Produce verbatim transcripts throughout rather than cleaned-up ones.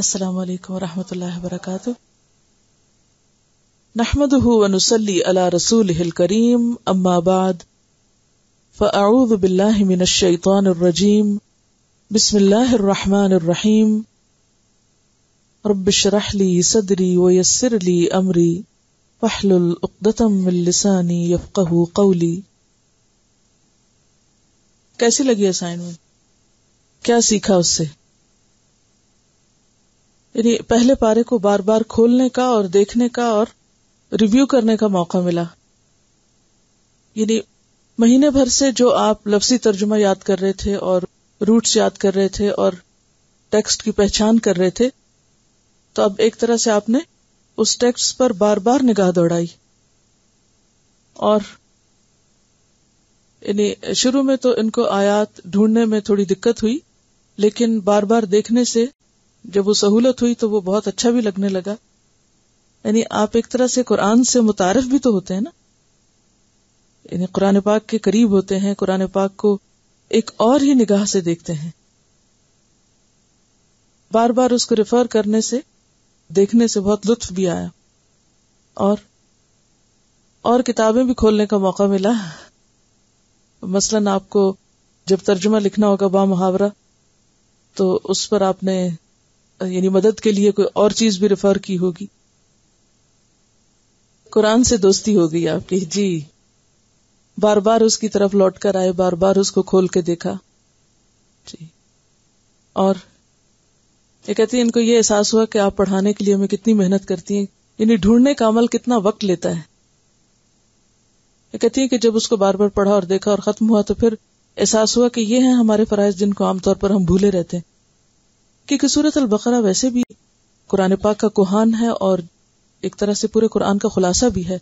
अस्सलामु अलैकुम वरहमतुल्लाहि वबरकातुह। नहमदुहु व नुसल्ली अला रसूलिहिल करीम, अम्मा बाद, फअऊज़ु बिल्लाहि मिनश शैतानिर रजीम, बिस्मिल्लाहिर रहमानिर रहीम, रब्बिश्रह ली सदरी व यस्सिर ली अमरी, वहलुल उक़्दतम मिन लिसानी यफ़क़हू क़ौली। कैसी लगी असाइनमेंट? क्या सीखा उससे? यानी पहले पारे को बार बार खोलने का और देखने का और रिव्यू करने का मौका मिला। यानी महीने भर से जो आप लफ्जी तर्जुमा याद कर रहे थे और रूट्स याद कर रहे थे और टेक्स्ट की पहचान कर रहे थे, तो अब एक तरह से आपने उस टेक्स्ट पर बार बार निगाह दौड़ाई। और यानी शुरू में तो इनको आयात ढूंढने में थोड़ी दिक्कत हुई, लेकिन बार बार देखने से जब वो सहूलत हुई तो वो बहुत अच्छा भी लगने लगा। यानी आप एक तरह से कुरान से मुतारिफ भी तो होते हैं ना, यानी कुरान पाक के करीब होते हैं, कुरान पाक को एक और ही निगाह से देखते हैं। बार बार उसको रेफर करने से, देखने से बहुत लुत्फ भी आया और और किताबें भी खोलने का मौका मिला। मसलन आपको जब तर्जुमा लिखना होगा बा मुहावरा, तो उस पर आपने यानी मदद के लिए कोई और चीज भी रेफर की होगी। कुरान से दोस्ती हो गई आपकी जी। बार बार उसकी तरफ लौट कर आए, बार बार उसको खोल के देखा जी। और ये कहती है, इनको ये एहसास हुआ कि आप पढ़ाने के लिए हमें कितनी मेहनत करती हैं, यानी ढूंढने का अमल कितना वक्त लेता है। ये कहती है कि जब उसको बार बार पढ़ा और देखा और खत्म हुआ, तो फिर एहसास हुआ कि ये हैं हमारे फराइज जिनको आमतौर पर हम भूले रहते हैं। क्योंकि सूरत अल बकरा वैसे भी कुरान पाक का कुहान है और एक तरह से पूरे कुरान का खुलासा भी है।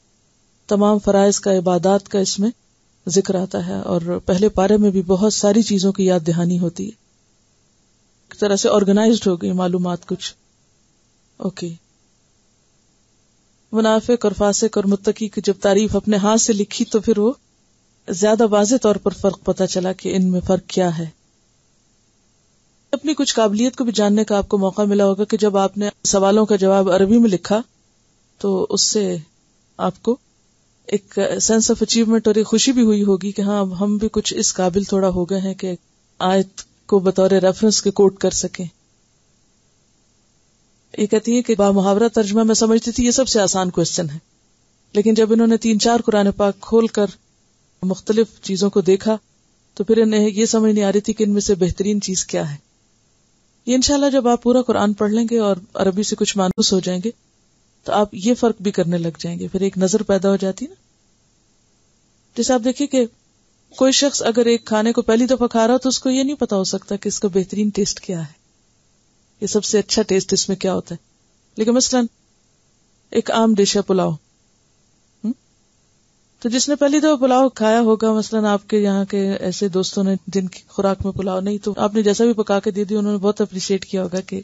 तमाम फराइज का, इबादात का इसमें जिक्र आता है और पहले पारे में भी बहुत सारी चीजों की याद दहानी होती है। एक तरह से ऑर्गेनाइज्ड हो गई मालूमात कुछ। ओके, मुनाफिक और फासिक और मुत्तकी की जब तारीफ अपने हाथ से लिखी, तो फिर वो ज्यादा वाज़ेह तौर पर फर्क पता चला कि इनमें फर्क क्या है। अपनी कुछ काबिलियत को भी जानने का आपको मौका मिला होगा कि जब आपने सवालों का जवाब अरबी में लिखा, तो उससे आपको एक सेंस ऑफ अचीवमेंट और एक खुशी भी हुई होगी कि हाँ, हम भी कुछ इस काबिल थोड़ा हो गए हैं कि आयत को बतौर रेफरेंस के कोट कर सकें। ये कहती है कि बा मुहावरा तर्जुमा में समझती थी ये सबसे आसान क्वेश्चन है, लेकिन जब इन्होंने तीन चार कुरान पाक खोल कर मुख्तलिफ चीजों को देखा, तो फिर इन्हें ये समझ नहीं आ रही थी कि इनमें से बेहतरीन चीज क्या है। ये इंशाल्लाह जब आप पूरा कुरान पढ़ लेंगे और अरबी से कुछ मानूस हो जाएंगे, तो आप ये फर्क भी करने लग जाएंगे। फिर एक नजर पैदा हो जाती है ना। जैसे आप देखिए कि कोई शख्स अगर एक खाने को पहली दफा खा रहा हो, तो उसको ये नहीं पता हो सकता कि इसका बेहतरीन टेस्ट क्या है, ये सबसे अच्छा टेस्ट इसमें क्या होता है। लेकिन मसलन एक आम डिश है पुलाव, तो जिसने पहली दफा पुलाव खाया होगा, मसलन आपके यहाँ के ऐसे दोस्तों ने जिनकी खुराक में पुलाव नहीं, तो आपने जैसा भी पका के दे दी, उन्होंने बहुत अप्रिशिएट किया होगा कि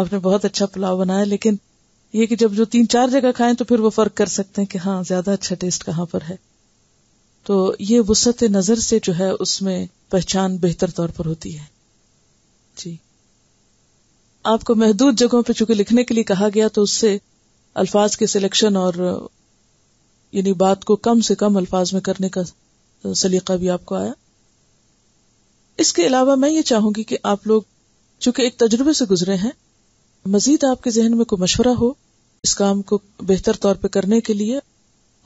आपने बहुत अच्छा पुलाव बनाया। लेकिन ये कि जब जो तीन चार जगह खाएं, तो फिर वो फर्क कर सकते हैं कि हाँ, ज्यादा अच्छा टेस्ट कहाँ पर है। तो ये वुसअत नजर से जो है, उसमें पहचान बेहतर तौर पर होती है जी। आपको महदूद जगहों पर चूंकि लिखने के लिए कहा गया, तो उससे अल्फाज के सिलेक्शन और यानी बात को कम से कम अल्फाज में करने का सलीका भी आपको आया। इसके अलावा मैं ये चाहूंगी कि आप लोग चूंकि एक तजुर्बे से गुजरे हैं, मजीद आपके जहन में कोई मशवरा हो इस काम को बेहतर तौर पर करने के लिए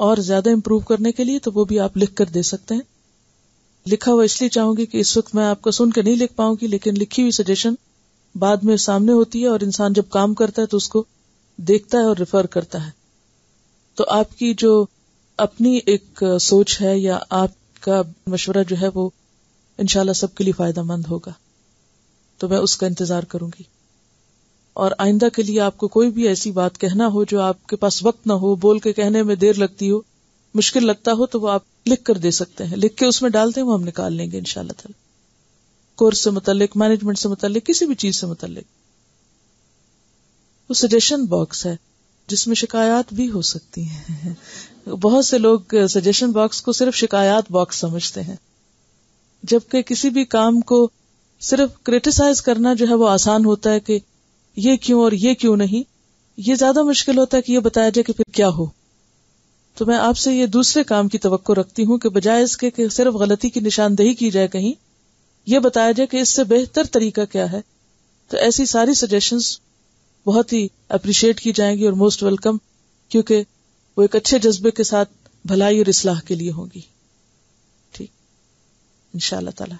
और ज्यादा इम्प्रूव करने के लिए, तो वो भी आप लिख कर दे सकते हैं। लिखा हुआ इसलिए चाहूंगी कि इस वक्त मैं आपको सुन के नहीं लिख पाऊंगी, लेकिन लिखी हुई सजेशन बाद में सामने होती है और इंसान जब काम करता है तो उसको देखता है और रेफर करता है। तो आपकी जो अपनी एक सोच है या आपका मशवरा जो है, वो इंशाल्लाह सबके लिए फायदेमंद होगा। तो मैं उसका इंतजार करूंगी। और आइंदा के लिए आपको कोई भी ऐसी बात कहना हो जो आपके पास वक्त ना हो, बोल के कहने में देर लगती हो, मुश्किल लगता हो, तो वो आप लिख कर दे सकते हैं। लिख के उसमें डालते हैं, वो हम निकाल लेंगे इंशाल्लाह ताला। कोर्स से मुतल्लिक, मैनेजमेंट से मुतल्लिक, किसी भी चीज से मुतल्लिक। वो सजेशन बॉक्स है जिसमें शिकायत भी हो सकती है। बहुत से लोग सजेशन बॉक्स को सिर्फ शिकायत बॉक्स समझते हैं, जबकि किसी भी काम को सिर्फ क्रिटिसाइज करना जो है वो आसान होता है कि ये क्यों और ये क्यों नहीं, ये ज्यादा मुश्किल होता है कि ये बताया जाए कि फिर क्या हो। तो मैं आपसे ये दूसरे काम की तवक्को रखती हूँ कि बजाय इसके कि सिर्फ गलती की निशानदेही की जाए, कहीं ये बताया जाए कि इससे बेहतर तरीका क्या है। तो ऐसी सारी सजेशंस बहुत ही अप्रिशिएट की जाएंगी और मोस्ट वेलकम, क्योंकि वो एक अच्छे जज्बे के साथ भलाई और इस्लाह के लिए होंगी। ठीक, इंशाअल्लाह ताला।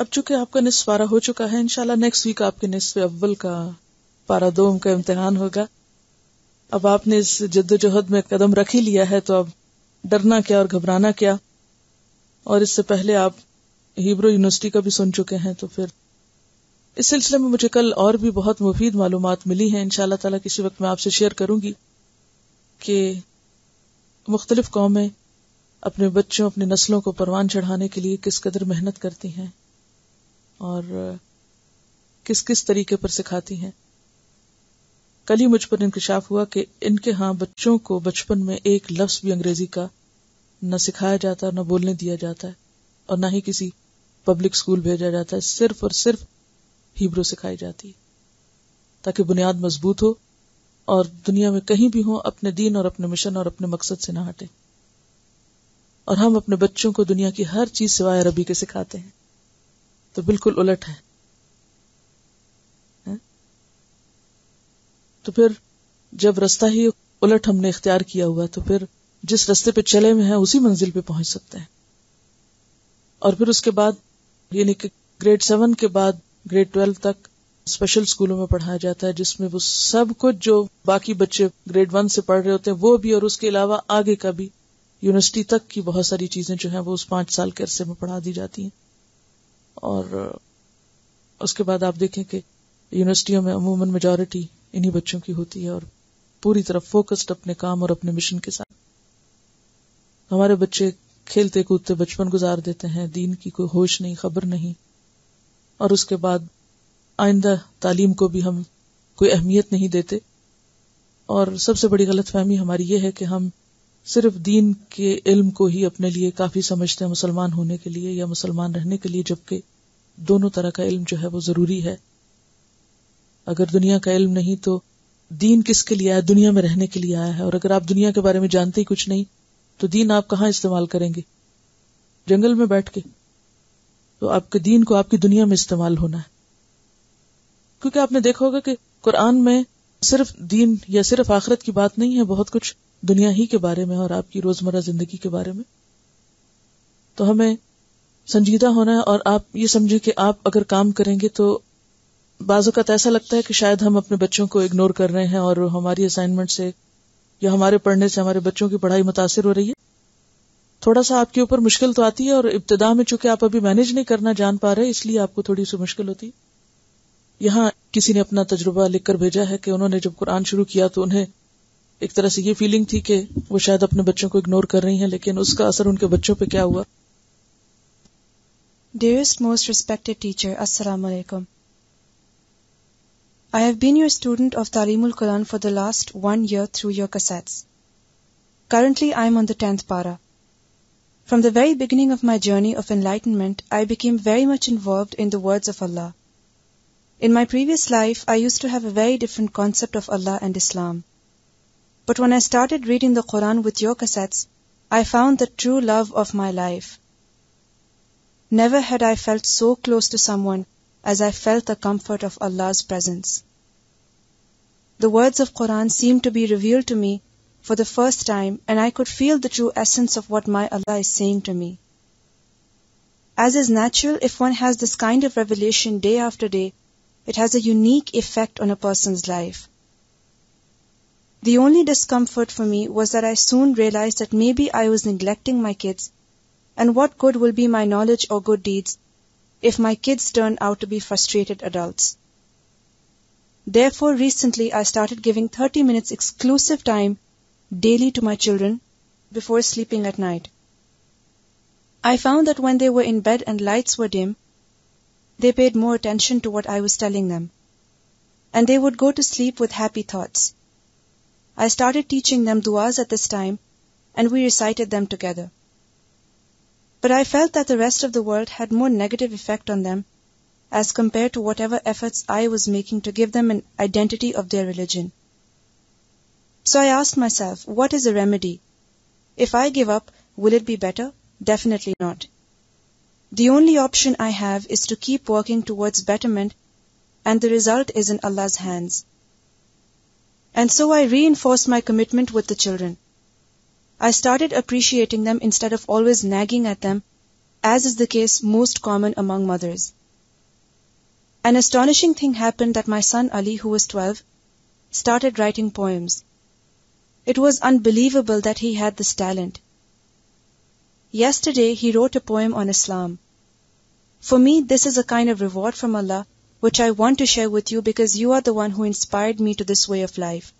अब चूंकि आपका निस्फ पारा हो चुका है, इंशाअल्लाह नेक्स्ट वीक आपके निस्फ अव्वल का पारा दोम का इम्तिहान होगा। अब आपने इस जद्दोजहद में कदम रख ही लिया है, तो अब डरना क्या और घबराना क्या। और इससे पहले आप हिब्रू यूनिवर्सिटी का भी सुन चुके हैं, तो फिर इस सिलसिले में मुझे कल और भी बहुत मुफीद मालूमात मिली हैं। इंशाअल्लाह ताला किसी वक्त मैं आपसे शेयर करूंगी कि मुख्तलिफ कौमें अपने बच्चों, अपने नस्लों को परवान चढ़ाने के लिए किस कदर मेहनत करती हैं और किस किस तरीके पर सिखाती हैं। कल ही मुझ पर इंकशाफ हुआ कि इनके यहाँ बच्चों को बचपन में एक लफ्ज भी अंग्रेजी का न सिखाया जाता है, न बोलने दिया जाता है, और न ही किसी पब्लिक स्कूल भेजा जाता है। सिर्फ और सिर्फ हिब्रू सिखाई जाती है ताकि बुनियाद मजबूत हो और दुनिया में कहीं भी हो अपने दीन और अपने मिशन और अपने मकसद से ना हटे। और हम अपने बच्चों को दुनिया की हर चीज सिवाय अरबी के सिखाते हैं, तो बिल्कुल उलट है, है? तो फिर जब रास्ता ही उलट हमने इख्तियार किया हुआ, तो फिर जिस रास्ते पे चले हुए हैं उसी मंजिल पे पहुंच सकते हैं। और फिर उसके बाद यानी कि ग्रेड सेवन के बाद ग्रेड ट्वेल्व तक स्पेशल स्कूलों में पढ़ाया जाता है, जिसमें वो सब कुछ जो बाकी बच्चे ग्रेड वन से पढ़ रहे होते हैं वो भी, और उसके अलावा आगे का भी, यूनिवर्सिटी तक की बहुत सारी चीजें जो हैं वो उस पांच साल के अरसे में पढ़ा दी जाती हैं। और उसके बाद आप देखें कि यूनिवर्सिटियों में अमूमन मेजॉरिटी इन्हीं बच्चों की होती है और पूरी तरह फोकस्ड अपने काम और अपने मिशन के साथ। हमारे बच्चे खेलते कूदते बचपन गुजार देते हैं, दीन की कोई होश नहीं, खबर नहीं, और उसके बाद आइंदा तालीम को भी हम कोई अहमियत नहीं देते। और सबसे बड़ी गलतफहमी हमारी ये है कि हम सिर्फ दीन के इल्म को ही अपने लिए काफी समझते हैं मुसलमान होने के लिए या मुसलमान रहने के लिए, जबकि दोनों तरह का इल्म जो है वो जरूरी है। अगर दुनिया का इल्म नहीं तो दीन किसके लिए आया? दुनिया में रहने के लिए आया है। और अगर आप दुनिया के बारे में जानते ही कुछ नहीं तो दीन आप कहाँ इस्तेमाल करेंगे? जंगल में बैठ के। तो आपके दीन को आपकी दुनिया में इस्तेमाल होना है, क्योंकि आपने देखा होगा कि कुरान में सिर्फ दीन या सिर्फ आखिरत की बात नहीं है, बहुत कुछ दुनिया ही के बारे में और आपकी रोजमर्रा जिंदगी के बारे में। तो हमें संजीदा होना है। और आप ये समझे कि आप अगर काम करेंगे तो बाज़ वक़्त ऐसा लगता है कि शायद हम अपने बच्चों को इग्नोर कर रहे हैं और हमारी असाइनमेंट से या हमारे पढ़ने से हमारे बच्चों की पढ़ाई मुतासिर हो रही है। थोड़ा सा आपके ऊपर मुश्किल तो आती है, और इब्तिदा में चूंकि आप अभी मैनेज नहीं करना जान पा रहे इसलिए आपको थोड़ी सी मुश्किल होती है। यहाँ किसी ने अपना तजुर्बा लिखकर भेजा है कि उन्होंने जब कुरान शुरू किया तो उन्हें एक तरह से ये फीलिंग थी कि वो शायद अपने बच्चों को इग्नोर कर रही हैं, लेकिन उसका असर उनके बच्चों पे क्या हुआ। Dearest most respected teacher, Assalamu alaikum. I have been your student of Taleemul Quran for the last one year through your cassettes. Currently I am on the tenth para. From the very beginning of my journey of enlightenment, I became very much involved in the words of Allah. In my previous life, I used to have a very different concept of Allah and Islam. But when I started reading the Quran with your cassettes, I found the true love of my life. Never had I felt so close to someone as I felt the comfort of Allah's presence. The words of Quran seemed to be revealed to me for the first time, and I could feel the true essence of what my Allah is saying to me. As is natural, if one has this kind of revelation day after day, it has a unique effect on a person's life. The only discomfort for me was that I soon realized that maybe I was neglecting my kids, and what good will be my knowledge or good deeds if my kids turn out to be frustrated adults. Therefore, recently I started giving thirty minutes exclusive time daily to my children before sleeping at night. I found that when they were in bed and lights were dim, they paid more attention to what I was telling them, and they would go to sleep with happy thoughts. I started teaching them du'as at this time, and we recited them together. But I felt that the rest of the world had more negative effect on them as compared to whatever efforts I was making to give them an identity of their religion. So I asked myself, what is the remedy? If I give up, will it be better? Definitely not. The only option I have is to keep working towards betterment, and the result is in Allah's hands. And so I reinforced my commitment with the children. I started appreciating them instead of always nagging at them, as is the case most common among mothers. An astonishing thing happened that my son Ali, who was twelve, started writing poems. It was unbelievable that he had this talent. Yesterday he wrote a poem on Islam. For me, this is a kind of reward from Allah, which I want to share with you because you are the one who inspired me to this way of life.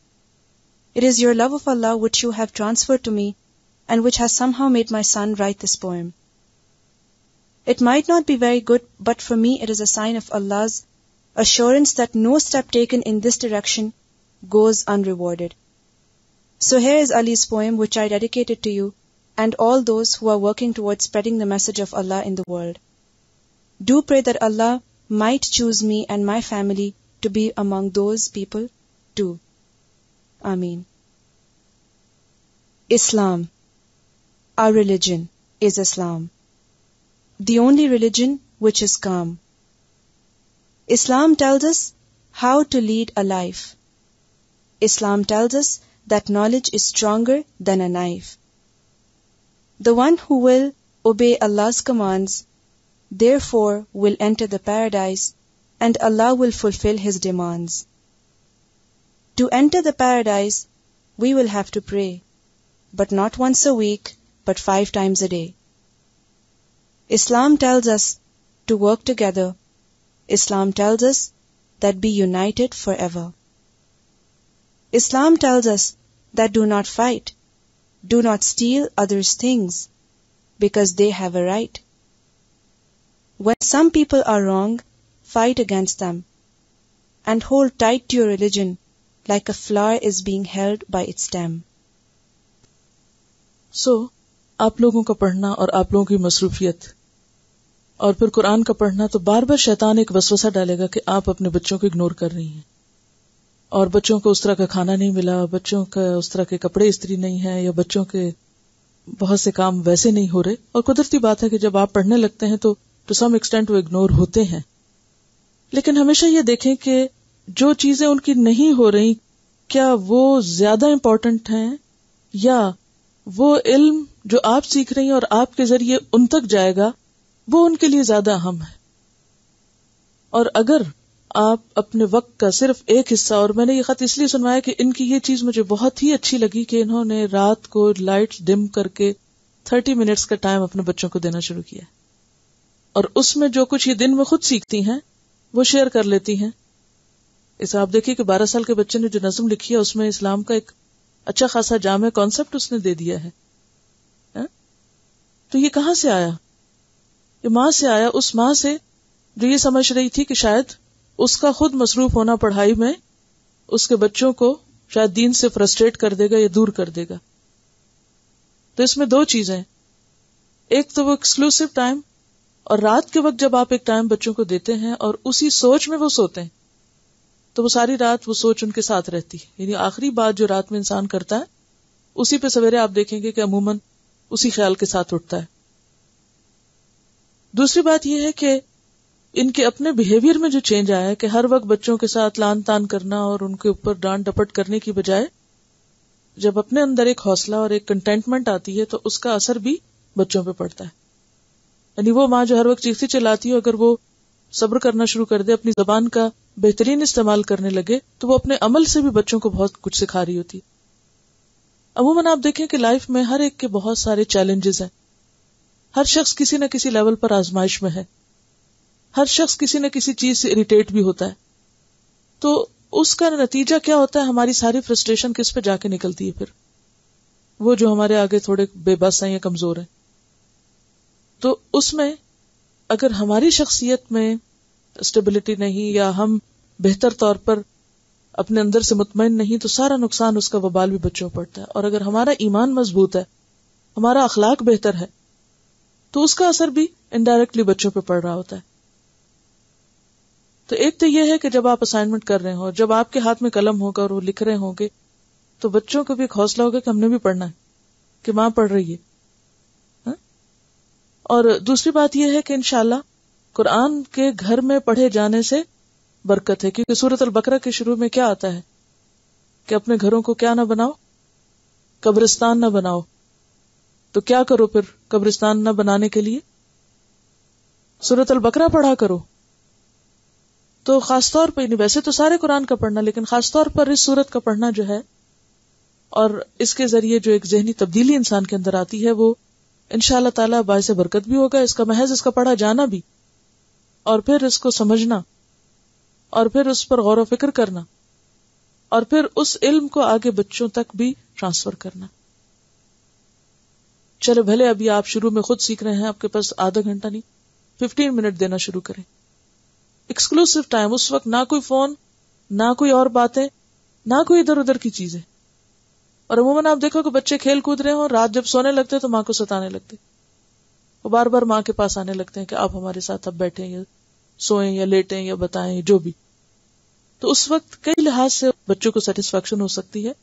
It is your love of Allah which you have transferred to me and which has somehow made my son write this poem. It might not be very good, but for me it is a sign of Allah's assurance that no step taken in this direction goes unrewarded. So here is Ali's poem, which I dedicated to you and all those who are working towards spreading the message of Allah in the world. Do pray that Allah might choose me and my family to be among those people too. Ameen. Islam. Our religion is Islam. The only religion which is calm. Islam tells us how to lead a life. Islam tells us that knowledge is stronger than a knife. The one who will obey Allah's commands, therefore will enter the paradise, and Allah will fulfill his demands. To enter the paradise, we will have to pray, but not once a week, but five times a day. Islam tells us to work together. Islam tells us that be united forever. Islam tells us that do not fight, do not steal others' things, because they have a right. When some people are wrong, fight against them, and hold tight to your religion like a flower is being held by its stem. So, आप लोगों का पढ़ना और आप लोगों की मसरूफियत और फिर कुरान का पढ़ना, तो बार बार शैतान एक वसवसा डालेगा कि आप अपने बच्चों को इग्नोर कर रही हैं, और बच्चों को उस तरह का खाना नहीं मिला, बच्चों का उस तरह के कपड़े इस्त्री नहीं है, या बच्चों के बहुत से काम वैसे नहीं हो रहे। और कुदरती बात है कि जब आप पढ़ने लगते हैं तो टू सम एक्सटेंट वो इग्नोर होते हैं, लेकिन हमेशा ये देखें कि जो चीजें उनकी नहीं हो रही, क्या वो ज्यादा इम्पोर्टेंट हैं, या वो इल्म जो आप सीख रही हैं और आपके जरिए उन तक जाएगा वो उनके लिए ज्यादा अहम है। और अगर आप अपने वक्त का सिर्फ एक हिस्सा, और मैंने ये खत इसलिए सुनवाया कि इनकी ये चीज मुझे बहुत ही अच्छी लगी कि इन्होंने रात को लाइट डिम करके थर्टी मिनट्स का टाइम अपने बच्चों को देना शुरू किया, और उसमें जो कुछ ये दिन में खुद सीखती हैं वो शेयर कर लेती हैं। इसे आप देखिए कि बारह साल के बच्चे ने जो नज्म लिखी है उसमें इस्लाम का एक अच्छा खासा जामे कॉन्सेप्ट उसने दे दिया है। तो ये कहां से आया? ये माँ से आया, उस माँ से जो ये समझ रही थी कि शायद उसका खुद मसरूफ होना पढ़ाई में उसके बच्चों को शायद दीन से फ्रस्ट्रेट कर देगा या दूर कर देगा। तो इसमें दो चीजें, एक तो वो एक्सक्लूसिव टाइम, और रात के वक्त जब आप एक टाइम बच्चों को देते हैं और उसी सोच में वो सोते हैं, तो वो सारी रात वो सोच उनके साथ रहती है। यानी आखिरी बात जो रात में इंसान करता है उसी पे सवेरे आप देखेंगे कि अमूमन उसी ख्याल के साथ उठता है। दूसरी बात यह है कि इनके अपने बिहेवियर में जो चेंज आया है कि हर वक्त बच्चों के साथ लान तान करना और उनके ऊपर डांट डपट करने की बजाय जब अपने अंदर एक हौसला और एक कंटेंटमेंट आती है तो उसका असर भी बच्चों पे पड़ता है। यानी वो माँ जो हर वक्त चीखती चिल्लाती है, अगर वो सब्र करना शुरू कर दे, अपनी जबान का बेहतरीन इस्तेमाल करने लगे, तो वो अपने अमल से भी बच्चों को बहुत कुछ सिखा रही होती। अमूमन आप देखें कि लाइफ में हर एक के बहुत सारे चैलेंजेस हैं, हर शख्स किसी न किसी लेवल पर आजमाइश में है, हर शख्स किसी न किसी चीज से इरिटेट भी होता है, तो उसका नतीजा क्या होता है? हमारी सारी फ्रस्ट्रेशन किस पे जाके निकलती है? फिर वो जो हमारे आगे थोड़े बेबस हैं या कमजोर हैं। तो उसमें अगर हमारी शख्सियत में स्टेबिलिटी नहीं, या हम बेहतर तौर पर अपने अंदर से मुतमईन नहीं, तो सारा नुकसान, उसका वबाल भी बच्चों पर पड़ता है। और अगर हमारा ईमान मजबूत है, हमारा अखलाक बेहतर है, तो उसका असर भी इनडायरेक्टली बच्चों पर पड़ रहा होता है। तो एक तो यह है कि जब आप असाइनमेंट कर रहे हो और जब आपके हाथ में कलम होगा और वो लिख रहे होंगे तो बच्चों को भी एक हौसला होगा कि हमने भी पढ़ना है, कि मां पढ़ रही है हा? और दूसरी बात यह है कि इंशाल्लाह कुरान के घर में पढ़े जाने से बरकत है, क्योंकि सूरत अल बकरा के शुरू में क्या आता है कि अपने घरों को क्या ना बनाओ, कब्रिस्तान ना बनाओ। तो क्या करो फिर कब्रिस्तान ना बनाने के लिए? सूरत अल बकरा पढ़ा करो। तो खासतौर पर, वैसे तो सारे कुरान का पढ़ना, लेकिन खासतौर पर इस सूरत का पढ़ना जो है और इसके जरिए जो एक जहनी तब्दीली इंसान के अंदर आती है वो इंशाअल्लाह ताला बायसे बरकत भी होगा। इसका महज इसका पढ़ा जाना भी और फिर इसको समझना और फिर उस पर गौर व फिक्र करना और फिर उस इल्म को आगे बच्चों तक भी ट्रांसफर करना। चलो भले अभी आप शुरू में खुद सीख रहे हैं, आपके पास आधा घंटा नहीं फिफ्टीन मिनट देना शुरू करें, एक्सक्लूसिव टाइम। उस वक्त ना कोई फोन, ना कोई और बातें, ना कोई इधर उधर की चीजें। और अमूमन आप देखो कि बच्चे खेल कूद रहे हों, रात जब सोने लगते हैं तो माँ को सताने लगते, वो बार बार माँ के पास आने लगते हैं कि आप हमारे साथ अब बैठे या सोएं या लेटें या बताएं जो भी। तो उस वक्त कई लिहाज से बच्चों को सेटिस्फेक्शन हो सकती है।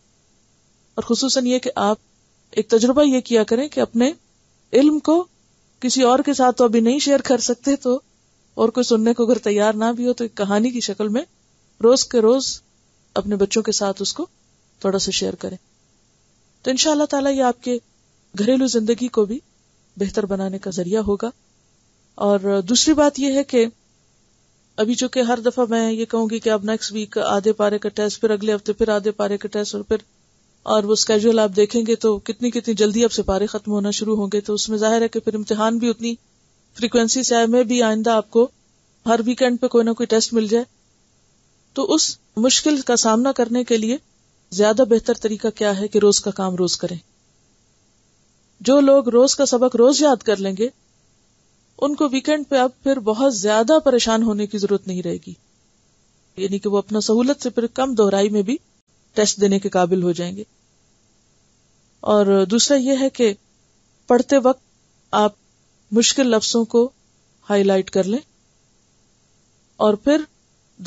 और खुसूसन ये कि आप एक तजुर्बा ये किया करें कि अपने इल्म को किसी और के साथ तो अभी नहीं शेयर कर सकते, तो और कोई सुनने को अगर तैयार ना भी हो तो एक कहानी की शक्ल में रोज के रोज अपने बच्चों के साथ उसको थोड़ा सा शेयर करें। तो इंशाअल्लाह ताला ये आपके घरेलू जिंदगी को भी बेहतर बनाने का जरिया होगा। और दूसरी बात यह है कि अभी चूंकि हर दफा मैं ये कहूंगी कि अब नेक्स्ट वीक आधे पारे का टेस्ट, फिर अगले हफ्ते फिर आधे पारे का टेस्ट, और फिर और वो स्केड्यूल आप देखेंगे तो कितनी कितनी जल्दी अब से पारे खत्म होना शुरू होंगे। तो उसमें जाहिर है कि फिर इम्तिहान भी उतनी फ्रीक्वेंसी से में भी आइंदा आपको हर वीकेंड पे कोई ना कोई टेस्ट मिल जाए। तो उस मुश्किल का सामना करने के लिए ज्यादा बेहतर तरीका क्या है कि रोज का काम रोज करें। जो लोग रोज का सबक रोज याद कर लेंगे उनको वीकेंड पे अब फिर बहुत ज्यादा परेशान होने की जरूरत नहीं रहेगी, यानी कि वो अपना सहूलत से फिर कम दोहराई में भी टेस्ट देने के काबिल हो जाएंगे। और दूसरा यह है कि पढ़ते वक्त आप मुश्किल लफ्जों को हाईलाइट कर लें और फिर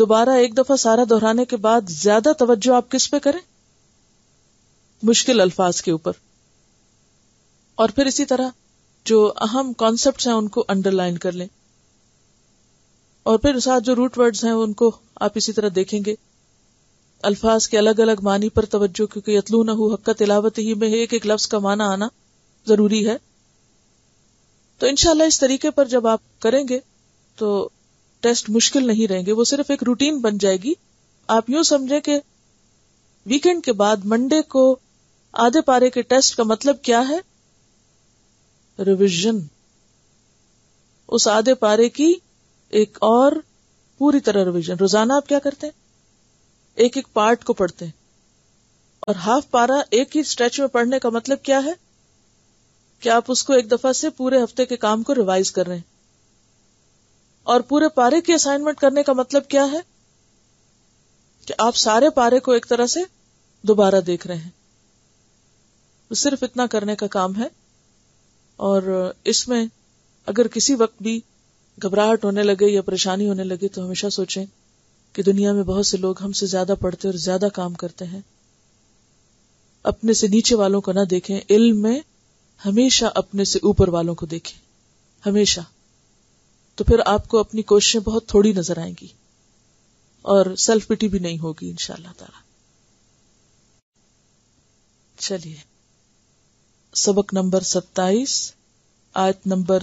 दोबारा एक दफा सारा दोहराने के बाद ज्यादा तवज्जो आप किस पे करें? मुश्किल अल्फाज के ऊपर। और फिर इसी तरह जो अहम कॉन्सेप्ट्स हैं उनको अंडरलाइन कर लें और फिर साथ जो रूट वर्ड्स हैं उनको आप इसी तरह देखेंगे। अल्फाज के अलग अलग मानी पर तवज्जो, क्योंकि यतलूनहु हक्का तिलावतिही में एक एक लफ्ज का माना आना जरूरी है। तो इंशाल्लाह इस तरीके पर जब आप करेंगे तो टेस्ट मुश्किल नहीं रहेंगे, वो सिर्फ एक रूटीन बन जाएगी। आप यूं समझें कि वीकेंड के बाद मंडे को आधे पारे के टेस्ट का मतलब क्या है? रिवीजन। उस आधे पारे की एक और पूरी तरह रिवीजन। रोजाना आप क्या करते हैं? एक एक पार्ट को पढ़ते हैं और हाफ पारा एक ही स्ट्रेच में पढ़ने का मतलब क्या है कि आप उसको एक दफा से पूरे हफ्ते के काम को रिवाइज कर रहे हैं। और पूरे पारे की असाइनमेंट करने का मतलब क्या है कि आप सारे पारे को एक तरह से दोबारा देख रहे हैं। तो सिर्फ इतना करने का काम है। और इसमें अगर किसी वक्त भी घबराहट होने लगे या परेशानी होने लगे तो हमेशा सोचें कि दुनिया में बहुत से लोग हमसे ज्यादा पढ़ते और ज्यादा काम करते हैं। अपने से नीचे वालों को ना देखें, इल्म में हमेशा अपने से ऊपर वालों को देखें, हमेशा। तो फिर आपको अपनी कोशिशें बहुत थोड़ी नजर आएंगी और सेल्फ पिटी भी नहीं होगी इंशाअल्लाह ताला। चलिए, सबक नंबर सत्ताईस, आयत नंबर एक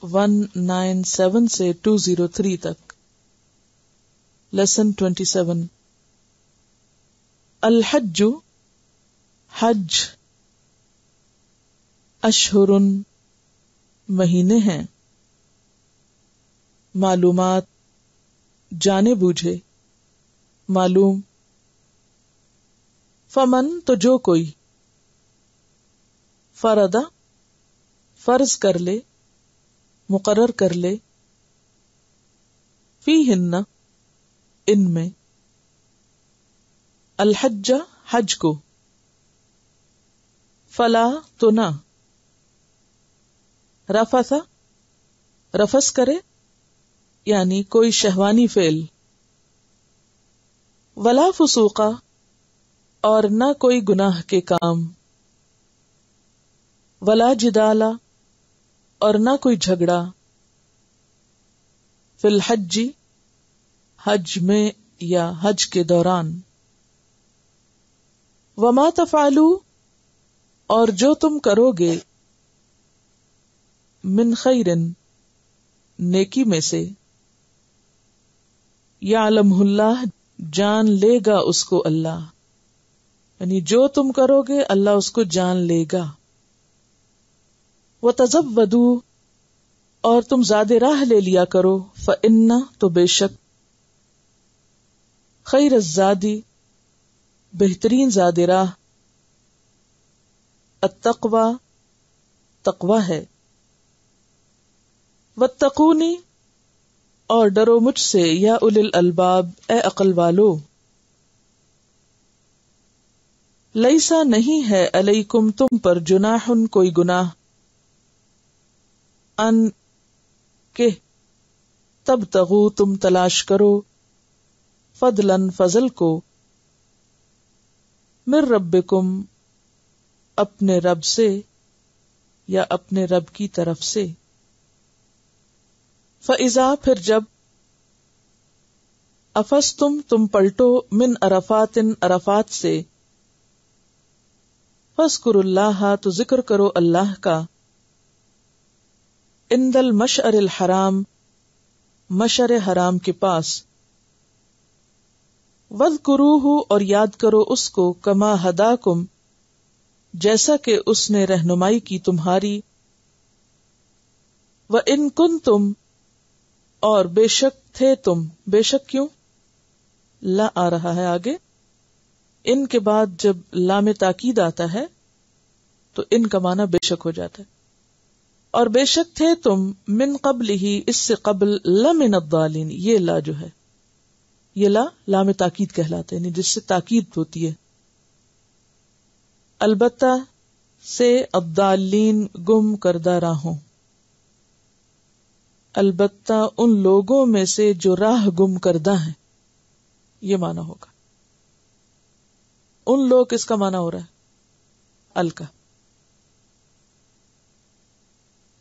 सौ सत्तानवे से दो सौ तीन तक। लेसन सत्ताईस। अल हज्जु हज अशहुरुन महीने हैं। मालूमात जाने बूझे मालूम। फमन तो जो कोई, फरदा फर्ज कर ले, मुकर्रर कर ले, फी हिन्ना इनमें, अलहज्जा हज को, फला तो ना, रफसा रफस करे यानी कोई शहवानी फेल, वला फुसूका, और न कोई गुनाह के काम, वला जिदाला, और न कोई झगड़ा, फिल हज्जी, हज में या हज के दौरान, वमा तफालू, और जो तुम करोगे, मिन खैरन, नेकी में से, यालमहुल्लाह, जान लेगा उसको अल्लाह, यानी जो तुम करोगे अल्लाह उसको जान लेगा। व तज़व्वदू, और तुम ज़्यादा राह ले लिया करो, फ़इन्ना, तो बेशक, खैर अज़्ज़ादी, बेहतरीन ज़्यादा राह, अत्तक़वा, तक़वा है, वत्तक़ूनी, और डरो मुझसे, या उलिल अल्बाब, ए अकल वालो। लईसा नहीं है अलैकुम तुम पर जुनाहुन कोई गुनाह, अन के तब तगू तुम तलाश करो, फदलन फजल को, मिर रब्बिकुम अपने रब से या अपने रब की तरफ से। फ़इज़ा फिर जब, अफ़स्तुम तुम पलटो, मिन अरफातिन अरफात से, फ़ज़कुरुल्लाहा तो जिक्र करो अल्लाह का, इंदल मशअरिल हराम, मशअरे हराम के पास, वज़्कुरूहु और याद करो उसको, कमा हदाकुम जैसा कि उसने रहनुमाई की तुम्हारी, व इन कुन्तुम और बेशक थे तुम, बेशक क्यों ला आ रहा है आगे, इनके बाद जब ला में ताकीद आता है तो इनका माना बेशक हो जाता है, और बेशक थे तुम मिन क़ब्लिही इससे क़ब्ल ला मिन अद्दालिन, ये ला जो है ये ला ला में ताकीद कहलाते हैं, जिससे ताकीद होती है, अलबत्ता से अद्दालिन गुम करदा राहों, अलबत्ता उन लोगों में से जो राह गुम करदा है, ये माना होगा उन लोग, इसका माना हो रहा है अलका।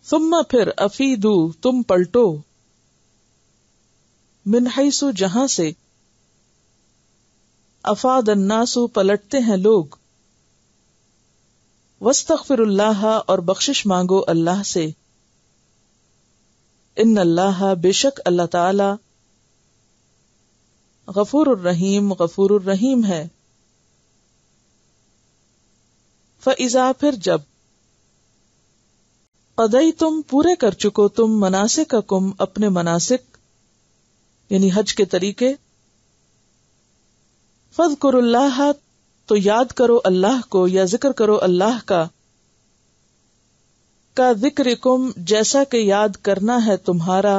सुम्मा फिर अफीदू तुम पलटो, मिन हैसु जहां से, अफाद अन्नासु पलटते हैं लोग, वस्तगफिरुल्लाह और बख्शिश मांगो अल्लाह से, इन अल्लाह बेशक अल्लाह ताला गफूरुर रहीम गफूरुर रहीम है। फ़इज़ा फिर जब, कदई तुम पूरे कर चुको तुम मनासिककुम अपने मनासिक यानी हज के तरीके, फ़ज़्कुरुल्लाह तो याद करो अल्लाह को या जिक्र करो अल्लाह का, का ज़िक्रिकुम जैसा कि याद करना है तुम्हारा,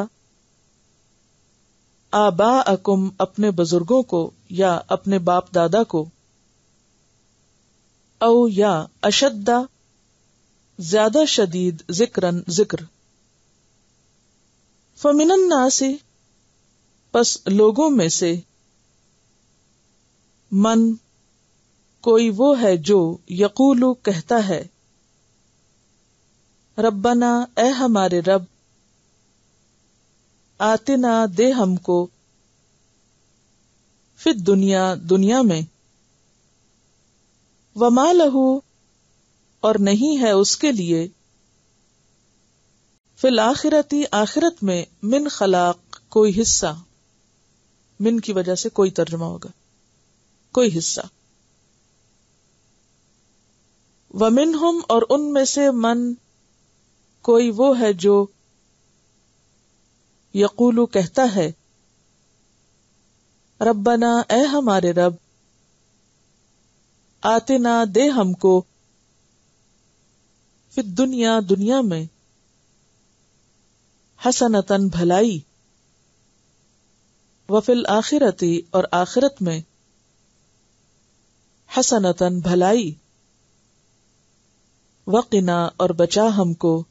आबाअकुम अपने बुजुर्गों को या अपने बाप दादा को, औ या अशद्दा ज्यादा शदीद जिक्रन जिक्र, फ़मिनन नासी पस लोगों में से, मन कोई वो है जो यकूलु कहता है, रब्बना ए हमारे रब, आतिना दे हमको, फिद दुनिया दुनिया में, वमा लहू और नहीं है उसके लिए, फिल आखिरती आखिरत में, मिन खलाक कोई हिस्सा, मिन की वजह से कोई तर्जुमा होगा कोई हिस्सा, वमिनहुम और उनमें से मन कोई वो है जो यकूलू कहता है, रब्बना ए हमारे रब, आतिना दे हमको, फिद दुनिया दुनिया में, हसनतन भलाई, वफिल आखिरती और आखिरत में, हसनतन भलाई, वक़िना और बचा हमको,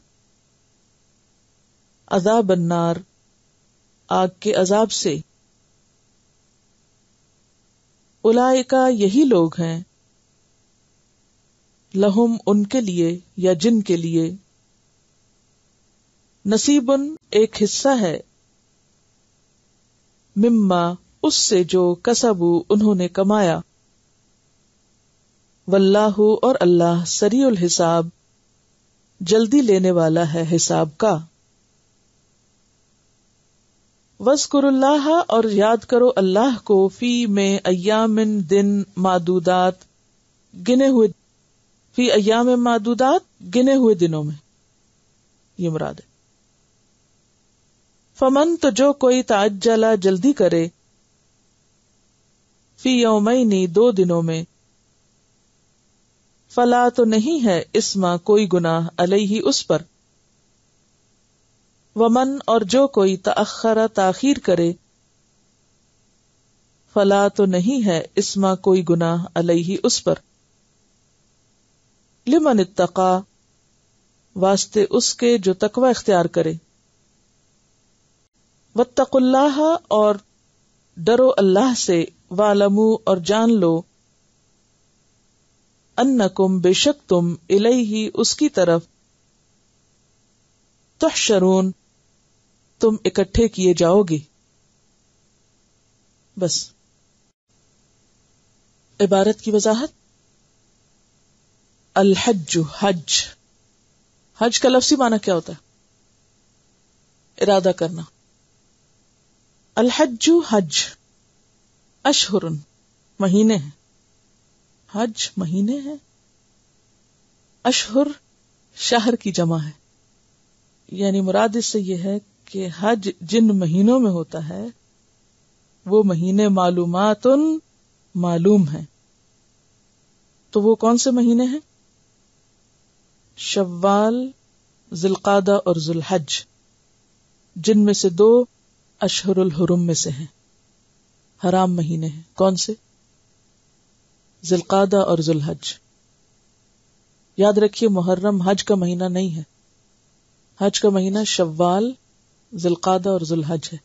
अज़ाब अन्नार आग के अजाब से, उलाइका यही लोग हैं, लहुम उनके लिए या जिन के लिए, नसीबुन एक हिस्सा है, मिम्मा उससे जो कसबू उन्होंने कमाया, वल्लाहु और अल्लाह सरीउल हिसाब जल्दी लेने वाला है हिसाब का। वज़कुरुल्लाह और याद करो अल्लाह को फी में अय्यामिन दिन मादूदात गिने हुए, फी अय्याम मादूदात गिने हुए दिनों में, ये मुराद है। फमन तो जो कोई ताज्जला जल्दी करे, फी यौमैनी दो दिनों में, फला तो नहीं है इसमा कोई गुनाह अलैहि उस पर, वमन और जो कोई तअखरा ताखीर करे, फला तो नहीं है इसमा कोई गुनाह अलैहि उस पर, लिमन इत्तका वास्ते उसके जो तकवा इख्तियार करे, वत्तकुल्लाह और डरो अल्लाह से, वालमू और जान लो, अन्नकुम बेशक तुम, इलैही उसकी तरफ, तुहशरून तुम इकट्ठे किए जाओगे। बस इबारत की वजाहत। अल हज्जु हज, हज का लफ्ज़ी माना क्या होता है? इरादा करना। अल हज्जु हज अशहुरुन महीने हैं, हज महीने हैं, अशहुर शहर की जमा है, यानी मुराद इससे यह है कि हज जिन महीनों में होता है वो महीने मालूमातुन मालूम है। तो वो कौन से महीने हैं? शव्वाल, जुल्कादा और जुल्हज, जिनमें से दो अशहुरुल हुरुम में से हैं, हराम महीने हैं। कौन से? ज़ुल्क़ादा और ज़ुल्हज। याद रखिए मुहर्रम हज का महीना नहीं है, हज का महीना शव्वाल, ज़ुल्क़ादा और ज़ुल्हज है,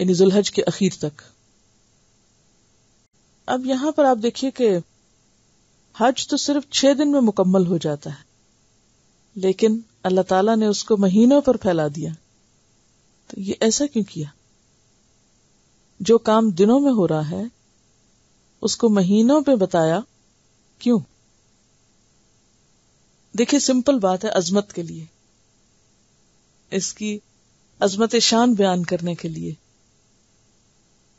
यानी ज़ुल्हज के अखीर तक। अब यहां पर आप देखिए कि हज तो सिर्फ छह दिन में मुकम्मल हो जाता है, लेकिन अल्लाह ताला ने उसको महीनों पर फैला दिया। तो ये ऐसा क्यों किया? जो काम दिनों में हो रहा है उसको महीनों पे बताया क्यों? देखिए सिंपल बात है, अजमत के लिए, इसकी अजमत शान बयान करने के लिए।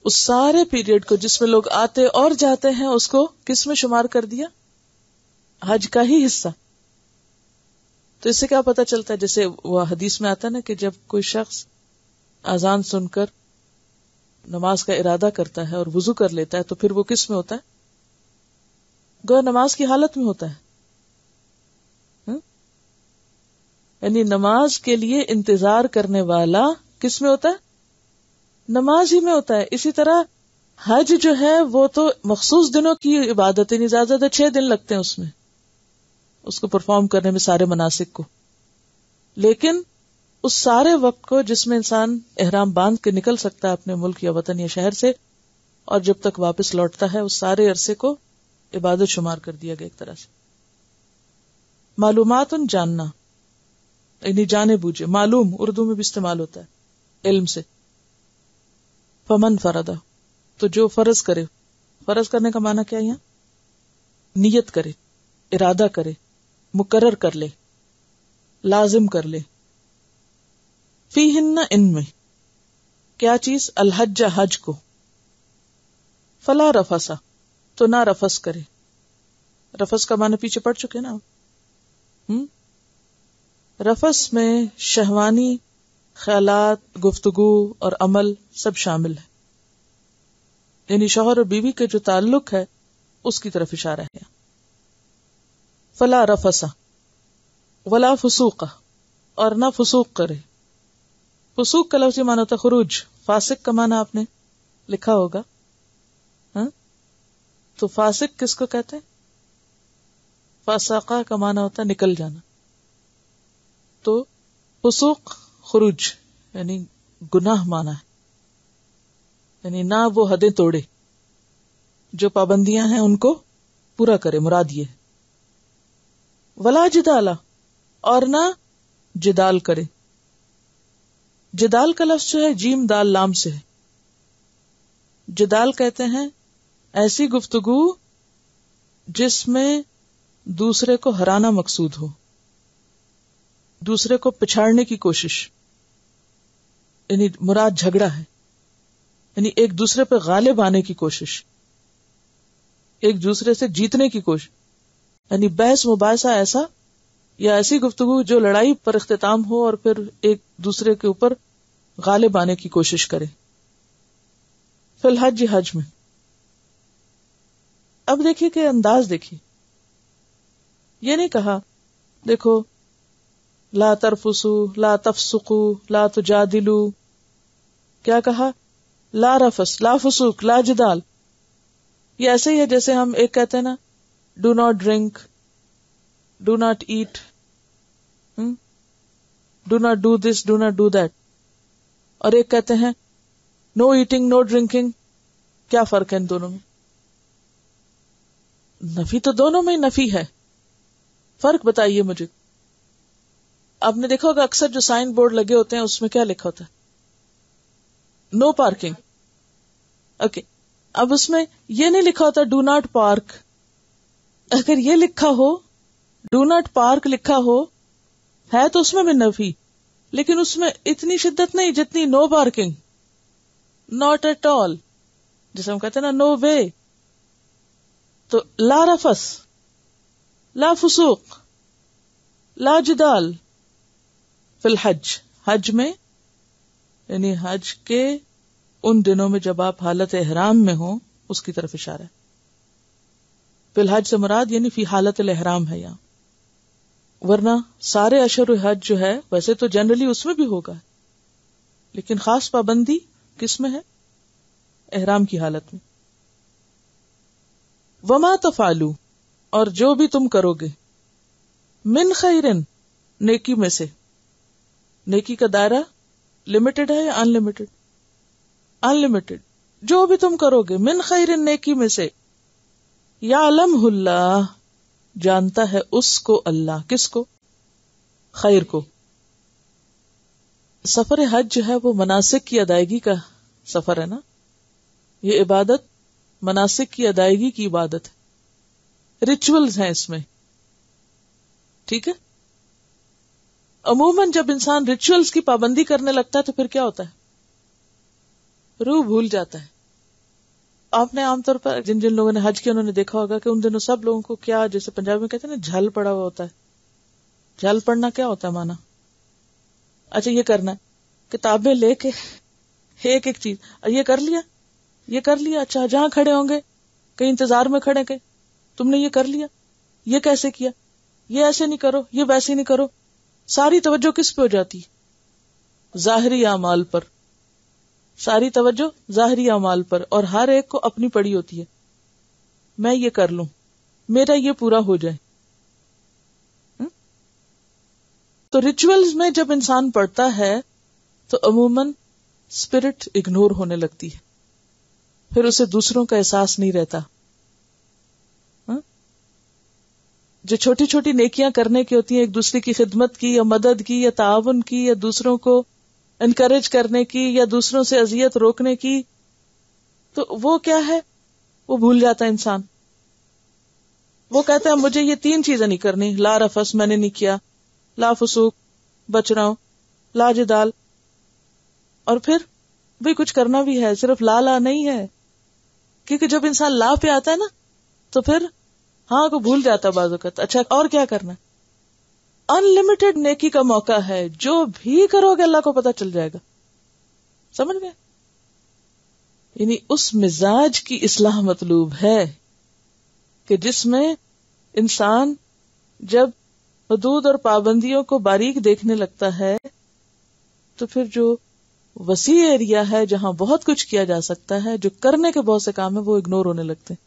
उस सारे पीरियड को जिसमें लोग आते और जाते हैं उसको किस में शुमार कर दिया? हज का ही हिस्सा। तो इससे क्या पता चलता है, जैसे वह हदीस में आता है ना कि जब कोई शख्स अजान सुनकर नमाज का इरादा करता है और वुजू कर लेता है तो फिर वो किस में होता है? गो नमाज की हालत में होता है, यानी नमाज के लिए इंतजार करने वाला किस में होता है? नमाज ही में होता है। इसी तरह हज जो है वो तो मखसूस दिनों की इबादत है, ज्यादा ज्यादा छह दिन लगते हैं उसमें, उसको परफॉर्म करने में, सारे मनासिक को। लेकिन उस सारे वक्त को जिसमें इंसान एहराम बांध के निकल सकता है अपने मुल्क या वतन या शहर से, और जब तक वापस लौटता है, उस सारे अरसे को इबादत शुमार कर दिया गया एक तरह से। मालूमात उन जानना, यानी जाने बूझे, मालूम उर्दू में भी इस्तेमाल होता है इल्म से। फमन फरदा तो जो फर्ज करे, फर्ज करने का माना क्या है यहाँ? नियत करे, इरादा करे, मुकर्रर कर ले, लाजिम कर ले। फीहिन्ना इनमें क्या चीज? अलहज्जा हज को। फला रफसा तो ना रफस करे, रफस का माना पीछे पड़ चुके ना। हम्म रफस में शहवानी ख्यालात, गुफ्तगू और अमल सब शामिल है, यानी शौहर और बीवी के जो ताल्लुक है उसकी तरफ इशारा है। फला रफसा वला फुसूका और ना फुसूक करे। फुसूक का लफ्ज़ी माना होता खुरूज, फासिक का माना आपने लिखा होगा, हाँ? तो फासिक किसको कहते हैं? फासाका का माना होता निकल जाना। तो फुसूक खुरूज यानी गुनाह माना है, यानी ना वो हदें तोड़े, जो पाबंदियां हैं उनको पूरा करे, मुराद ये। वला जिदाला, और ना जिदाल करे। जिदाल का लफ्ज जो है जीम दाल लाम से है। जिदाल कहते हैं ऐसी गुफ्तगू जिसमें दूसरे को हराना मकसूद हो, दूसरे को पिछाड़ने की कोशिश, यानी मुराद झगड़ा है, यानी एक दूसरे पर गालिब आने की कोशिश, एक दूसरे से जीतने की कोशिश, यानी बहस मुबासा ऐसा या ऐसी गुफ्तगू जो लड़ाई पर इख्तिताम हो और फिर एक दूसरे के ऊपर गालिब आने की कोशिश करे। फिल हज, हज में अब देखिए कि अंदाज देखिए, ये नहीं कहा देखो ला तरफसू ला तफसुकू ला तुजादिलू, क्या कहा, ला रफस ला फुसूक ला जिदाल। ये ऐसे ही है जैसे हम एक कहते हैं ना do not drink, do not eat, do not do this, do not do that, और एक कहते हैं नो ईटिंग नो ड्रिंकिंग। क्या फर्क है इन दोनों में? नफी तो दोनों में नफी है, फर्क बताइए मुझे। आपने देखा होगा अक्सर जो साइन बोर्ड लगे होते हैं उसमें क्या लिखा होता है, नो पार्किंग। ओके, अब उसमें ये नहीं लिखा होता डू नॉट पार्क। अगर ये लिखा हो डू नॉट पार्क लिखा हो, है तो उसमें भी नफी, लेकिन उसमें इतनी शिद्दत नहीं जितनी no parking, not at all, जैसे हम कहते हैं ना नो वे। तो ला रफस ला फुसूक ला जुदाल फिल हज, हज में, यानी हज के उन दिनों में जब आप हालत एहराम में हो, उसकी तरफ इशारा है। फिल हज से मुराद यानी फी हालत एहराम है यहाँ, वरना सारे अशर हज जो है वैसे तो जनरली उसमें भी होगा, लेकिन खास पाबंदी किस में है, एहराम की हालत में। वमा तफालू, और जो भी तुम करोगे, मिन खैरन, नेकी में से। नेकी का दायरा लिमिटेड है या अनलिमिटेड? अनलिमिटेड। जो भी तुम करोगे मिन खैरन, नेकी में से, या अलमहुल्लाह, जानता है उसको अल्लाह। किसको? खैर को। सफर हज जो है वो मनासिक की अदायगी का सफर है ना, ये इबादत मनासिक की अदायगी की इबादत है, रिचुअल्स हैं इसमें, ठीक है। अमूमन जब इंसान रिचुअल्स की पाबंदी करने लगता है तो फिर क्या होता है, रूह भूल जाता है। आपने आमतौर पर जिन जिन लोगों ने हज किया उन्होंने देखा होगा कि उन दिनों सब लोगों को क्या, जैसे पंजाबी में कहते हैं ना झल पड़ा हुआ होता है। झल पड़ना क्या होता है? माना अच्छा ये करना है, किताबें लेके एक एक चीज, ये कर लिया ये कर लिया, अच्छा जहां खड़े होंगे कहीं इंतजार में खड़े के तुमने ये कर लिया, ये कैसे किया, ये ऐसे नहीं करो, ये वैसे नहीं करो। सारी तवज्जो किस पे हो जाती? जाहिरी आमाल पर, सारी तवज्जो जाहिरी आमाल पर, और हर एक को अपनी पड़ी होती है, मैं ये कर लूं, मेरा ये पूरा हो जाए। हुँ? तो रिचुअल्स में जब इंसान पढ़ता है तो अमूमन स्पिरिट इग्नोर होने लगती है, फिर उसे दूसरों का एहसास नहीं रहता। हा? जो छोटी छोटी नेकियां करने की होती हैं, एक दूसरे की खिदमत की या मदद की या ताउन की या दूसरों को इनकरेज करने की या दूसरों से अजियत रोकने की, तो वो क्या है, वो भूल जाता है इंसान। वो कहता है मुझे ये तीन चीजें नहीं करनी, ला रफस मैंने नहीं किया, ला फुसूक बच रहा हूं, ला जिदाल, और फिर भाई कुछ करना भी है, सिर्फ ला ला नहीं है, क्योंकि जब इंसान ला पे आता है ना तो फिर हाँ को भूल जाता बाजुकत। अच्छा और क्या करना? अनलिमिटेड नेकी का मौका है, जो भी करोगे अल्लाह को पता चल जाएगा। समझ गए? यानी उस मिजाज की इस्लाह मतलूब है कि जिसमें इंसान जब हदूद और पाबंदियों को बारीक देखने लगता है तो फिर जो वसी एरिया है जहां बहुत कुछ किया जा सकता है, जो करने के बहुत से काम है, वो इग्नोर होने लगते हैं।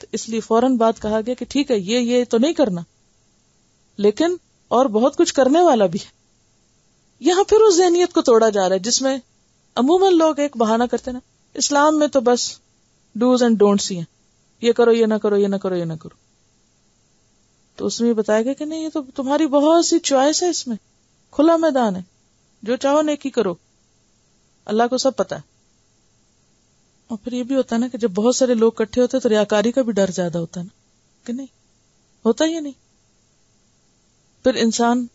तो इसलिए फौरन बात कहा गया कि ठीक है ये ये तो नहीं करना, लेकिन और बहुत कुछ करने वाला भी है। यहां फिर उस जहनियत को तोड़ा जा रहा है जिसमें अमूमन लोग एक बहाना करते ना, इस्लाम में तो बस डूज एंड डोंट्स ही हैं, ये करो ये ना करो ये ना करो ये ना करो। तो उसमें बताया गया कि नहीं, ये तो तुम्हारी बहुत सी चॉइस है, इसमें खुला मैदान है, जो चाहो नेकी करो, अल्लाह को सब पता है। और फिर ये भी होता है ना कि जब बहुत सारे लोग इकट्ठे होते हैं तो रियाकारी का भी डर ज्यादा होता है ना, कि नहीं होता ही नहीं। फिर इंसान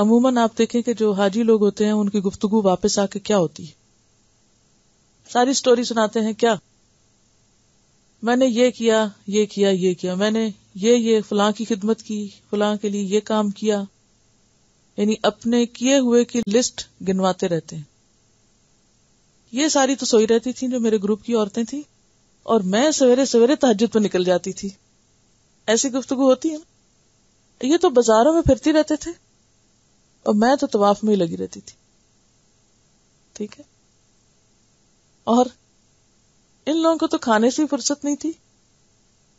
अमूमन आप देखें कि जो हाजी लोग होते हैं उनकी गुफ्तगू वापस आके क्या होती है, सारी स्टोरी सुनाते हैं, क्या मैंने ये किया ये किया ये किया, मैंने ये ये फलां की खिदमत की, फलां के लिए ये काम किया, यानी अपने किए हुए की लिस्ट गिनवाते रहते हैं। ये सारी तो सोई रहती थी जो मेरे ग्रुप की औरतें थी, और मैं सवेरे सवेरे तहज्जुद पर निकल जाती थी, ऐसी गुफ्तगू होती है। ये तो बाजारों में फिरती रहते थे और मैं तो तवाफ में ही लगी रहती थी, ठीक है। और इन लोगों को तो खाने से फुर्सत नहीं थी,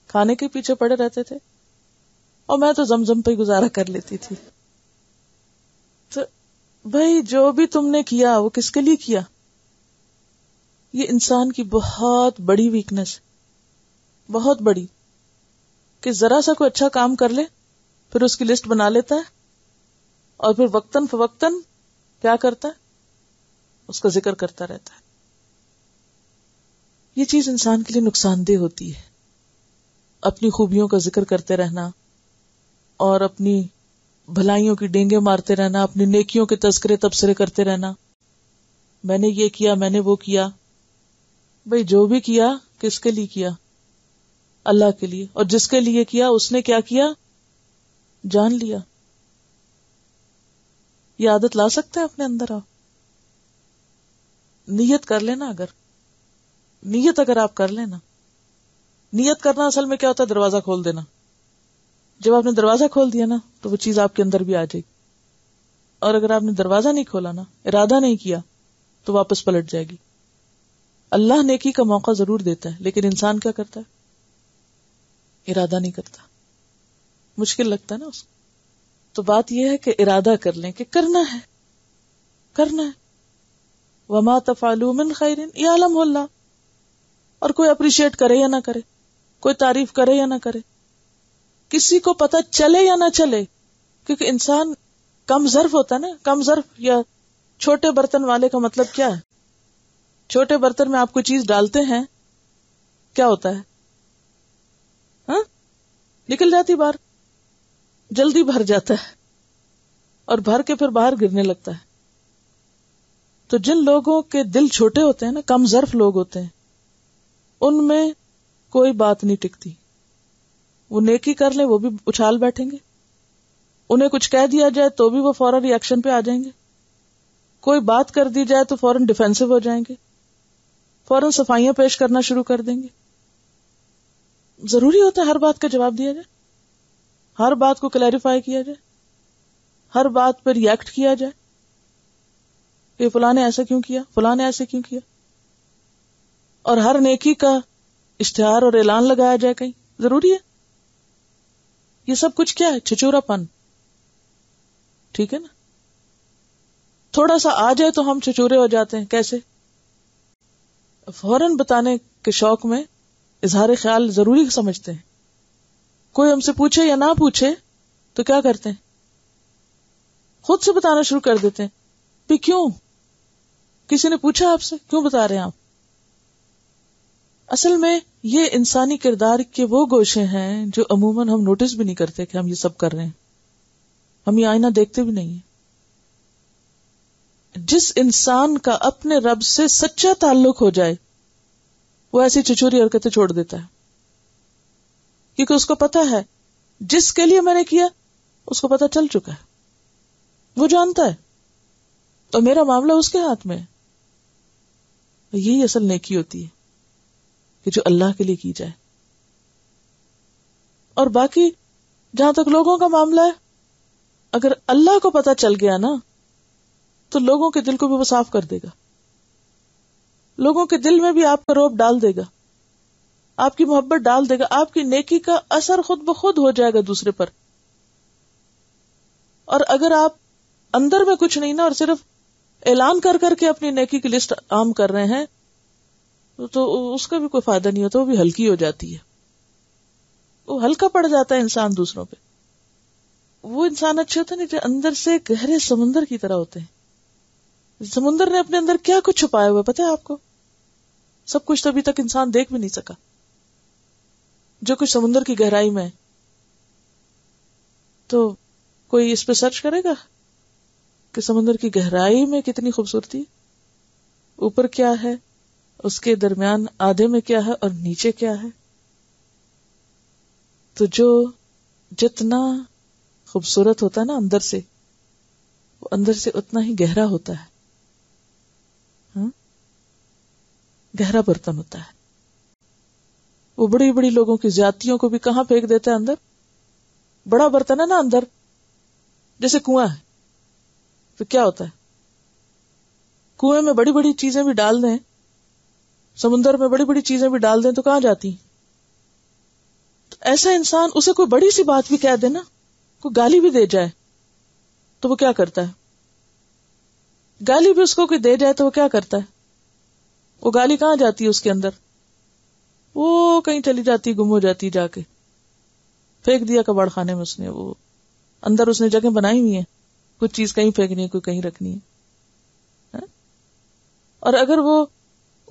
खाने के पीछे पड़े रहते थे, और मैं तो जमजम पे गुजारा कर लेती थी। तो भाई जो भी तुमने किया वो किसके लिए किया? ये इंसान की बहुत बड़ी वीकनेस, बहुत बड़ी, कि जरा सा कोई अच्छा काम कर ले फिर उसकी लिस्ट बना लेता है और फिर वक्तन फवक्तन क्या करता है, उसका जिक्र करता रहता है। ये चीज इंसान के लिए नुकसानदेह होती है, अपनी खूबियों का जिक्र करते रहना और अपनी भलाइयों की डेंगे मारते रहना, अपनी नेकियों के तस्करे तबसरे करते रहना, मैंने ये किया मैंने वो किया। भाई जो भी किया किसके लिए किया? अल्लाह के लिए। और जिसके लिए किया उसने क्या किया, जान लिया। ये आदत ला सकते हैं अपने अंदर आप, नियत कर लेना। अगर नियत अगर आप कर लेना, नियत करना असल में क्या होता है, दरवाजा खोल देना। जब आपने दरवाजा खोल दिया ना तो वो चीज आपके अंदर भी आ जाएगी, और अगर आपने दरवाजा नहीं खोला ना, इरादा नहीं किया, तो वापस पलट जाएगी। अल्लाह नेकी का मौका जरूर देता है, लेकिन इंसान क्या करता है, इरादा नहीं करता, मुश्किल लगता है ना उसको। तो बात यह है कि इरादा कर लें कि करना है करना है। वमा तफालू मिन खैरिन यालमहुल्लाह। और कोई अप्रिशिएट करे या ना करे, कोई तारीफ करे या ना करे, किसी को पता चले या ना चले, क्योंकि इंसान कम ज़र्फ होता है ना। कम ज़र्फ या छोटे बर्तन वाले का मतलब क्या है? छोटे बर्तन में आप कोई चीज डालते हैं, क्या होता है, हा? निकल जाती बाहर, जल्दी भर जाता है और भर के फिर बाहर गिरने लगता है। तो जिन लोगों के दिल छोटे होते हैं ना, कम ज़र्फ लोग होते हैं, उनमें कोई बात नहीं टिकती। वो नेकी कर ले वो भी उछाल बैठेंगे, उन्हें कुछ कह दिया जाए तो भी वो फौरन रिएक्शन पे आ जाएंगे, कोई बात कर दी जाए तो फौरन डिफेंसिव हो जाएंगे, फौरन सफाइयां पेश करना शुरू कर देंगे। जरूरी होता है हर बात का जवाब दिया जाए, हर बात को क्लैरिफाई किया जाए, हर बात पर रिएक्ट किया जाए कि फलां ने ऐसा क्यों किया, फलां ने ऐसा क्यों किया, और हर नेकी का इश्तिहार और ऐलान लगाया जाए कहीं। जरूरी है ये सब कुछ, क्या है, छिचूरापन, ठीक है ना। थोड़ा सा आ जाए तो हम छिचूरे हो जाते हैं, कैसे, फौरन बताने के शौक में इजहार ख्याल जरूरी समझते हैं। कोई हमसे पूछे या ना पूछे तो क्या करते हैं, खुद से बताना शुरू कर देते हैं भी, क्यों, किसी ने पूछा आपसे, क्यों बता रहे हैं आप। असल में ये इंसानी किरदार के वो गोशे हैं जो अमूमन हम नोटिस भी नहीं करते कि हम ये सब कर रहे हैं, हम ये आईना देखते भी नहीं है। जिस इंसान का अपने रब से सच्चा ताल्लुक हो जाए वो ऐसी चिचोरी हरकतें छोड़ देता है, क्योंकि उसको पता है जिसके लिए मैंने किया उसको पता चल चुका है, वो जानता है, तो मेरा मामला उसके हाथ में है। यही असल नेकी होती है कि जो अल्लाह के लिए की जाए। और बाकी जहां तक लोगों का मामला है, अगर अल्लाह को पता चल गया ना तो लोगों के दिल को भी वो साफ कर देगा, लोगों के दिल में भी आपका रोब डाल देगा, आपकी मोहब्बत डाल देगा, आपकी नेकी का असर खुद ब खुद हो जाएगा दूसरे पर। और अगर आप अंदर में कुछ नहीं ना और सिर्फ ऐलान कर करके अपनी नेकी की लिस्ट आम कर रहे हैं तो उसका भी कोई फायदा नहीं होता, वो भी हल्की हो जाती है, वो हल्का पड़ जाता है इंसान दूसरों पे। वो इंसान अच्छे होते नहीं जो अंदर से गहरे समुंदर की तरह होते हैं। समुंदर ने अपने अंदर क्या कुछ छुपाया हुआ पता है आपको? सब कुछ तो अभी तक इंसान देख भी नहीं सका जो कुछ समुंदर की गहराई में है। तो कोई इस पे सर्च करेगा कि समुंदर की गहराई में कितनी खूबसूरती, ऊपर क्या है, उसके दरमियान आधे में क्या है और नीचे क्या है। तो जो जितना खूबसूरत होता है ना अंदर से, वो अंदर से उतना ही गहरा होता है, हाँ? गहरा बर्तन होता है। वो बड़ी बड़ी लोगों की जातियों को भी कहां फेंक देता है अंदर, बड़ा बर्तन है ना अंदर, जैसे कुआं है तो क्या होता है, कुएं में बड़ी बड़ी चीजें भी डाल दें, समुंदर में बड़ी बड़ी चीजें भी डाल दें तो कहां जाती है? तो ऐसा इंसान, उसे कोई बड़ी सी बात भी कह देना, कोई गाली भी दे जाए तो वो क्या करता है? गाली भी उसको कोई दे जाए तो वो क्या करता है? वो गाली कहां जाती है उसके अंदर? वो कहीं चली जाती, गुम हो जाती, जाके फेंक दिया कबाड़खाने में उसने। वो अंदर उसने जगह बनाई हुई है, कुछ चीज कहीं फेंकनी है, कोई कहीं रखनी है, है? और अगर वो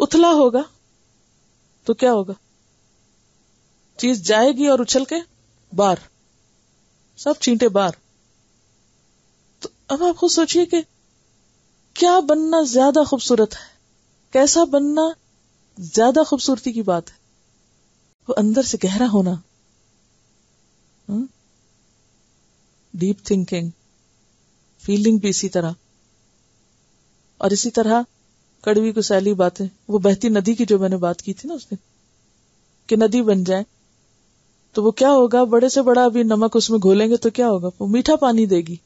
उथला होगा तो क्या होगा? चीज जाएगी और उछल के बाहर, सब चींटे बाहर। तो अब आप खुद सोचिए कि क्या बनना ज्यादा खूबसूरत है, कैसा बनना ज्यादा खूबसूरती की बात है? वो अंदर से गहरा होना, डीप थिंकिंग, फीलिंग भी इसी तरह, और इसी तरह कड़वी कुसैली बातें। वो बहती नदी की जो मैंने बात की थी ना उसने, कि नदी बन जाए तो वो क्या होगा, बड़े से बड़ा अभी नमक उसमें घोलेंगे तो क्या होगा, वो मीठा पानी देगी।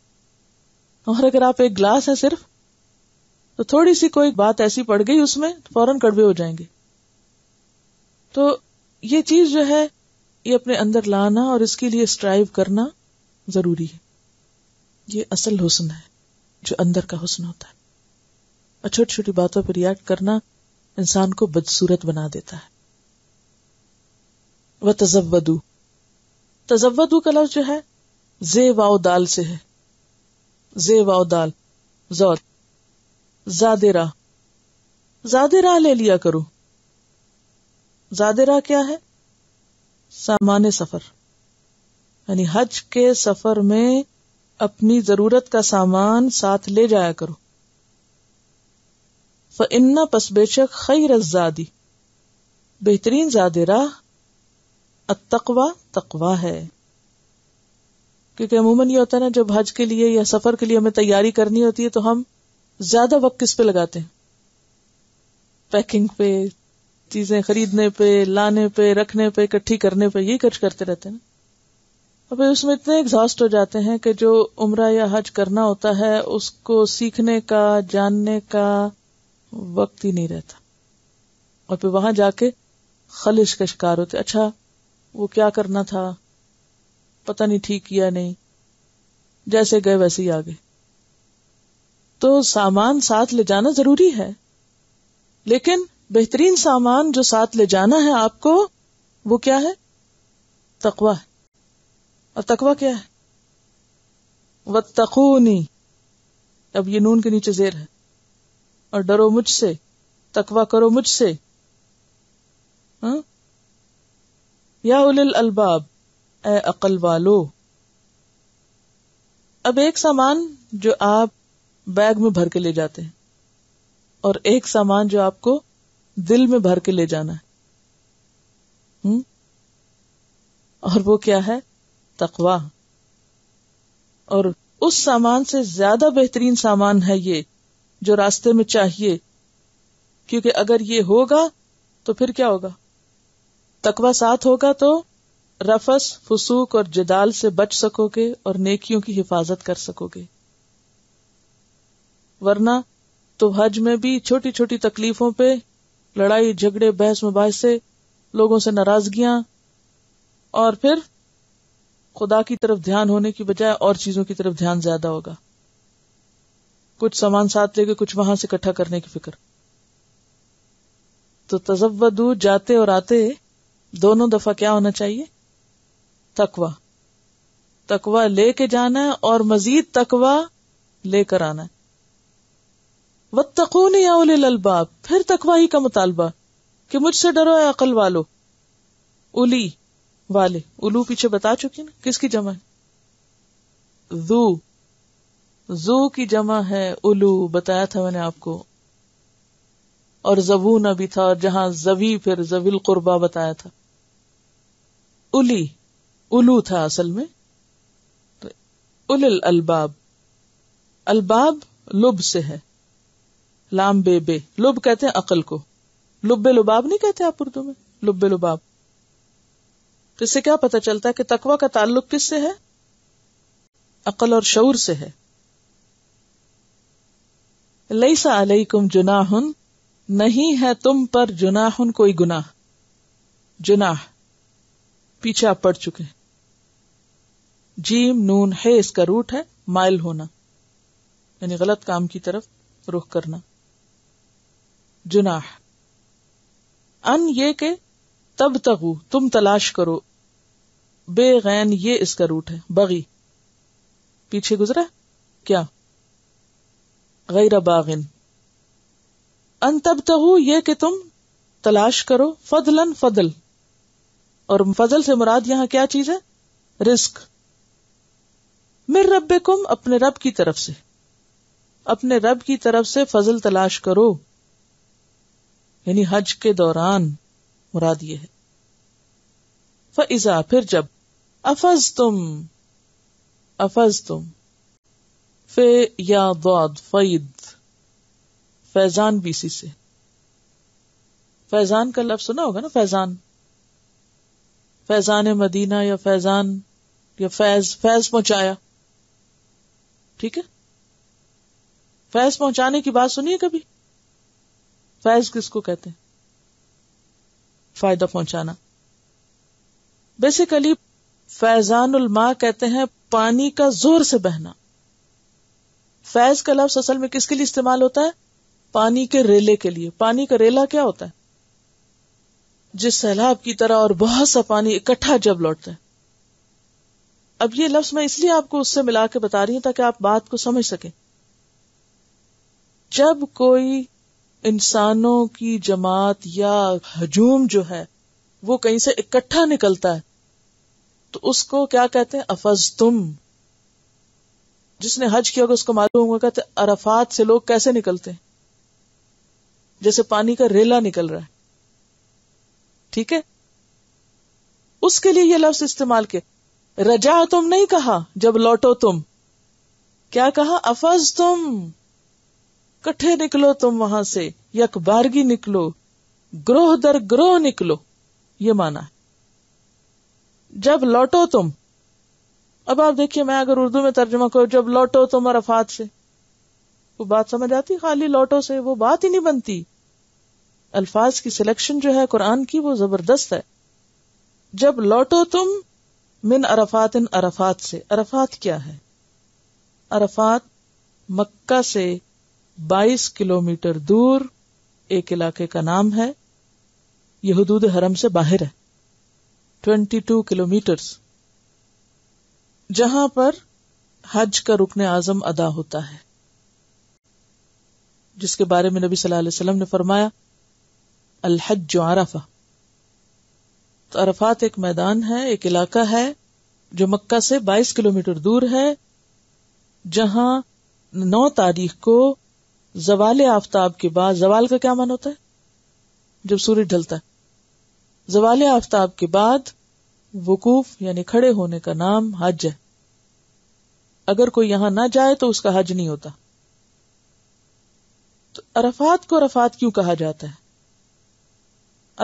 और अगर आप एक ग्लास है सिर्फ, तो थोड़ी सी कोई बात ऐसी पड़ गई उसमें तो फौरन कड़वे हो जाएंगे। तो ये चीज जो है, ये अपने अंदर लाना और इसके लिए स्ट्राइव करना जरूरी है। ये असल हुस्न है जो अंदर का हुस्न होता है। छोटी छोटी बातों पर रिएक्ट करना इंसान को बदसूरत बना देता है। वह तजव्वदू, तजव्वदू का लफ्ज जो है जे वाओ दाल से है। जे वाओ दाल, जोर, ज़ादे राह, ज़ादे राह ले लिया करो। ज़ादे राह क्या है? सामान्य सफर, यानी हज के सफर में अपनी जरूरत का सामान साथ ले जाया करो। फइन्ना, पस बेशक, खैर अज़्ज़ादी, बेहतरीन ज़ादे राह अत्तक़वा, तक़वा है। क्योंकि अमूमन ये होता है ना, जब हज के लिए या सफर के लिए हमें तैयारी करनी होती है तो हम ज्यादा वक्त किस पे लगाते हैं? पैकिंग पे, चीजें खरीदने पे, लाने पे, रखने पे, इकट्ठी करने पे, यही खर्च करते रहते हैं ना। अब उसमें इतने एग्जॉस्ट हो जाते हैं कि जो उम्रा या हज करना होता है उसको सीखने का, जानने का वक्त ही नहीं रहता। और फिर वहां जाके खलिश का शिकार होते, अच्छा वो क्या करना था, पता नहीं ठीक किया नहीं, जैसे गए वैसे ही आ गए। तो सामान साथ ले जाना जरूरी है, लेकिन बेहतरीन सामान जो साथ ले जाना है आपको, वो क्या है? तकवा है। और तकवा क्या है? वत्तकूनी, अब ये नून के नीचे जेर है, और डरो मुझसे, तकवा करो मुझसे। हाँ? या उलिल अलबाब, ए अकल वालो। अब एक सामान जो आप बैग में भर के ले जाते हैं और एक सामान जो आपको दिल में भर के ले जाना है, हुँ? और वो क्या है? तकवा। और उस सामान से ज्यादा बेहतरीन सामान है ये जो रास्ते में चाहिए, क्योंकि अगर ये होगा तो फिर क्या होगा? तकवा साथ होगा तो रफस, फुसूक और जदाल से बच सकोगे और नेकियों की हिफाजत कर सकोगे। वरना तो हज में भी छोटी छोटी तकलीफों पे लड़ाई, झगड़े, बहस मुबाहिसे, लोगों से नाराजगियां, और फिर खुदा की तरफ ध्यान होने की बजाय और चीजों की तरफ ध्यान ज्यादा होगा। कुछ सामान साथ लेके कुछ वहां से इकट्ठा करने की फिक्र। तो तज़व्वुदू जाते और आते दोनों दफा क्या होना चाहिए? तकवा। तकवा लेके जाना है और मजीद तकवा लेकर आना है। वत्तकूनी या उलिल अल्बाब, फिर तकवा ही का मुतालबा कि मुझसे डरो या अकल वालो। उली वाले, उलू पीछे बता चुकी ना किसकी जमा है? जू, जू की जमा है उलू, बताया था मैंने आपको। और जबूना भी था, और जहां जवी फिर जविल कुर्बा बताया था। उली उलू था असल में। तो उलिल अल्बाब, अल्बाब लुब से है, लाम बेबे। लुब कहते हैं अकल को, लुब्बे लुबाब नहीं कहते आप उर्दू में, लुब्बे लुबाब। तो इससे क्या पता चलता है कि तकवा का ताल्लुक किससे है? अकल और शऊर से है। लैसा अलैकुम जुनाहुन, नहीं है तुम पर जुनाहुन कोई गुनाह। जुनाह पीछे आप पड़ चुके। जीम नून है इसका रूट है माइल होना, यानी गलत काम की तरफ रुख करना। जुनाह अन ये के तब तगू, तुम तलाश करो। बेगैन ये इसका रूट है बगी, पीछे गुजरा क्या? गैर बागिन। अन तब तगू ये कि तुम तलाश करो। फदलन फदल, और फजल से मुराद यहाँ क्या चीज है? रिस्क। मिर रब्बिकुम, अपने रब की तरफ से, अपने रब की तरफ से फजल तलाश करो, यानी हज के दौरान मुराद ये है। फइजा, फिर जब। अफज तुम, अफज तुम फे या दाद फैद, फैजान बीसी से। फैजान का लफ्ज सुना होगा ना, फैजान, फैजान मदीना या फैजान या फैज, फैज पहुंचाया। ठीक है, फैज पहुंचाने की बात सुनिए कभी। फैज किसको कहते हैं? फायदा पहुंचाना। बेसिकली फैजानुल मा कहते हैं पानी का जोर से बहना। फैज का लफ्ज असल में किसके लिए इस्तेमाल होता है? पानी के रेले के लिए। पानी का रेला क्या होता है? जिस सैलाब की तरह और बहुत सा पानी इकट्ठा जब लौटता है। अब ये लफ्ज मैं इसलिए आपको उससे मिला के बता रही हूं ताकि आप बात को समझ सकें। जब कोई इंसानों की जमात या हजूम जो है वो कहीं से इकट्ठा निकलता है तो उसको क्या कहते हैं? अफज तुम। जिसने हज किया होगा उसको मालूम होगा, कहते अरफात से लोग कैसे निकलते हैं, जैसे पानी का रेला निकल रहा है। ठीक है, उसके लिए ये लफ्ज इस्तेमाल के। रजा तुम नहीं कहा जब लौटो तुम, क्या कहा? अफज तुम, कट्ठे निकलो तुम वहां से, यकबारगी निकलो, ग्रोह दर ग्रोह निकलो, ये माना है जब लौटो तुम। अब आप देखिए, मैं अगर उर्दू में तर्जुमा करूं जब लौटो तुम अरफात से, वो बात समझ आती? खाली लौटो से वो बात ही नहीं बनती। अल्फाज की सिलेक्शन जो है कुरान की वो जबरदस्त है। जब लौटो तुम मिन अरफात, इन अरफात से। अरफात क्या है? अरफात मक्का से बाईस किलोमीटर दूर एक इलाके का नाम है, यह हुदूद हरम से बाहर है, बाईस किलोमीटर, जहां पर हज का रुकन आजम अदा होता है, जिसके बारे में नबी सल्लल्लाहु अलैहि वसल्लम ने फरमाया अल हज्जु अरफा। तो अरफात एक मैदान है, एक इलाका है जो मक्का से बाईस किलोमीटर दूर है, जहां नौ तारीख को जवाल आफ्ताब के बाद, जवाल का क्या मान होता है? जब सूरज ढलता है। जवाल आफ्ताब के बाद वकूफ यानी खड़े होने का नाम हज है। अगर कोई यहां ना जाए तो उसका हज नहीं होता। तो अरफात को अरफात क्यों कहा जाता है?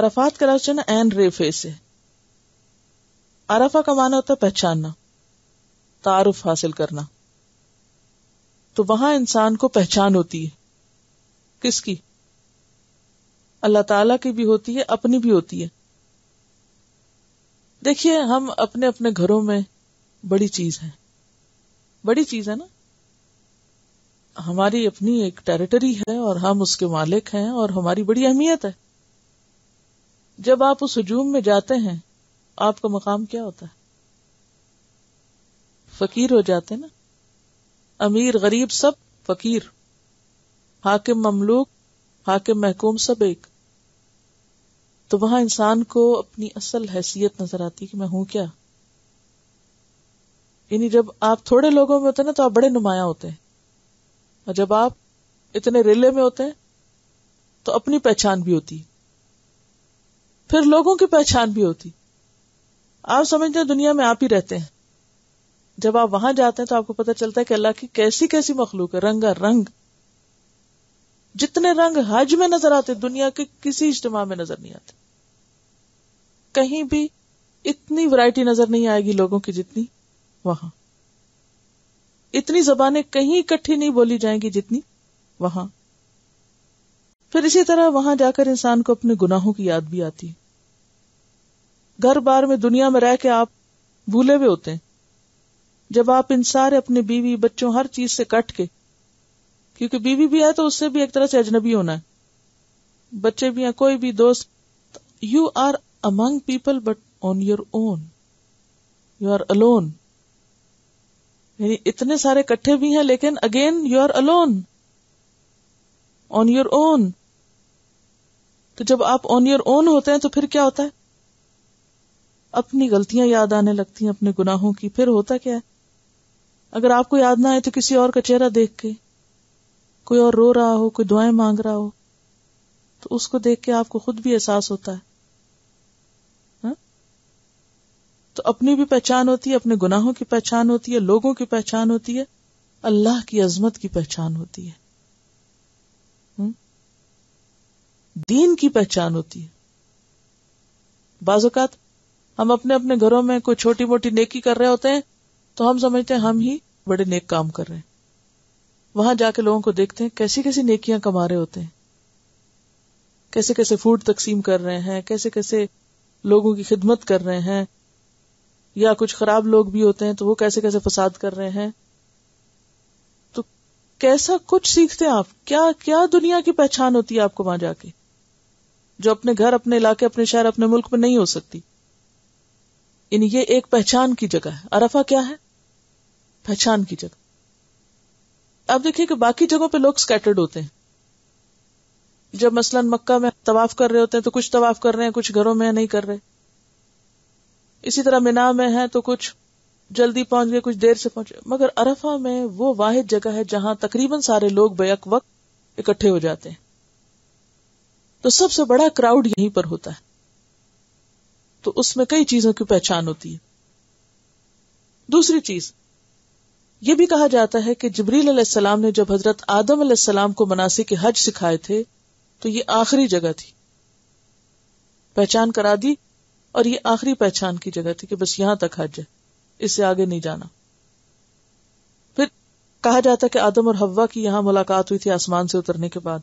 अरफात का लफ्ज ना एन रेफे से। अरफा का माना होता है पहचानना, तारुफ हासिल करना। तो वहां इंसान को पहचान होती है, किसकी? अल्लाह ताला की भी होती है, अपनी भी होती है। देखिए, हम अपने अपने घरों में बड़ी चीज है, बड़ी चीज है ना, हमारी अपनी एक टेरिटरी है और हम उसके मालिक हैं और हमारी बड़ी अहमियत है। जब आप उस हुजूम में जाते हैं आपका मकाम क्या होता है? फकीर हो जाते ना, अमीर गरीब सब फकीर, हाकिम ममलूक, हाकिम महकूम सब एक। तो वहां इंसान को अपनी असल हैसियत नजर आती कि मैं हूं क्या। यानी जब आप थोड़े लोगों में होते हैं ना तो आप बड़े नुमायां होते हैं, और जब आप इतने रिले में होते हैं तो अपनी पहचान भी होती, फिर लोगों की पहचान भी होती। आप समझते हैं दुनिया में आप ही रहते हैं, जब आप वहां जाते हैं तो आपको पता चलता है कि अल्लाह की कैसी कैसी मखलूक है, रंगा रंग, जितने रंग हज में नजर आते दुनिया के किसी इज्तिमा में नजर नहीं आते। कहीं भी इतनी वैरायटी नजर नहीं आएगी लोगों की जितनी वहां, इतनी जबानें कहीं इकट्ठी नहीं बोली जाएंगी जितनी वहां। फिर इसी तरह वहां जाकर इंसान को अपने गुनाहों की याद भी आती है। घर बार में दुनिया में रह के आप भूले हुए होते हैं, जब आप इन सारे अपने बीवी बच्चों हर चीज से कट के, क्योंकि बीवी भी है तो उससे भी एक तरह से अजनबी होना है, बच्चे भी हैं, कोई भी दोस्त, you are among people but on your own, you are alone. यानी इतने सारे इकट्ठे भी हैं लेकिन again you are alone, on your own. तो जब आप ऑन योर ओन होते हैं तो फिर क्या होता है? अपनी गलतियां याद आने लगती हैं, अपने गुनाहों की। फिर होता क्या है? अगर आपको याद ना आए तो किसी और का चेहरा देख के, कोई और रो रहा हो, कोई दुआएं मांग रहा हो, तो उसको देख के आपको खुद भी एहसास होता है हा? तो अपनी भी पहचान होती है, अपने गुनाहों की पहचान होती है, लोगों की पहचान होती है, अल्लाह की अजमत की पहचान होती है, हुँ? दीन की पहचान होती है। बाज़ औक़ात हम अपने अपने घरों में कोई छोटी मोटी नेकी कर रहे होते हैं तो हम समझते हैं हम ही बड़े नेक काम कर रहे हैं। वहां जाके लोगों को देखते हैं कैसी कैसी नेकियां कमा रहे होते हैं, कैसे कैसे फूड तकसीम कर रहे हैं, कैसे कैसे लोगों की खिदमत कर रहे हैं, या कुछ खराब लोग भी होते हैं तो वो कैसे कैसे फसाद कर रहे हैं। तो कैसा कुछ सीखते हैं आप, क्या क्या दुनिया की पहचान होती है आपको वहां जाके, जो अपने घर, अपने इलाके, अपने शहर, अपने मुल्क में नहीं हो सकती। इन ये एक पहचान की जगह है। अरफा क्या है? पहचान की जगह। अब देखिए कि बाकी जगहों पे लोग स्कैटर्ड होते हैं। जब मसलन मक्का में तवाफ कर रहे होते हैं तो कुछ तवाफ कर रहे हैं, कुछ घरों में नहीं कर रहे। इसी तरह मिना में है तो कुछ जल्दी पहुंच गए, कुछ देर से पहुंचे। मगर अरफा में वो वाहिद जगह है जहां तकरीबन सारे लोग बेयक वक्त इकट्ठे हो जाते हैं, तो सबसे बड़ा क्राउड यहीं पर होता है। तो उसमें कई चीजों की पहचान होती है। दूसरी चीज यह भी कहा जाता है कि जिब्रील अलैहिस्सलाम ने जब हजरत आदम अलैहिस्सलाम को मनासिक हज सिखाए थे तो ये आखिरी जगह थी, पहचान करा दी, और ये आखिरी पहचान की जगह थी कि बस यहां तक हज है, इससे आगे नहीं जाना। फिर कहा जाता है कि आदम और हव्वा की यहां मुलाकात हुई थी आसमान से उतरने के बाद।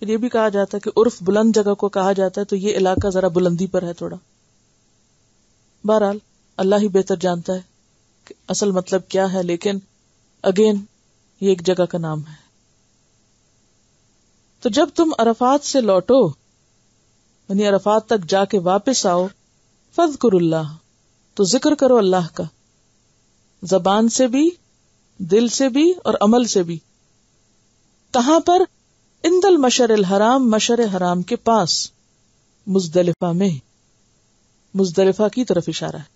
फिर यह भी कहा जाता है कि उर्फ बुलंद जगह को कहा जाता है, तो ये इलाका जरा बुलंदी पर है थोड़ा। बहरहाल अल्लाह ही बेहतर जानता है असल मतलब क्या है, लेकिन अगेन ये एक जगह का नाम है। तो जब तुम अरफात से लौटो, यानी अरफात तक जाके वापस आओ, फ़ज़्कुरुल्लाह, तो जिक्र करो अल्लाह का, जबान से भी, दिल से भी और अमल से भी। कहां पर? इंदल मशरिल हराम, मशर हराम के पास, मुज़दलिफा में। मुज़दलिफा की तरफ इशारा है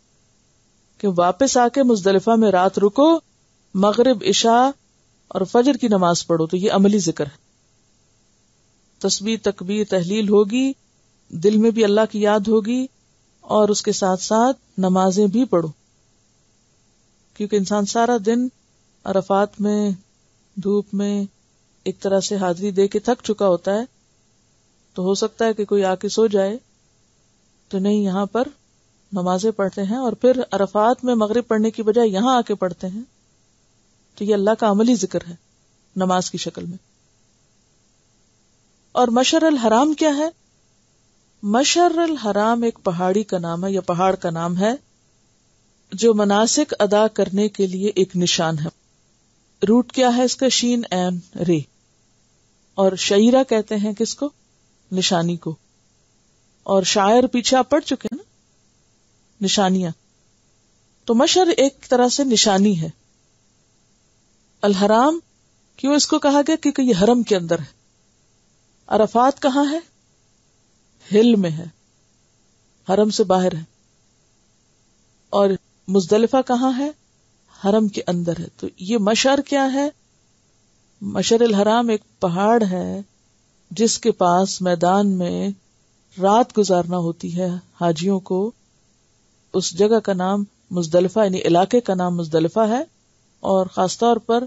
कि वापस आके मुज़दलिफा में रात रुको, मगरिब, इशा और फजर की नमाज पढ़ो। तो ये अमली जिक्र है, तस्बीह, तकबीर, तहलील होगी, दिल में भी अल्लाह की याद होगी, और उसके साथ साथ नमाजें भी पढ़ो, क्योंकि इंसान सारा दिन अरफात में धूप में एक तरह से हाजिरी दे के थक चुका होता है। तो हो सकता है कि कोई आके सो जाए, तो नहीं, यहां पर नमाजें पढ़ते हैं, और फिर अरफात में मगरिब पढ़ने की बजाय यहां आके पढ़ते हैं। तो ये अल्लाह का अमली जिक्र है नमाज की शक्ल में। और मशरल हराम क्या है? मशरल हराम एक पहाड़ी का नाम है या पहाड़ का नाम है, जो मनासिक अदा करने के लिए एक निशान है। रूट क्या है इसका? शीन एन रे। और शईरा कहते हैं किसको? निशानी को। और शायर पीछे आप पढ़ चुके हैं ना, निशानियां। तो मशर एक तरह से निशानी है। अलहराम क्यों इसको कहा गया? क्योंकि ये हरम के अंदर है। अरफात कहाँ है? हिल में है, हरम से बाहर है। और मुजदलिफा कहाँ है? हरम के अंदर है। तो ये मशर क्या है? मशर अल हराम एक पहाड़ है जिसके पास मैदान में रात गुजारना होती है हाजियों को। उस जगह का नाम मुजदलिफा, यानी इलाके का नाम मुजदलिफा है। और खास तौर पर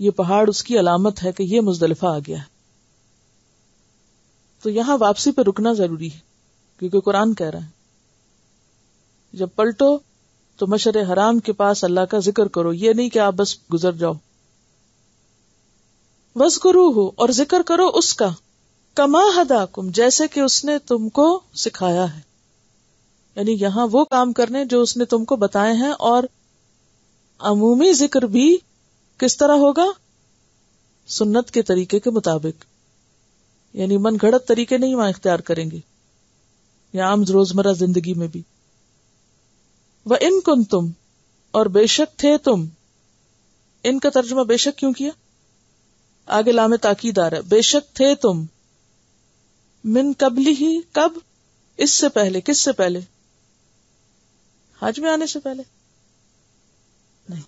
यह पहाड़ उसकी अलामत है कि यह मुजदलिफा आ गया है। तो यहां वापसी पर रुकना जरूरी है क्योंकि कुरान कह रहा है जब पलटो तो मशर हराम के पास अल्लाह का जिक्र करो। ये नहीं कि आप बस गुजर जाओ। वज़्कुरू हो, और जिक्र करो उसका, कमा हदाकुम, जैसे कि उसने तुमको सिखाया है। यानी यहाँ वो काम करने जो उसने तुमको बताए हैं। और अमूमी जिक्र भी किस तरह होगा? सुन्नत के तरीके के मुताबिक, यानी मन घड़त तरीके नहीं वहां इख्तियार करेंगे, या आम रोजमर्रा जिंदगी में भी। व इन कुंतुम, और बेशक थे तुम। इनका तर्जुमा बेशक क्यों किया? आगे लामे ताकीद आ रहा है। बेशक थे तुम मिन कबली ही, कब? इससे पहले। किससे पहले? हज में आने से पहले नहीं,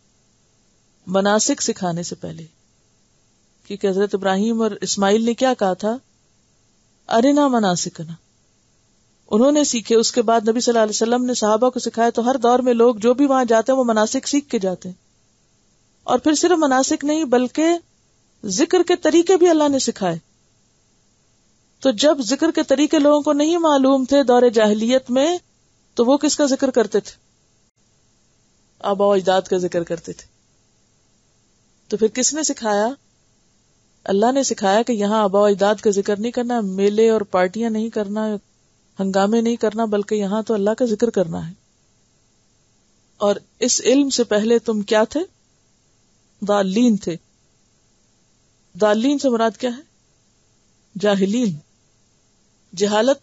मनासिक सिखाने से पहले। क्योंकि हजरत इब्राहिम और इस्माइल ने क्या कहा था? अरिना मनासिकना, उन्होंने सीखे। उसके बाद नबी सल्लल्लाहु अलैहि वसल्लम ने सहाबा को सिखाया। तो हर दौर में लोग जो भी वहां जाते हैं वो मनासिक सीख के जाते हैं। और फिर सिर्फ मनासिक नहीं बल्कि जिक्र के तरीके भी अल्लाह ने सिखाए। तो जब जिक्र के तरीके लोगों को नहीं मालूम थे दौरे जाहिलियत में, तो वो किसका जिक्र करते थे? आबा अजदाद का जिक्र करते थे। तो फिर किसने सिखाया? अल्लाह ने सिखाया कि यहाँ आबा अजदाद का जिक्र नहीं करना, मेले और पार्टियां नहीं करना, हंगामे नहीं करना, बल्कि यहाँ तो अल्लाह का जिक्र करना है। और इस इल्म से पहले तुम क्या थे? दालीन थे। दालीन से मुराद क्या है? जाहिलीन। जहालत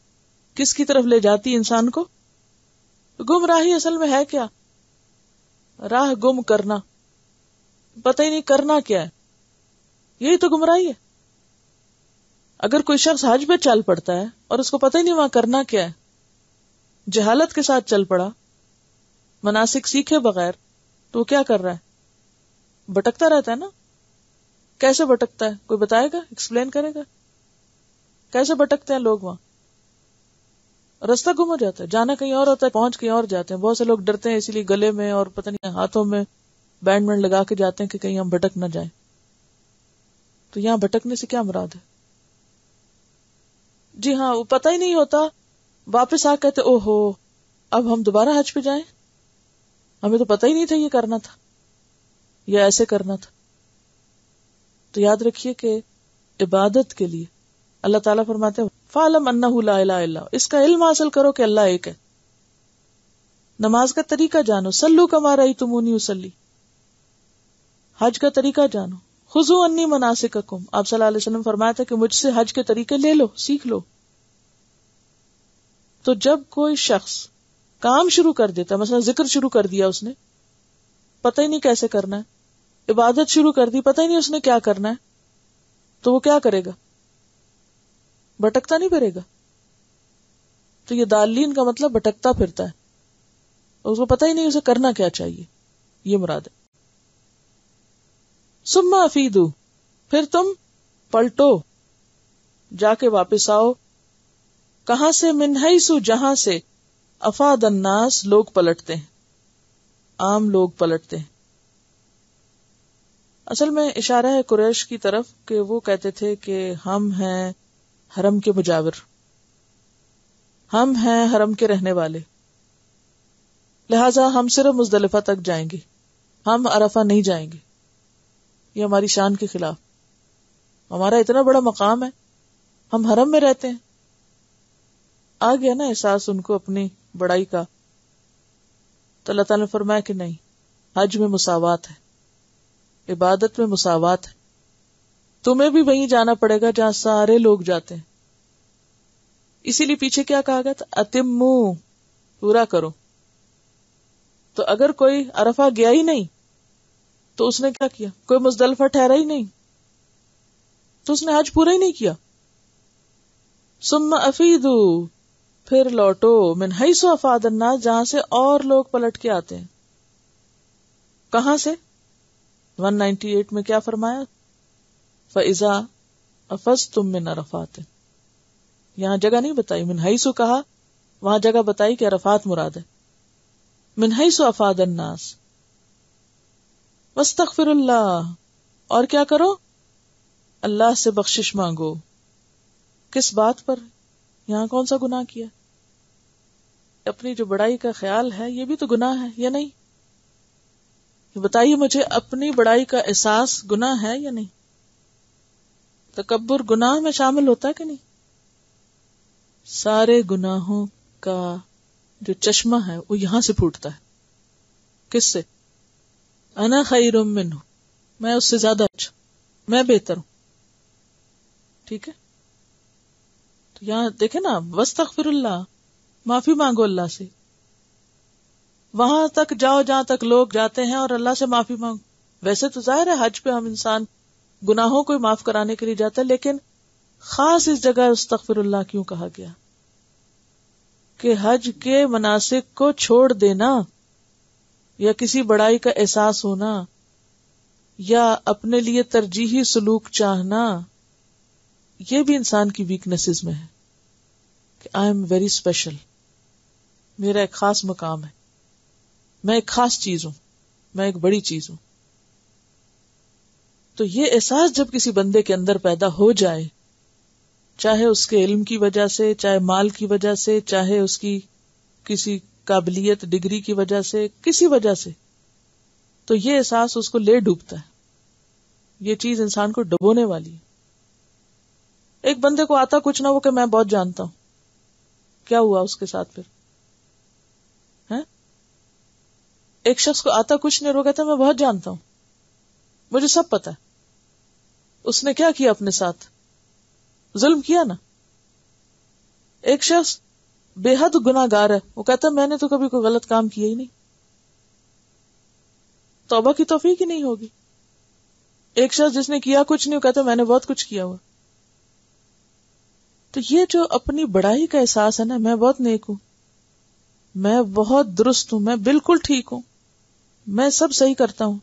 किसकी तरफ ले जाती इंसान को? गुमराही। असल में है क्या? राह गुम करना, पता ही नहीं करना क्या है, यही तो गुमराही है। अगर कोई शख्स हज पे चल पड़ता है और उसको पता ही नहीं वहां करना क्या है, जहालत के साथ चल पड़ा, मनासिक सीखे बगैर, तो क्या कर रहा है? भटकता रहता है ना। कैसे भटकता है? कोई बताएगा? एक्सप्लेन करेगा? कैसे भटकते हैं लोग वहां? रास्ता गुम हो जाता है, जाना कहीं और होता है, पहुंच कहीं और जाते हैं। बहुत से लोग डरते हैं, इसीलिए गले में और पता नहीं हाथों में बैंड बैंड लगा के जाते हैं कि कहीं हम भटक ना जाए। तो यहां भटकने से क्या मुराद है? जी हाँ, वो पता ही नहीं होता, वापस आ कहते ओहो अब हम दोबारा हज पे जाएं, हमें तो पता ही नहीं था ये करना था या ऐसे करना था। तो याद रखिए कि इबादत के लिए अल्लाह ताला फरमाते हैं फालम अन्नहु ला इलाहा इल्ला, इसका इल्म हासिल करो कि अल्लाह एक है। नमाज का तरीका जानो, सल्लू कमा रईतुमूनी उसल्ली, हज का तरीका जानो। खुजू अन्नी मनासिककुम, आप सल्लल्लाहु अलैहि वसल्लम फरमाया था कि मुझसे हज के तरीके ले लो, सीख लो। तो जब कोई शख्स काम शुरू कर देता, मसलन जिक्र शुरू कर दिया उसने, पता ही नहीं कैसे करना है, इबादत शुरू कर दी, पता ही नहीं उसने क्या करना है, तो वो क्या करेगा? भटकता नहीं फिरेगा। तो ये दालीन का मतलब भटकता फिरता है, उसको पता ही नहीं उसे करना क्या चाहिए, ये मुराद है। सुम्मा अफीदू, फिर तुम पलटो, जाके वापस आओ। कहां से? मिन हैसु, जहां से अफाद अन्नास, लोग पलटते हैं, आम लोग पलटते हैं। असल में इशारा है कुरैश की तरफ कि वो कहते थे कि हम हैं हरम के मुजाविर, हम हैं हरम के रहने वाले, लिहाजा हम सिर्फ मुजदलिफा तक जाएंगे, हम अरफा नहीं जाएंगे। ये हमारी शान के खिलाफ, हमारा इतना बड़ा मकाम है, हम हरम में रहते हैं। आ गया ना एहसास उनको अपनी बड़ाई का। तो अल्लाह ताला ने फरमाया कि नहीं, हज में मुसावात है, इबादत में मुसावात है, तुम्हें भी वहीं जाना पड़ेगा जहां सारे लोग जाते हैं। इसीलिए पीछे क्या कहा गया था, अतिम्मू, पूरा करो। तो अगर कोई अरफा गया ही नहीं तो उसने क्या किया, कोई मुजदलिफा ठहरा ही नहीं तो उसने हज पूरा ही नहीं किया। सुम्मा अफीदू, फिर लौटो, मिन हैसु अफाद अन्नास, जहां से और लोग पलट के आते हैं। कहां से? एक सौ अट्ठानवे में क्या फरमाया, फइजा अफज़तुम मिन अरफात, यहां जगह नहीं बताई, मिन हैसु कहा, वहां जगह बताई कि अरफात मुराद है। मिन हैसु अफाद अन्नास वस्तगफिरुल्लाह, और क्या करो, अल्लाह से बख्शिश मांगो। किस बात पर, यहाँ कौन सा गुनाह किया? अपनी जो बड़ाई का ख्याल है ये भी तो गुनाह है या नहीं? बताइए मुझे, अपनी बड़ाई का एहसास गुनाह है या नहीं? तकब्बुर गुनाह में शामिल होता है कि नहीं? सारे गुनाहों का जो चश्मा है वो यहां से फूटता है। किससे? अना खैरुम मिन्हु, मैं उससे ज्यादा अच्छा, मैं बेहतर हूं। ठीक है, तो यहाँ देखे ना, वस्तगफिरुल्लाह, माफी मांगो अल्लाह से। वहां तक जाओ जहां तक लोग जाते हैं और अल्लाह से माफी मांगो। वैसे तो जाहिर है हज पे हम इंसान गुनाहों को माफ कराने के लिए जाता है, लेकिन खास इस जगह अस्तगफिरुल्लाह क्यों कहा गया कि हज के मनासिक को छोड़ देना या किसी बड़ाई का एहसास होना या अपने लिए तरजीही सलूक चाहना, ये भी इंसान की वीकनेसेस में है कि आई एम वेरी स्पेशल, मेरा एक खास मकाम है, मैं एक खास चीज हूं, मैं एक बड़ी चीज हूं। तो ये एहसास जब किसी बंदे के अंदर पैदा हो जाए, चाहे उसके इल्म की वजह से, चाहे माल की वजह से, चाहे उसकी किसी काबिलियत डिग्री की वजह से, किसी वजह से, तो ये एहसास उसको ले डूबता है। ये चीज इंसान को डुबोने वाली है। एक बंदे को आता कुछ ना हो कि मैं बहुत जानता हूं, क्या हुआ उसके साथ फिर है? एक शख्स को आता कुछ नहीं, रो कहता मैं बहुत जानता हूं, मुझे सब पता है। उसने क्या किया अपने साथ? जुल्म किया ना। एक शख्स बेहद गुनाहगार है, वो कहता मैंने तो कभी कोई गलत काम किया ही नहीं, तौबा की तौफीक ही नहीं होगी। एक शख्स जिसने किया कुछ नहीं, वो कहता मैंने बहुत कुछ किया हुआ। तो ये जो अपनी बड़ाई का एहसास है ना, मैं बहुत नेक हूं, मैं बहुत दुरुस्त हूं, मैं बिल्कुल ठीक हूं, मैं सब सही करता हूं,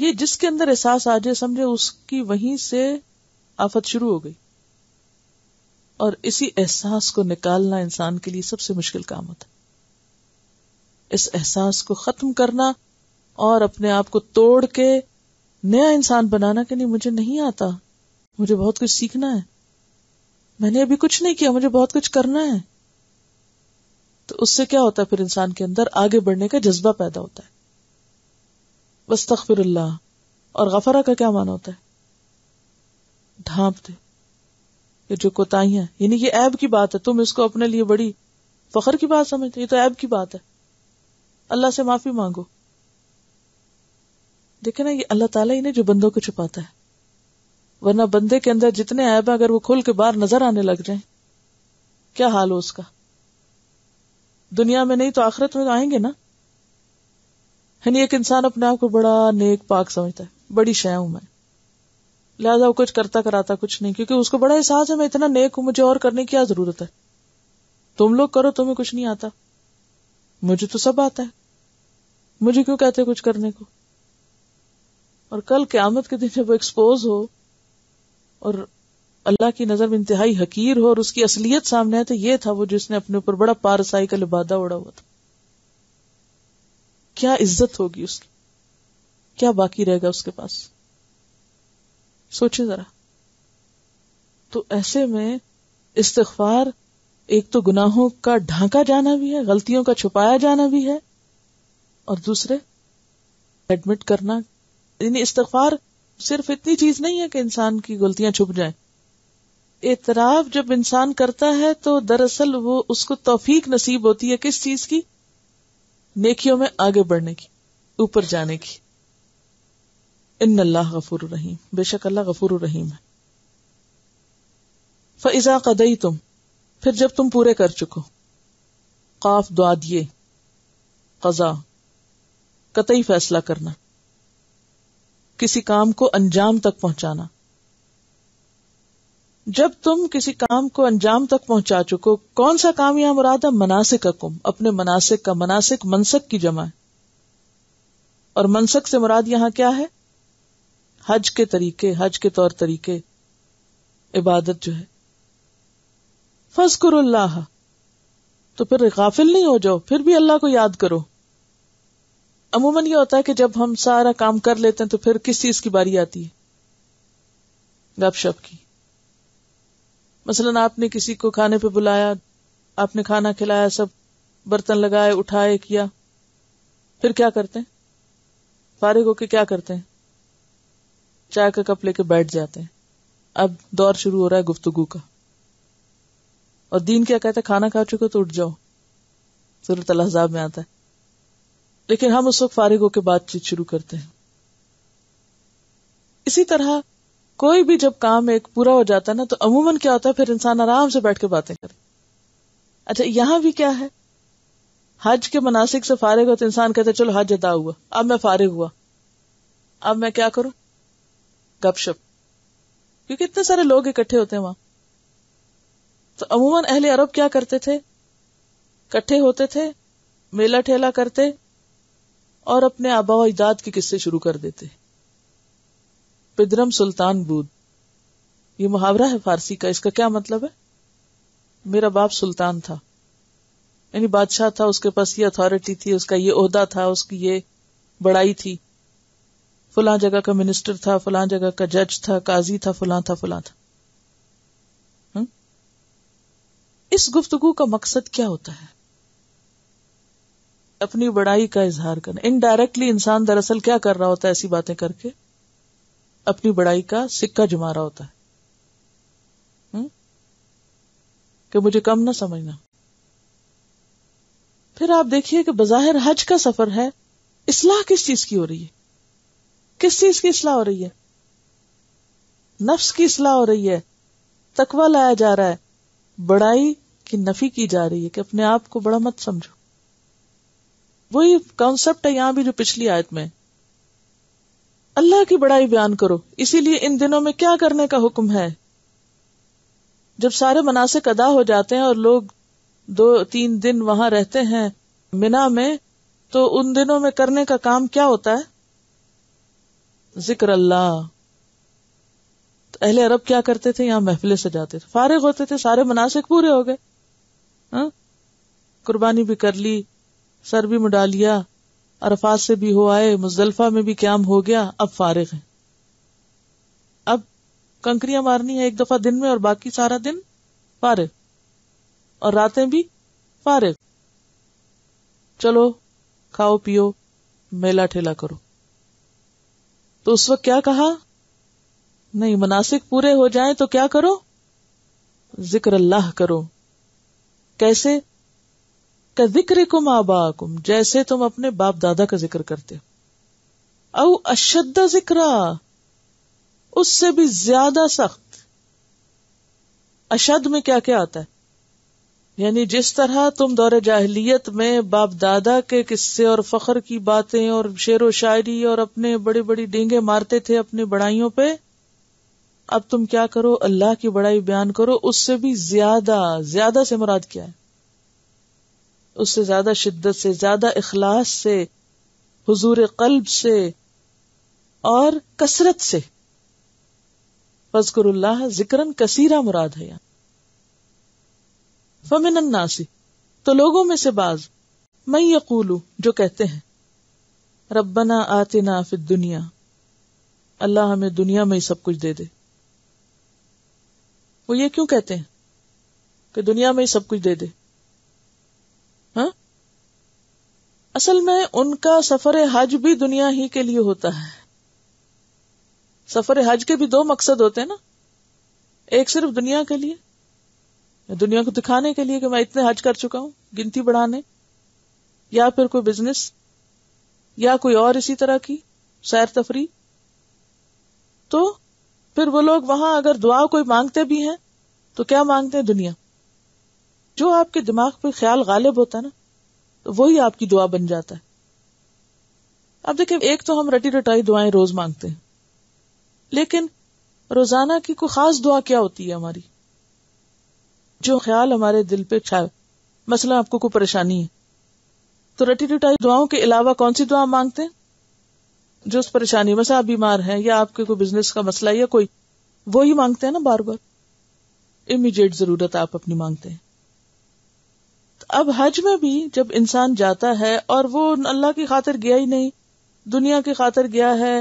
ये जिसके अंदर एहसास आ जाए, समझे उसकी वहीं से आफत शुरू हो गई। और इसी एहसास को निकालना इंसान के लिए सबसे मुश्किल काम होता है। इस एहसास को खत्म करना और अपने आप को तोड़ के नया इंसान बनाना कि नहीं मुझे नहीं आता, मुझे बहुत कुछ सीखना है, मैंने अभी कुछ नहीं किया, मुझे बहुत कुछ करना है। तो उससे क्या होता है, फिर इंसान के अंदर आगे बढ़ने का जज्बा पैदा होता है। वस्तगफिरुल्लाह, और गफरा का क्या माना होता है? ढांप दे, ये जो कोताहियां, यानी ये ऐब की बात है, तुम इसको अपने लिए बड़ी फखर की बात समझते, ये तो ऐब की बात है, अल्लाह से माफी मांगो। देखे ना, ये अल्लाह ताला ही ने जो बंदों को छुपाता है, वरना बंदे के अंदर जितने ऐब हैं अगर वो खुल के बाहर नजर आने लग जाए, क्या हाल हो उसका। दुनिया में नहीं तो आखिरत में आएंगे ना। यानी एक इंसान अपने आप को बड़ा नेक पाक समझता है, बड़ी शय हूं मैं, लिहाजा वो कुछ करता कराता कुछ नहीं, क्योंकि उसको बड़ा एहसास है मैं इतना नेक हूं, मुझे और करने की क्या जरूरत है, तुम लोग करो, तुम्हें कुछ नहीं आता, मुझे तो सब आता है, मुझे क्यों कहते कुछ करने को। और कल क़यामत के दिन जब वो एक्सपोज हो और अल्लाह की नजर में इंतहाई हकीर हो और उसकी असलियत सामने आए, तो ये था वो जिसने अपने ऊपर बड़ा पारसाई का लिबादा उड़ा हुआ था। क्या इज्जत होगी उसकी, क्या बाकी रहेगा उसके पास, सोचे जरा। तो ऐसे में इस्तिग़फ़ार एक तो गुनाहों का ढांका जाना भी है, गलतियों का छुपाया जाना भी है, और दूसरे एडमिट करना। यानी इस्तिग़फ़ार सिर्फ इतनी चीज नहीं है कि इंसान की गलतियां छुप जाए। एतराफ जब इंसान करता है तो दरअसल वो उसको तौफीक नसीब होती है किस चीज की, नेकियों में आगे बढ़ने की, ऊपर जाने की। इन्नल्लाह गफूरुर रहीम, बेशक अल्लाह गफूरुर रहीम है। फ़इज़ा क़दयतुम, फिर जब तुम पूरे कर चुको। काफ दुआ दिए, कज़ा कतई फैसला करना, किसी काम को अंजाम तक पहुंचाना। जब तुम किसी काम को अंजाम तक पहुंचा चुको, कौन सा काम यहां मुराद है? मनासिककुम, अपने मनासिक का। मनासिक मनसक की जमा है, और मनसक से मुराद यहां क्या है? हज के तरीके, हज के तौर तरीके, इबादत जो है। फज़्कुरुल्लाह, तो फिर गाफिल नहीं हो जाओ, फिर भी अल्लाह को याद करो। अमूमन यह होता है कि जब हम सारा काम कर लेते हैं तो फिर किस चीज की बारी आती है? गपशप की। मसलन आपने किसी को खाने पे बुलाया, आपने खाना खिलाया, सब बर्तन लगाए, उठाए, किया, फिर क्या करते हैं? फारिग होके क्या करते हैं? चाय का कप लेके बैठ जाते हैं। अब दौर शुरू हो रहा है गुफ्तगू का। और दीन क्या कहता है? खाना खा चुके तो उठ जाओ, सूरत अल अहज़ाब में आता है। लेकिन हम उस वक्त फारिग होके बातचीत शुरू करते हैं। इसी तरह कोई भी जब काम एक पूरा हो जाता है ना, तो अमूमन क्या होता है? फिर इंसान आराम से बैठ के बातें करे। अच्छा, यहां भी क्या है? हज के मनासिक से फारिग हो तो इंसान कहता है चलो हज अदा हुआ, अब मैं फारिग हुआ, अब मैं क्या करूं? गपशप, क्योंकि इतने सारे लोग इकट्ठे होते हैं वहां। तो अमूमन अहले अरब क्या करते थे? इकट्ठे होते थे, मेला ठेला करते, और अपने आबा व अजदाद के किस्से शुरू कर देते। पिद्रम सुल्तान बूद, ये मुहावरा है फारसी का। इसका क्या मतलब है? मेरा बाप सुल्तान था, यानी बादशाह था, उसके पास ये अथॉरिटी थी, उसका ये ओहदा था, उसकी ये बड़ाई थी, फलां जगह का मिनिस्टर था, फलां जगह का जज था, काजी था, फलां था, फलां था। हुँ? इस गुफ्तगू का मकसद क्या होता है? अपनी बड़ाई का इजहार करना। इनडायरेक्टली इंसान दरअसल क्या कर रहा होता है? ऐसी बातें करके अपनी बड़ाई का सिक्का जमा रहा होता है, हुँ? कि मुझे कम ना समझना। फिर आप देखिए कि बज़ाहिर हज का सफर है, इस्लाह किस चीज की हो रही है? किस चीज की इस्लाह हो रही है? नफ्स की इस्लाह हो रही है, तकवा लाया जा रहा है, बड़ाई की नफी की जा रही है कि अपने आप को बड़ा मत समझो। वही कॉन्सेप्ट है यहां भी जो पिछली आयत में। अल्लाह की बड़ाई बयान करो। इसीलिए इन दिनों में क्या करने का हुक्म है? जब सारे मनासिक अदा हो जाते हैं और लोग दो तीन दिन वहां रहते हैं मिना में, तो उन दिनों में करने का काम क्या होता है? जिक्र अल्लाह। तो अहले अरब क्या करते थे? यहां महफिलें सजाते थे, फारिग होते थे, सारे मनासिक पूरे हो गए, हाँ? कुर्बानी भी कर ली, सर भी मुड़ा लिया, अरफात से भी हो आए, मुजदलफा में भी क्याम हो गया, अब फारिग है। अब कंकरियां मारनी है एक दफा दिन में, और बाकी सारा दिन फारिग, और रातें भी फारिग। चलो खाओ पियो, मेला ठेला करो। तो उस वक्त क्या कहा? नहीं, मनासिक पूरे हो जाएं तो क्या करो? जिक्र अल्लाह करो। कैसे? का जिक्रिकुम आबाकुम, जैसे तुम अपने बाप दादा का जिक्र करते हो। औ अशद्दा जिक्रा, उससे भी ज्यादा सख्त। अशद में क्या क्या आता है? यानी जिस तरह तुम दौरे जाहिलियत में बाप दादा के किस्से और फखर की बातें और शेर व शायरी और अपने बड़ी बड़ी डींगे मारते थे अपनी बड़ाइयों पे, अब तुम क्या करो? अल्लाह की बड़ाई बयान करो, उससे भी ज्यादा। ज्यादा से मुराद क्या है? उससे ज्यादा शिद्दत से, ज्यादा इखलास से, हुजूर कल्ब से, और कसरत से। फ़ज़्कुरुल्लाह जिक्रन कसीरा मुराद है यहाँ। फ़मिनन नासी, तो लोगों में से बाज, मैं यकूलू, जो कहते हैं, रब्बना आतिना फिद दुनिया, अल्लाह हमें दुनिया में ही सब कुछ दे दे। वो ये क्यों कहते हैं कि दुनिया में ही सब कुछ दे दे? हाँ? असल में उनका सफर हज भी दुनिया ही के लिए होता है। सफर हज के भी दो मकसद होते हैं ना, एक सिर्फ दुनिया के लिए, दुनिया को दिखाने के लिए कि मैं इतने हज कर चुका हूं, गिनती बढ़ाने, या फिर कोई बिजनेस, या कोई और इसी तरह की सैर तफरी। तो फिर वो लोग वहां अगर दुआ कोई मांगते भी हैं तो क्या मांगते हैं? दुनिया। जो आपके दिमाग पर ख्याल गालिब होता है ना, तो वही आपकी दुआ बन जाता है। अब देखिए, एक तो हम रटी रटाई दुआएं रोज मांगते हैं, लेकिन रोजाना की कोई खास दुआ क्या होती है हमारी? जो ख्याल हमारे दिल पे छाए, मसलन आपको कोई परेशानी है, तो रटी रटाई दुआओं के अलावा कौन सी दुआ मांगते हैं जो उस परेशानी में से आप बीमार हैं या आपके कोई बिजनेस का मसला है या कोई, वो ही मांगते हैं ना बार बार, इमीडिएट जरूरत आप अपनी मांगते हैं। तो अब हज में भी जब इंसान जाता है और वो अल्लाह की खातिर गया ही नहीं, दुनिया की खातिर गया है,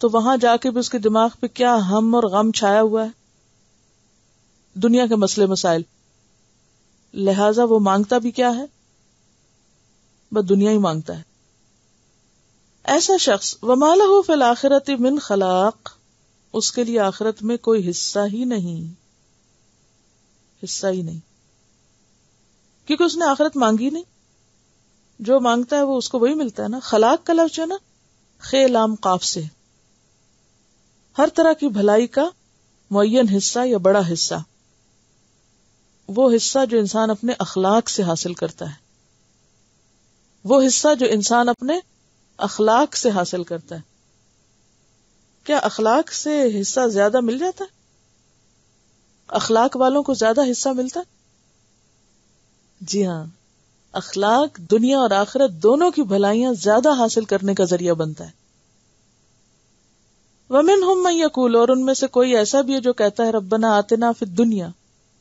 तो वहां जाके भी उसके दिमाग पे क्या हम और गम छाया हुआ है, दुनिया के मसले मसाइल। लिहाजा वो मांगता भी क्या है, बस दुनिया ही मांगता है। ऐसा शख्स वमा लहू फिल आखिरति मिन खलाक, उसके लिए आखिरत में कोई हिस्सा ही नहीं, हिस्सा ही नहीं, क्योंकि उसने आखिरत मांगी नहीं। जो मांगता है वो उसको वही मिलता है ना। खलाक का लफ्ज है ना खे लाम काफ से, हर तरह की भलाई का मुअय्यन हिस्सा या बड़ा हिस्सा, वो हिस्सा जो इंसान अपने अखलाक से हासिल करता है, वो हिस्सा जो इंसान अपने अखलाक से हासिल करता है। क्या अखलाक से हिस्सा ज्यादा मिल जाता है? अखलाक वालों को ज्यादा हिस्सा मिलता है? जी हाँ, अखलाक दुनिया और आखिरत दोनों की भलाइयां ज्यादा हासिल करने का जरिया बनता है। वमिनहुम मन यकूल, और उनमें से कोई ऐसा भी है जो कहता है रब्बना आतिना फिद दुनिया,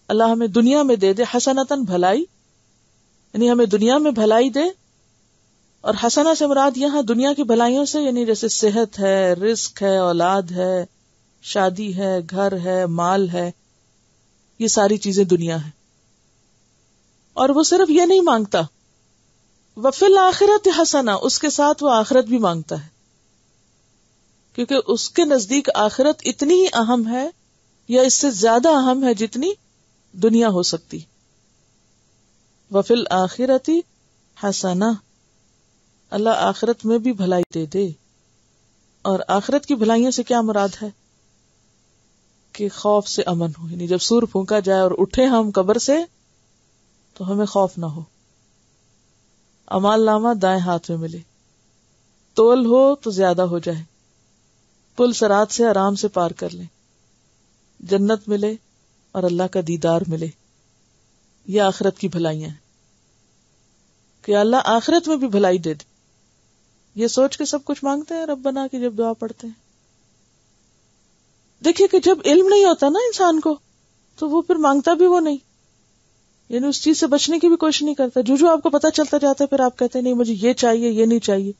अल्लाह हमें दुनिया में दे दे हसनतन, भलाई, यानी हमें दुनिया में भलाई दे। और हसना से मुराद यहाँ दुनिया की भलाइयों से, यानी जैसे सेहत है, रिस्क है, औलाद है, शादी है, घर है, माल है, ये सारी चीजें दुनिया है। और वो सिर्फ ये नहीं मांगता, वफिल आखिरत हसना, उसके साथ वो आखिरत भी मांगता है, क्योंकि उसके नजदीक आखिरत इतनी ही अहम है या इससे ज्यादा अहम है जितनी दुनिया हो सकती। वफिल आखिरती हसना, अल्लाह आखिरत में भी भलाई दे दे। और आखिरत की भलाइयों से क्या मुराद है कि खौफ से अमन हो, यानी जब सूर फूंका जाए और उठे हम कब्र से तो हमें खौफ ना हो, अमाल नामा दाएं हाथ में मिले, तोल हो तो ज्यादा हो जाए, पुल सरात से आराम से पार कर लें, जन्नत मिले और अल्लाह का दीदार मिले। ये आखिरत की भलाइयां हैं कि अल्लाह आखिरत में भी भलाई दे दे, ये सोच के सब कुछ मांगते हैं रब्बना की जब दुआ पढ़ते हैं। देखिए कि जब इल्म नहीं होता ना इंसान को, तो वो फिर मांगता भी वो नहीं, यानी उस चीज से बचने की भी कोशिश नहीं करता। जो जो आपको पता चलता जाता है फिर आप कहते हैं नहीं मुझे ये चाहिए, ये नहीं चाहिए,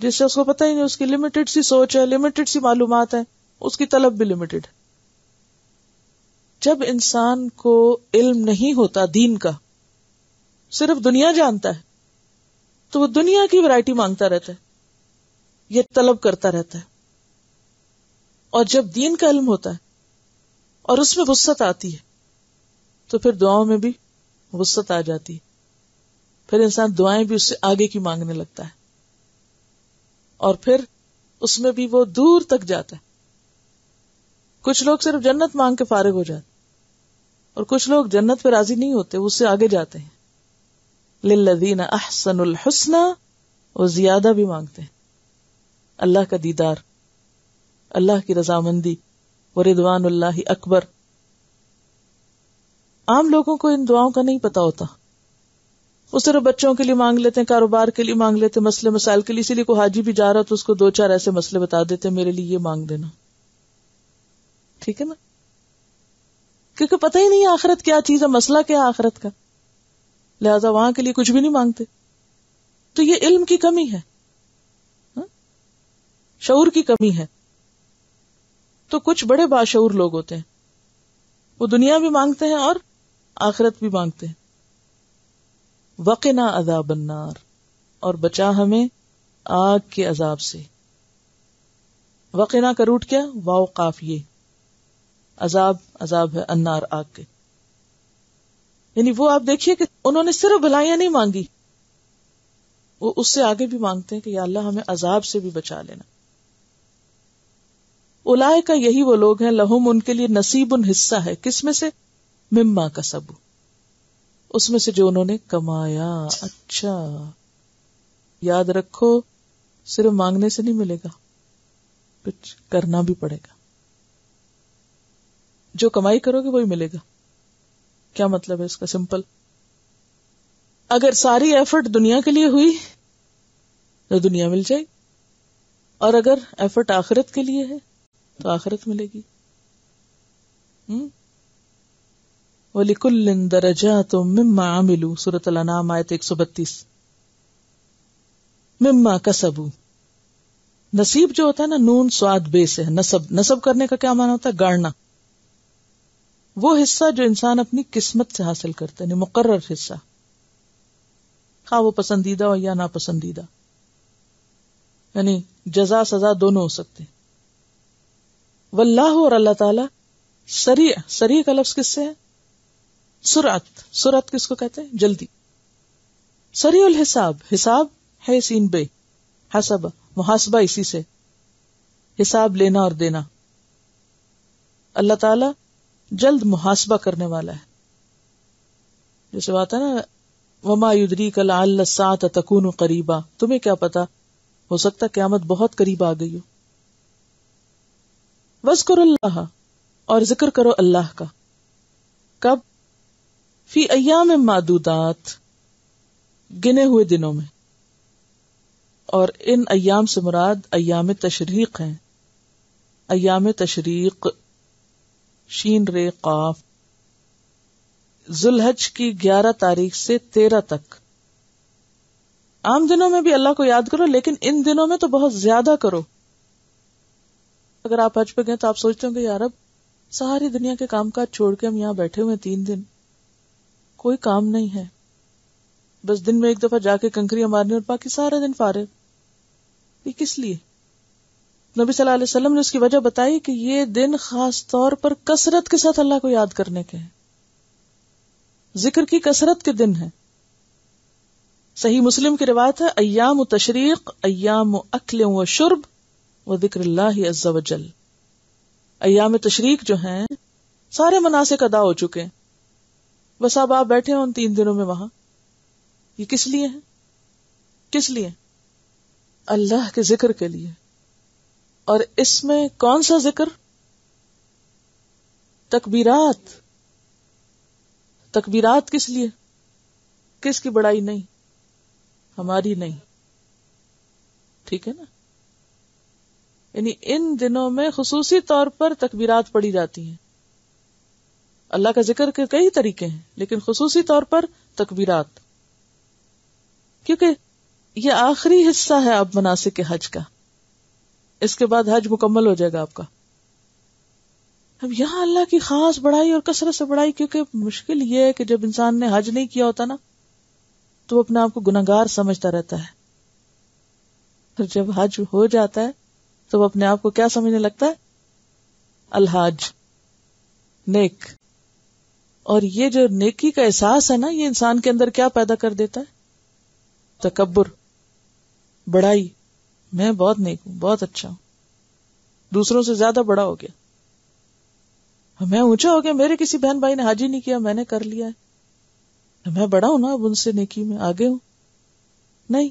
जिससे उसको पता ही नहीं, उसकी लिमिटेड सी सोच है, लिमिटेड सी मालूमात है, उसकी तलब भी लिमिटेड है। जब इंसान को इल्म नहीं होता दीन का, सिर्फ दुनिया जानता है, तो वो दुनिया की वैरायटी मांगता रहता है, ये तलब करता रहता है। और जब दीन का इल्म होता है और उसमें वुसअत आती है, तो फिर दुआओं में भी वुसअत आ जाती है, फिर इंसान दुआएं भी उससे आगे की मांगने लगता है, और फिर उसमें भी वो दूर तक जाता है। कुछ लोग सिर्फ जन्नत मांग के फारिग हो जाते, और कुछ लोग जन्नत पे राजी नहीं होते, उससे आगे जाते हैं। लिल्लज़ीना अहसनुल हुस्ना, वो ज्यादा भी मांगते हैं, अल्लाह का दीदार, अल्लाह की रजामंदी, व रिदवानुल्लाही अकबर। आम लोगों को इन दुआओं का नहीं पता होता, उस तरह बच्चों के लिए मांग लेते हैं, कारोबार के लिए मांग लेते हैं, मसले मसाइल के लिए। इसीलिए कोई हाजी भी जा रहा तो उसको दो चार ऐसे मसले बता देते हैं, मेरे लिए ये मांग देना, ठीक है ना, क्योंकि पता ही नहीं आखिरत क्या चीज है, मसला क्या है आखिरत का, लिहाजा वहां के लिए कुछ भी नहीं मांगते। तो ये इल्म की कमी है, शऊर की कमी है। तो कुछ बड़े बाशऊर लोग होते हैं, वो दुनिया भी मांगते हैं और आखिरत भी मांगते हैं। वक़िना अज़ाबन्नार, और बचा हमें आग के अजाब से। वक़िना का रूट क्या, वाव काफिये, अजाब अजाब है, अन्नार आग के। यानी वो आप देखिए कि उन्होंने सिर्फ भलाइयां नहीं मांगी, वो उससे आगे भी मांगते हैं कि या अल्लाह हमें अजाब से भी बचा लेना। उलाए का, यही वो लोग हैं, लहुम, उनके लिए नसीबुन, हिस्सा है, किसमें से, मिम्मा कसबू, उसमें से जो उन्होंने कमाया। अच्छा, याद रखो सिर्फ मांगने से नहीं मिलेगा, कुछ करना भी पड़ेगा। जो कमाई करोगे वही मिलेगा। क्या मतलब है इसका? सिंपल, अगर सारी एफर्ट दुनिया के लिए हुई तो दुनिया मिल जाएगी, और अगर एफर्ट आखिरत के लिए है तो आखिरत मिलेगी। हम्म वलिकुल्लिन दरजातुम मिम्मा आमिलू, सूरत अल-अनाम आयत एक सौ बत्तीस। मिम्मा कसबू, नसीब जो होता है ना, नून स्वाद बे से है नसब। नसब करने का क्या माना होता है? गाड़ना। वो हिस्सा जो इंसान अपनी किस्मत से हासिल करते हैं, मुकर्रर हिस्सा, खा वो पसंदीदा हो या नापसंदीदा, यानी जजा सजा दोनों हो सकते हैं। वल्लाह, और अल्लाह ताला। सरी सरी का लफ्ज किससे है? सुरात। सुरात किसको कहते हैं? जल्दी। सरीउल हिसाब, हिसाब है सीन बे, हसब मुहासबा, इसी से हिसाब लेना और देना। अल्लाह ताला जल्द मुहासबा करने वाला है। जैसे बात है ना, वमा युद्रीक लअल्ल सात तकून करीबा, तुम्हें क्या पता, हो सकता क्यामत बहुत करीब आ गई हो। वज़्कुरुल्लाह, और जिक्र करो अल्लाह का। कब? फी अय्याम मादूदात, गिने हुए दिनों में। और इन अय्याम से मुराद अय्याम तशरीक हैं। अय्याम तशरीक, शीन रे काफ, जुलहज की ग्यारह तारीख से तेरह तक। आम दिनों में भी अल्लाह को याद करो, लेकिन इन दिनों में तो बहुत ज्यादा करो। अगर आप हज पे गए तो आप सोचते होंगे, यार अब सारी दुनिया के कामकाज छोड़ के हम यहाँ बैठे हुए तीन दिन, कोई काम नहीं है, बस दिन में एक दफा जाके कंकरियां मारनी और बाकी सारा दिन फारिग। ये किस लिए? नबी सल्लल्लाहु अलैहि वसल्लम ने उसकी वजह बताई कि ये दिन खास तौर पर कसरत के साथ अल्लाह को याद करने के हैं, जिक्र की कसरत के दिन है। सही मुस्लिम की रिवायत है, अय्याम तशरीक अय्याम अक्ल व शुर्ब व जिक्रिल्लाह अज़्ज़ा व जल। अय्याम तशरीक जो हैं सारे मनासिक अदा हो चुके हैं, बस अब आप बैठे हो उन तीन दिनों में वहां। ये किस लिए है? किस लिए? अल्लाह के जिक्र के लिए। और इसमें कौन सा जिक्र? तकबीरात। तकबीरात किस लिए? किसकी बड़ाई नहीं, हमारी नहीं, ठीक है ना। यानी इन दिनों में खुसूसी तौर पर तकबीरात पढ़ी जाती हैं। अल्लाह का जिक्र के कई तरीके हैं, लेकिन खुसूसी तौर पर तकबीरात, क्योंकि ये आखिरी हिस्सा है अब मनासिक के हज का। इसके बाद हज मुकम्मल हो जाएगा आपका। अब यहाँ अल्लाह की खास बढ़ाई और कसरत से बढ़ाई, क्योंकि मुश्किल यह है कि जब इंसान ने हज नहीं किया होता ना, तो वो अपने आप को गुनहगार समझता रहता है, और जब हज हो जाता है तो वो अपने आप को क्या समझने लगता है? अलहाज, नेक। और ये जो नेकी का एहसास है ना, ये इंसान के अंदर क्या पैदा कर देता है? तकब्बुर, बड़ाई। मैं बहुत नेक हूं, बहुत अच्छा हूं, दूसरों से ज्यादा बड़ा हो गया, मैं ऊंचा हो गया, मेरे किसी बहन भाई ने हाज ही नहीं किया, मैंने कर लिया है, मैं बड़ा हूं ना, अब उनसे नेकी में आगे हूं। नहीं,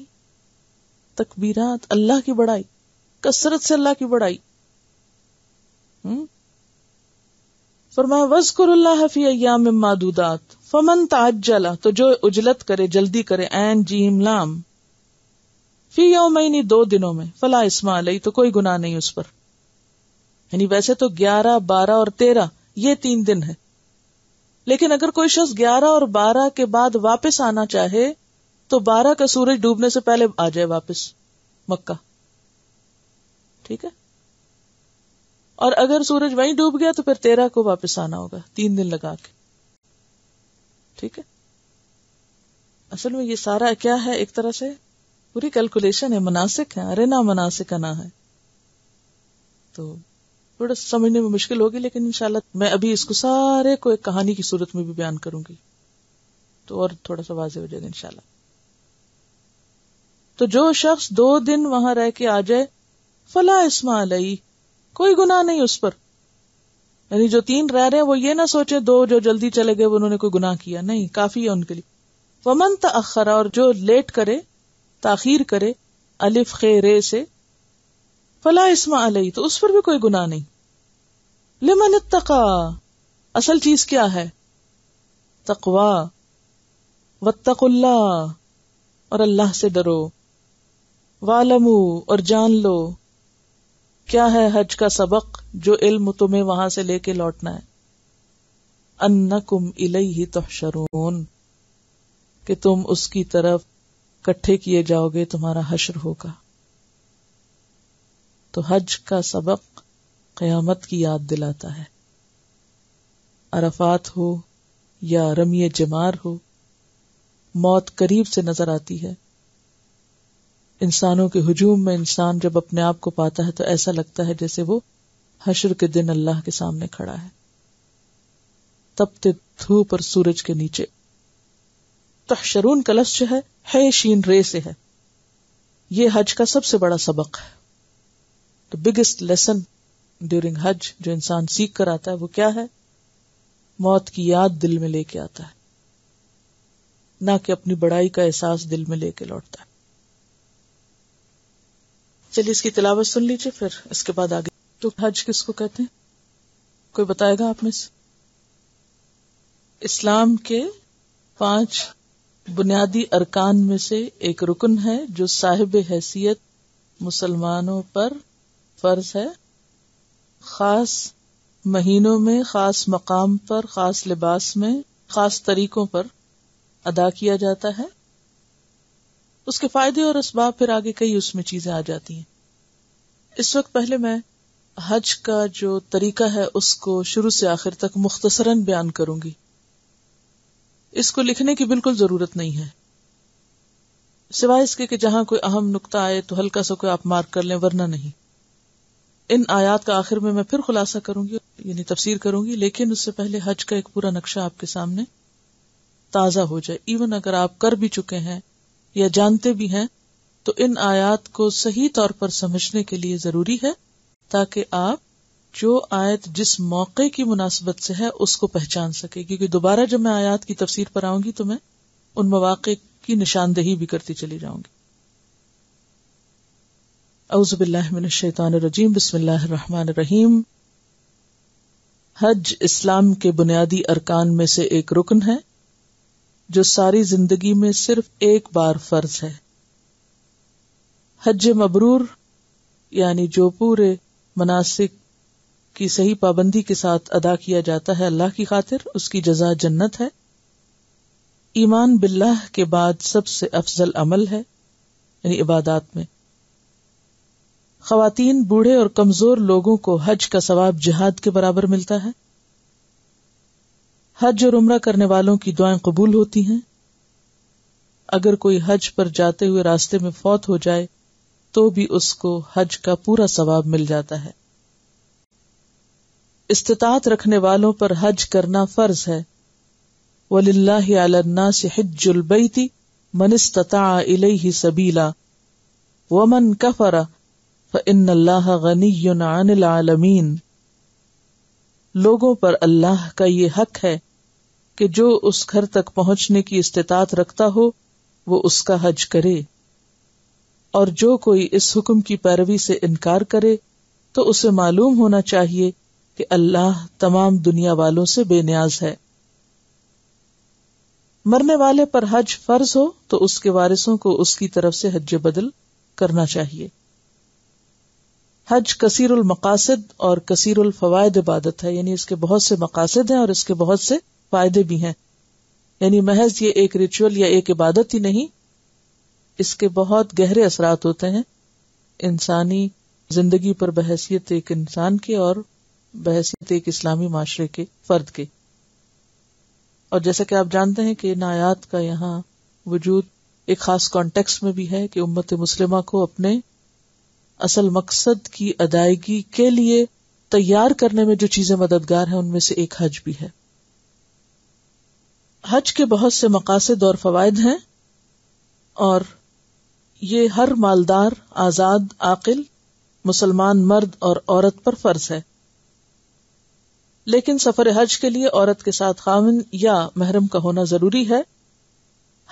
तकबीरात, अल्लाह की बड़ाई, कसरत से अल्लाह की बड़ाई। हम्म फरमाया वज़्कुरुल्लाह फी अय्याम मादूदात फमन ताअज्जला, तो जो उजलत करे, जल्दी करे, ऐन जीम लाम, फी यौमैनी, दो दिनों में, फला इस्मा अलैहि, तो कोई गुनाह नहीं उस पर। यानी वैसे तो ग्यारह, बारह और तेरह ये तीन दिन है, लेकिन अगर कोई शख्स ग्यारह और बारह के बाद वापस आना चाहे तो बारह का सूरज डूबने से पहले आ जाए वापस मक्का, ठीक है। और अगर सूरज वहीं डूब गया तो फिर तेरह को वापस आना होगा, तीन दिन लगा के, ठीक है। असल में ये सारा क्या है, एक तरह से पूरी कैलकुलेशन है, मनासिक है। अरे ना, मनासिक ना है तो थोड़ा समझने में मुश्किल होगी, लेकिन इंशाल्लाह मैं अभी इसको सारे को एक कहानी की सूरत में भी बयान करूंगी, तो और थोड़ा सा वाज़ेह हो जाएगा इंशाल्लाह। तो जो शख्स दो दिन वहां रह के आ जाए, फला इस्मा अलैहि, कोई गुनाह नहीं उस पर। यानी जो तीन रह रहे हैं वो ये ना सोचे दो जो जल्दी चले गए उन्होंने कोई गुनाह किया, नहीं, काफी है उनके लिए। वमन तअखरा, और जो लेट करे, ताखीर करे, अलिफ खे से, फला इस्मा अलई, तो उस पर भी कोई गुनाह नहीं। लिमन इत्तका, असल चीज क्या है? तकवा। वत्तकुल्लाह, और अल्लाह से डरो। वालमू, और जान लो। क्या है हज का सबक? जो इल्म तुम्हें वहां से लेके लौटना है। अन्नकुम इलैहि तुहशरून, कि तुम उसकी तरफ इकट्ठे किए जाओगे, तुम्हारा हश्र होगा। तो हज का सबक कयामत की याद दिलाता है। अरफात हो या रमीए जमार हो, मौत करीब से नजर आती है। इंसानों के हुजूम में इंसान जब अपने आप को पाता है तो ऐसा लगता है जैसे वो हश्र के दिन अल्लाह के सामने खड़ा है, तपते धूप और सूरज के नीचे। तहशरून का लफ्ज़ है, है शीन रे से है। ये हज का सबसे बड़ा सबक है। द बिगेस्ट लेसन ड्यूरिंग हज जो इंसान सीख कर आता है वो क्या है? मौत की याद दिल में लेके आता है, ना कि अपनी बड़ाई का एहसास दिल में लेके लौटता है। चलिए इसकी तिलावत सुन लीजिए, फिर इसके बाद आगे। तो हज किसको कहते हैं? कोई बताएगा आप में से? इस्लाम के पांच बुनियादी अरकान में से एक रुकन है जो साहिब हैसियत मुसलमानों पर फर्ज है। खास महीनों में, खास मकाम पर, खास लिबास में, खास तरीकों पर अदा किया जाता है। उसके फायदे और असबाब, फिर आगे कई उसमें चीजें आ जाती हैं। इस वक्त पहले मैं हज का जो तरीका है उसको शुरू से आखिर तक मुख्तसरन बयान करूंगी। इसको लिखने की बिल्कुल जरूरत नहीं है, सिवाय इसके कि जहां कोई अहम नुक्ता आए तो हल्का सा कोई आप मार्क कर लें, वरना नहीं। इन आयात का आखिर में मैं फिर खुलासा करूंगी, यानी तफसीर करूंगी, लेकिन उससे पहले हज का एक पूरा नक्शा आपके सामने ताजा हो जाए। इवन अगर आप कर भी चुके हैं या जानते भी हैं, तो इन आयत को सही तौर पर समझने के लिए जरूरी है, ताकि आप जो आयत जिस मौके की मुनासबत से है उसको पहचान सके। क्योंकि दोबारा जब मैं आयत की तफसीर पर आऊंगी तो मैं उन मवाक़े की निशानदेही भी करती चली जाऊंगी। औज़ु बिल्लाहि मिनश शैतानिर रजीम, बिस्मिल्लाहिर रहमानिर रहीम। हज इस्लाम के बुनियादी अरकान में से एक रुकन है जो सारी जिंदगी में सिर्फ एक बार फर्ज है। हज मबरूर, यानी जो पूरे मनासिक की सही पाबंदी के साथ अदा किया जाता है अल्लाह की खातिर, उसकी जजा जन्नत है। ईमान बिल्लाह के बाद सबसे अफजल अमल है, यानी इबादात में। खवातीन, बूढ़े और कमजोर लोगों को हज का सवाब जिहाद के बराबर मिलता है। हज और उम्रा करने वालों की दुआएं कबूल होती हैं। अगर कोई हज पर जाते हुए रास्ते में फौत हो जाए तो भी उसको हज का पूरा सवाब मिल जाता है। इस्तितात रखने वालों पर हज करना फर्ज है। वलिल्लाहि अलन्नासि हज्जुल बैति मन इस्तताअ इलैहि सबीला वमन कफर फइन्नल्लाह गनिय्युन अनिल आलमीन। लोगों पर अल्लाह का ये हक है कि जो उस घर तक पहुंचने की इस्तितात रखता हो वो उसका हज करे, और जो कोई इस हुक्म की पैरवी से इनकार करे तो उसे मालूम होना चाहिए कि अल्लाह तमाम दुनिया वालों से बेनियाज है। मरने वाले पर हज फर्ज हो तो उसके वारिसों को उसकी तरफ से हज बदल करना चाहिए। हज कसीरुल मकासिद और कसीरुल फवायद इबादत है, यानी इसके बहुत से मकासिद हैं और इसके बहुत से फायदे भी हैं। यानी महज ये एक रिचुअल या एक इबादत ही नहीं, इसके बहुत गहरे असरात होते हैं इंसानी जिंदगी पर, बहैसियत एक इंसान के और बहैसियत एक इस्लामी माशरे के फर्द के। और जैसा कि आप जानते हैं कि इन आयात का यहाँ वजूद एक खास कॉन्टेक्स्ट में भी है कि उम्मत मुस्लिमा को अपने असल मकसद की अदायगी के लिए तैयार करने में जो चीजें मददगार हैं उनमें से एक हज भी है। हज के बहुत से मकासद और फवायद हैं, और ये हर मालदार, आजाद, आकिल मुसलमान मर्द और औरत पर फर्ज है। लेकिन सफर हज के लिए औरत के साथ खामिन या महरम का होना जरूरी है।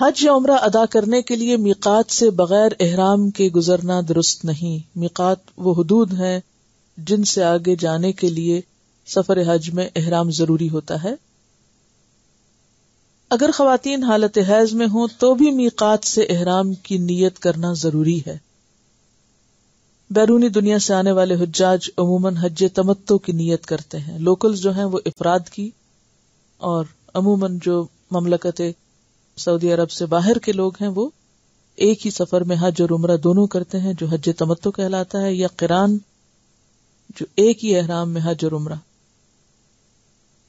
हज या उम्रा अदा करने के लिए मीकात से बगैर एहराम के गुजरना दुरुस्त नहीं। मीकात वो हुदूद हैं जिनसे आगे जाने के लिए सफर हज में एहराम जरूरी होता है। अगर खवातीन हालत हैज में हों तो भी मीकात से एहराम की नीयत करना जरूरी है। बैरूनी दुनिया से आने वाले हुज्जाज अमूमन हज तमत्तो की नीयत करते हैं। लोकल्स जो हैं वो इफराद की, और अमूमन जो ममलकत सऊदी अरब से बाहर के लोग हैं वो एक ही सफर में हज और उमरा दोनों करते हैं, जो हज तमत्तो कहलाता है, या किरान, जो एक ही एहराम में हज और उमरा।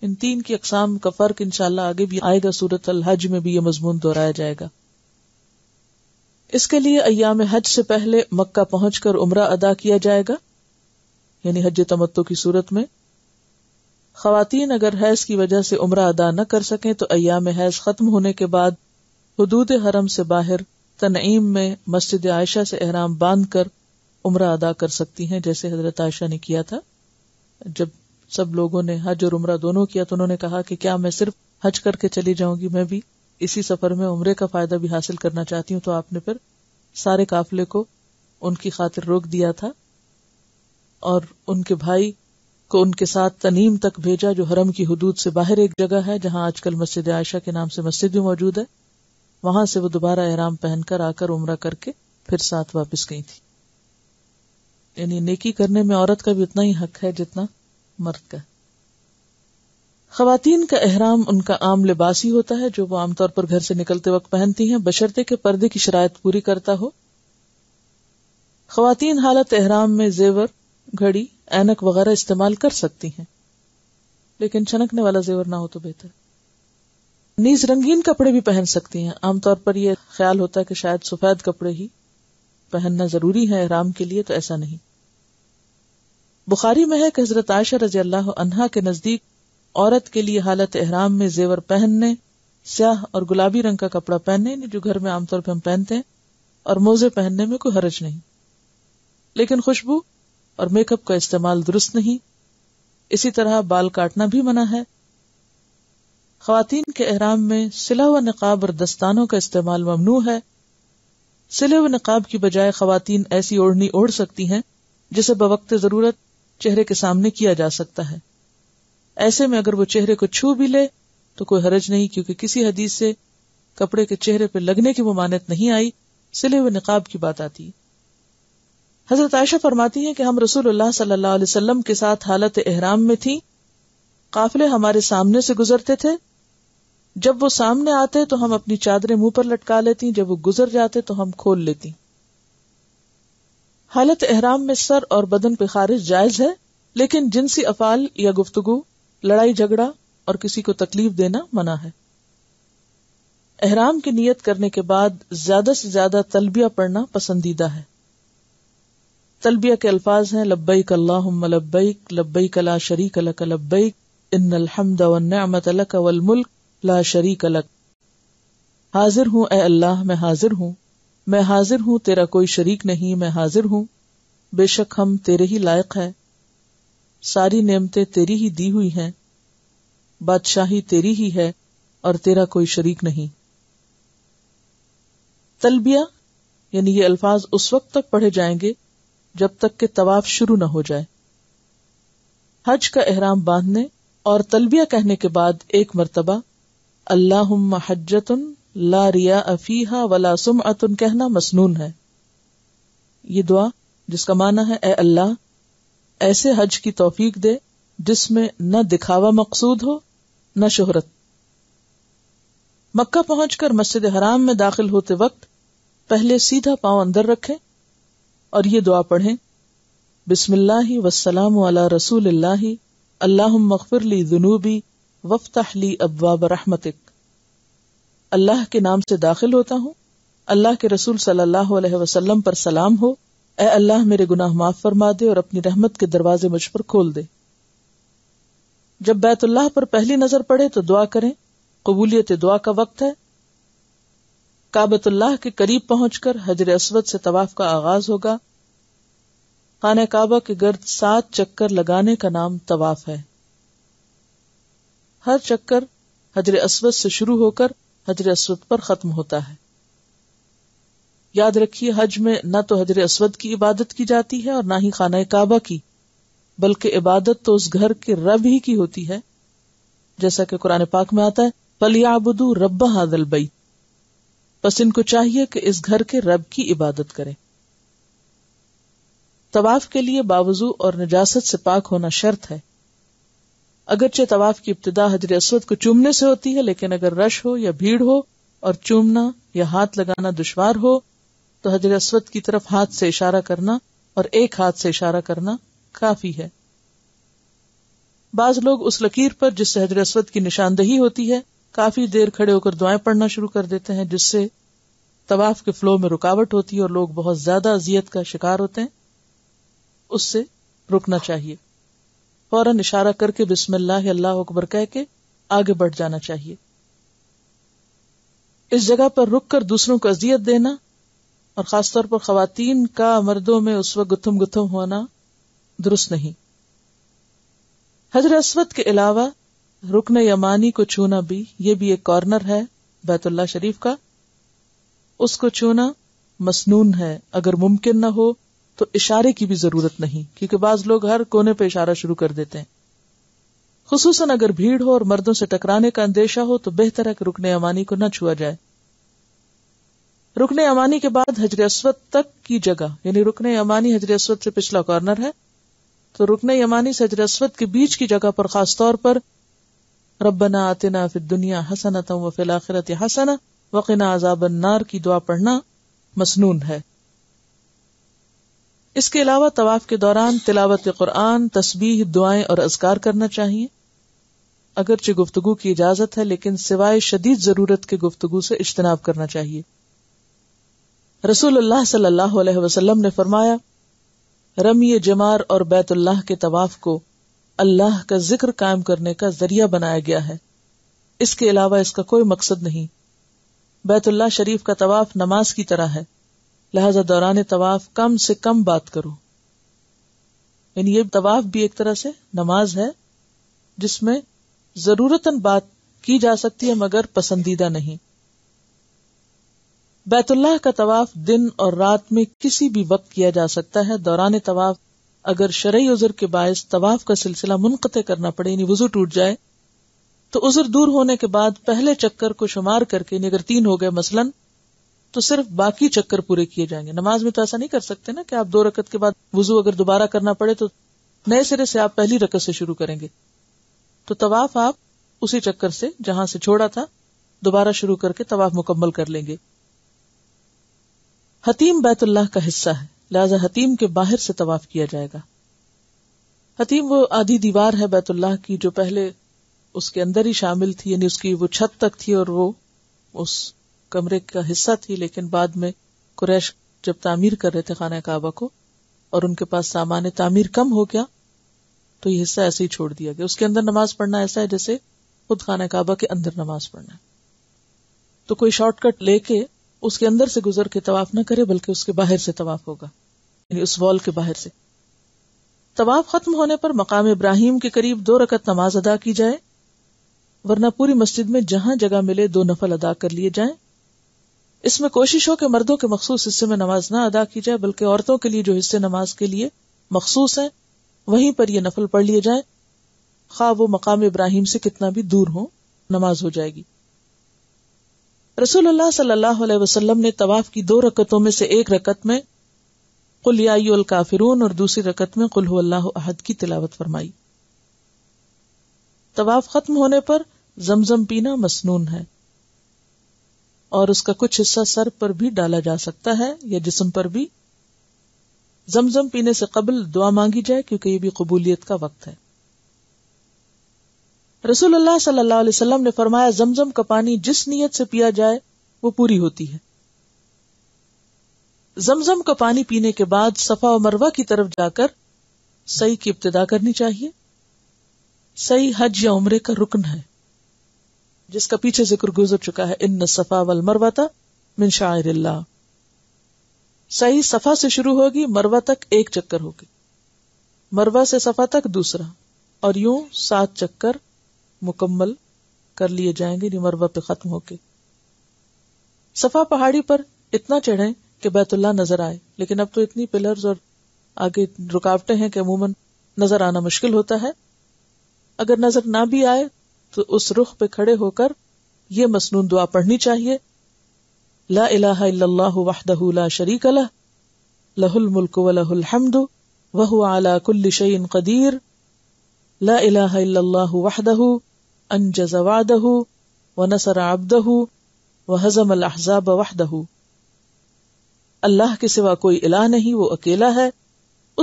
इन तीन की अकसाम का फर्क इंशाल्लाह आगे भी आएगा, सूरत अल हज में भी ये मजमून दोहराया जाएगा। इसके लिए अय्याम हज से पहले मक्का पहुंचकर उमरा अदा किया जाएगा, यानी हज तमत्तो की सूरत में। खवातीन अगर हैज की वजह से उमरा अदा न कर सकें तो अय्याम हैज खत्म होने के बाद हुदूद हरम से बाहर तनईम में मस्जिद आयशा से एहराम बांध कर उमरा अदा कर सकती हैं, जैसे हजरत आयशा ने किया था। जब सब लोगों ने हज और उमरा दोनों किया तो उन्होंने कहा कि क्या मैं सिर्फ हज करके चली जाऊंगी, मैं भी इसी सफर में उमरे का फायदा भी हासिल करना चाहती हूँ। तो आपने फिर सारे काफिले को उनकी खातिर रोक दिया था और उनके भाई को उनके साथ तनीम तक भेजा, जो हरम की हुदूद से बाहर एक जगह है जहाँ आजकल मस्जिद आयशा के नाम से मस्जिद भी मौजूद है। वहां से वो दोबारा एहराम पहनकर आकर उमरा करके फिर साथ वापस गई थी। यानी नेकी करने में औरत का भी उतना ही हक है जितना मर्द का। खवातीन का एहराम उनका आम लिबास ही होता है जो वो आमतौर पर घर से निकलते वक्त पहनती हैं, बशर्ते के पर्दे की शरायत पूरी करता हो। खवातीन हालत एहराम में जेवर, घड़ी, ऐनक वगैरह इस्तेमाल कर सकती हैं, लेकिन छनकने वाला जेवर ना हो तो बेहतर। नीज रंगीन कपड़े भी पहन सकती हैं। आमतौर पर यह ख्याल होता है कि शायद सफेद कपड़े ही पहनना जरूरी है एहराम के लिए, तो ऐसा नहीं। बुखारी में है कि हजरत आयशा रजी अल्लाह अन्हा के नजदीक औरत के लिए हालत एहराम में जेवर पहनने, स्याह और गुलाबी रंग का कपड़ा पहनने, जो घर में आमतौर पर हम पहनते हैं, और मोजे पहनने में कोई हरज नहीं, लेकिन खुशबू और मेकअप का इस्तेमाल दुरुस्त नहीं। इसी तरह बाल काटना भी मना है। खवातीन के एहराम में सिला व नकाब और दस्तानों का इस्तेमाल ममनू है। सिले व नकाब की बजाय खवातीन ऐसी ओढ़नी ओढ़ सकती हैं जिसे बवक्त जरूरत चेहरे के सामने किया जा सकता है। ऐसे में अगर वो चेहरे को छू भी ले तो कोई हरज नहीं, क्योंकि किसी हदीस से कपड़े के चेहरे पर लगने की ममानत नहीं आई, सिले व नकाब की बात आती। हजरत आयशा फरमाती हैं कि हम रसूलुल्लाह सल्लल्लाहु अलैहि वसल्लम के साथ हालत एहराम में थी। काफिले हमारे सामने से गुजरते थे। जब वो सामने आते तो हम अपनी चादरें मुंह पर लटका लेती, जब वो गुजर जाते तो हम खोल लेती। हालत एहराम में सर और बदन पे खारिज जायज है, लेकिन जिनसी अफाल या गुफ्तगू, लड़ाई झगड़ा और किसी को तकलीफ देना मना है। एहराम की नियत करने के बाद ज्यादा से ज्यादा तलबिया पढ़ना पसंदीदा है। तलबिया के अल्फाज हैं लब्बैक अल्लाहुम्मा लब्बैक, लब्बैक ला शरीक लक लब्बैक, इन्नल हम्द व निअमत लक वल मुल्क ला शरीक लक। हाजिर हूँ ए अल्लाह, मैं हाजिर हूँ, मैं हाजिर हूँ, तेरा कोई शरीक नहीं, मैं हाजिर हूँ, बेशक हम तेरे ही लायक है, सारी नेमतें तेरी ही दी हुई हैं, बादशाही तेरी ही है और तेरा कोई शरीक नहीं। तलबिया यानी ये अल्फाज उस वक्त तक पढ़े जाएंगे जब तक के तवाफ शुरू न हो जाए। हज का एहराम बांधने और तलबिया कहने के बाद एक मरतबा अल्लाहुम्मा हज्जतुन ला रिया अफीहा वला सुमअतुन कहना मसनून है। ये दुआ जिसका माना है ए अल्लाह ऐसे हज की तौफीक दे जिसमें न दिखावा मकसूद हो न शोहरत। मक्का पहुंचकर मस्जिद हराम में दाखिल होते वक्त पहले सीधा पांव अंदर रखें और ये दुआ पढ़ें बिस्मिल्लाहि वस्सलामु अला रसूलिल्लाहि अल्लाहुम्मा अगफिरली ज़ुनूबी वफ्तह ली अब्वाब रहमतिक। अल्लाह के नाम से दाखिल होता हूँ, अल्लाह के रसूल सल्लल्लाहु अलैहि वसल्लम पर सलाम हो, ए अल्लाह मेरे गुनाह माफ फरमा दे और अपनी रहमत के दरवाजे मुझ पर खोल दे। जब बैतुल्लाह पर पहली नजर पड़े तो दुआ करें, कबूलियत दुआ का वक्त है। काबतुल्लाह के करीब पहुंचकर हजर अस्वद से तवाफ का आगाज होगा। खाने काबा के गर्द सात चक्कर लगाने का नाम तवाफ है। हर चक्कर हजर अस्वद से शुरू होकर हजर अस्वद पर खत्म होता है। याद रखिए, हज में न तो हजर अस्वद की इबादत की जाती है और ना ही खाना काबा की, बल्कि इबादत तो उस घर के रब ही की होती है, जैसा कि कुरान पाक में आता है, फलियाबुदू रब्ब हादल बैत, बस इनको चाहिए कि इस घर के रब की इबादत करें। तवाफ के लिए बावजू और नजासत से पाक होना शर्त है। अगरचे तवाफ की इब्तिदा हजर अस्वद को चूमने से होती है, लेकिन अगर रश हो या भीड़ हो और चूमना या हाथ लगाना दुश्वार हो तो हजर अस्वद की तरफ हाथ से इशारा करना और एक हाथ से इशारा करना काफी है। बाज लोग उस लकीर पर जिससे हजर अस्वद की निशानदेही होती है काफी देर खड़े होकर दुआएं पढ़ना शुरू कर देते हैं, जिससे तवाफ के फ्लो में रुकावट होती है और लोग बहुत ज्यादा अजियत का शिकार होते हैं। उससे रुकना चाहिए, फौरन इशारा करके बिस्मिल्लाह अल्लाह अकबर कह के आगे बढ़ जाना चाहिए। इस जगह पर रुक कर दूसरों को अजियत देना और खासतौर पर खवातीन का मर्दों में उस वक्त गुत्थम गुत्थम होना दुरुस्त नहीं। हजर अस्वद के अलावा रुकन यमानी को छूना भी, ये भी एक कॉर्नर है बैतुल्लाह शरीफ का, उसको छूना मसनून है। अगर मुमकिन न हो तो इशारे की भी जरूरत नहीं, क्योंकि बाज लोग हर कोने पे इशारा शुरू कर देते हैं। खुसूसन अगर भीड़ हो और मर्दों से टकराने का अंदेशा हो तो बेहतर है कि रुकन अमानी को न छुआ जाए। रुकन अमानी के बाद हजर अस्वद तक की जगह, यानी रुकन अमानी हजर अस्वद से पिछला कॉर्नर है, तो रुकन यमानी से हजर अस्वद के बीच की जगह पर खासतौर पर रब्बना आतिना फिद दुनिया हसनतम व फिल आखिरति हसना व क़िना अज़ाबन्नार की दुआ पढ़ना मसनून है। इसके अलावा तवाफ के दौरान तिलावत कुरान, तस्बीह, दुआएं और अज़कार करना चाहिए। अगरचे गुफ्तगू की इजाजत है, लेकिन सिवाय शदीद जरूरत के गुफ्तगू से इज्तनाब करना चाहिए। रसूलुल्लाह सल्लल्लाहु अलैहि वसल्लम ने फरमाया, रमी जमार और बैतुल्लाह के तवाफ को अल्लाह का जिक्र कायम करने का जरिया बनाया गया है, इसके अलावा इसका कोई मकसद नहीं। बैतुल्लाह शरीफ का तवाफ नमाज की तरह है, लिहाजा दौरान तवाफ कम से कम बात करो। यानी ये तवाफ भी एक तरह से नमाज है जिसमें जरूरतन बात की जा सकती है, मगर पसंदीदा नहीं। बैतुल्लाह का तवाफ दिन और रात में किसी भी वक्त किया जा सकता है। दौरान तवाफ अगर शरई उजर के बायस तवाफ का सिलसिला मुनक़ते करना पड़े, यानी वजू टूट जाए, तो उजर दूर होने के बाद पहले चक्कर को शुमार करके, यानी अगर तीन हो गए मसलन, तो सिर्फ बाकी चक्कर पूरे किए जाएंगे। नमाज में तो ऐसा नहीं कर सकते ना कि आप दो रकत के बाद वजू अगर दोबारा करना पड़े तो नए सिरे से आप पहली रकत से शुरू करेंगे। तो तवाफ आप उसी चक्कर से जहां से छोड़ा था दोबारा शुरू करके तवाफ मुकम्मल कर लेंगे। हतीम बैतुल्लाह का हिस्सा है, लिहाजा हतीम के बाहर से तवाफ किया जाएगा। हतीम वो आधी दीवार है बैतुल्लाह की जो पहले उसके अंदर ही शामिल थी, यानी उसकी वो छत तक थी और वो उस कमरे का हिस्सा थी, लेकिन बाद में कुरैश जब तामीर कर रहे थे खाना काबा को और उनके पास सामान तामीर कम हो गया तो ये हिस्सा ऐसे ही छोड़ दिया गया। उसके अंदर नमाज पढ़ना ऐसा है जैसे खुद खाना काबा के अंदर नमाज पढ़ना है। तो कोई शॉर्टकट लेके उसके अंदर से गुजर के तवाफ ना करे, बल्कि उसके बाहर से तवाफ होगा, यानी उस वॉल के बाहर से। तवाफ खत्म होने पर मकाम इब्राहिम के करीब दो रकत नमाज अदा की जाए, वरना पूरी मस्जिद में जहां जगह मिले दो नफल अदा कर लिए जाए। इसमें कोशिश हो कि मर्दों के मखसूस हिस्से में नमाज ना अदा की जाए, बल्कि औरतों के लिए जो हिस्से नमाज के लिए मखसूस है वहीं पर यह नफल पढ़ लिए जाए, खा वो मकाम इब्राहिम से कितना भी दूर हो, नमाज हो जाएगी। रसूलुल्लाह सल्लल्लाहु अलैहि वसल्लम ने तवाफ की दो रकतों में से एक रकत में कुल या अय्युहल काफिरून और दूसरी रकत में कुल हुवल्लाहु अहद की तिलावत फरमाई। तवाफ खत्म होने पर जमजम पीना मसनून है और उसका कुछ हिस्सा सर पर भी डाला जा सकता है या जिस्म पर भी। जमजम पीने से कबल दुआ मांगी जाए, क्योंकि ये भी कबूलियत का वक्त है। रसूलुल्लाह सल्लल्लाहु अलैहि वसल्लम ने फरमाया, जमजम का पानी जिस नियत से पिया जाए वो पूरी होती है। जमजम का पानी पीने के बाद सफा और मरवा की तरफ जाकर सई की इब्तिदा करनी चाहिए। सई हज या उमरे का रुकन है, जिसका पीछे जिक्र गुजर चुका है, इन्न सफा वल मरवता मिन शाइरिल्लाह। सही सफा से शुरू होगी, मरवा तक एक चक्कर होगी, मरवा से सफा तक दूसरा, और यूं सात चक्कर मुकम्मल कर लिए जाएंगे, मरवा पे खत्म होके। सफा पहाड़ी पर इतना चढ़े कि बैतुल्ला नजर आए, लेकिन अब तो इतनी पिलर्स और आगे रुकावटें हैं कि अमूमन नजर आना मुश्किल होता है। अगर नजर ना भी आए तो उस रुख पे खड़े होकर ये मसनून दुआ पढ़नी चाहिए, ला इलाहा इल्लल्लाहु वहदहु ला शरीक लह, लहुल मुल्क व लहुल हम्दु व हुवा अला कुल्लि शैइन कदीर, ला इलाहा इल्लल्लाहु वहदहु अंजज़ वादहु व नसर अब्दहु व हज़म अल अहज़ाब वहदहु। अल्लाह के सिवा कोई इलाह नहीं, वो अकेला है,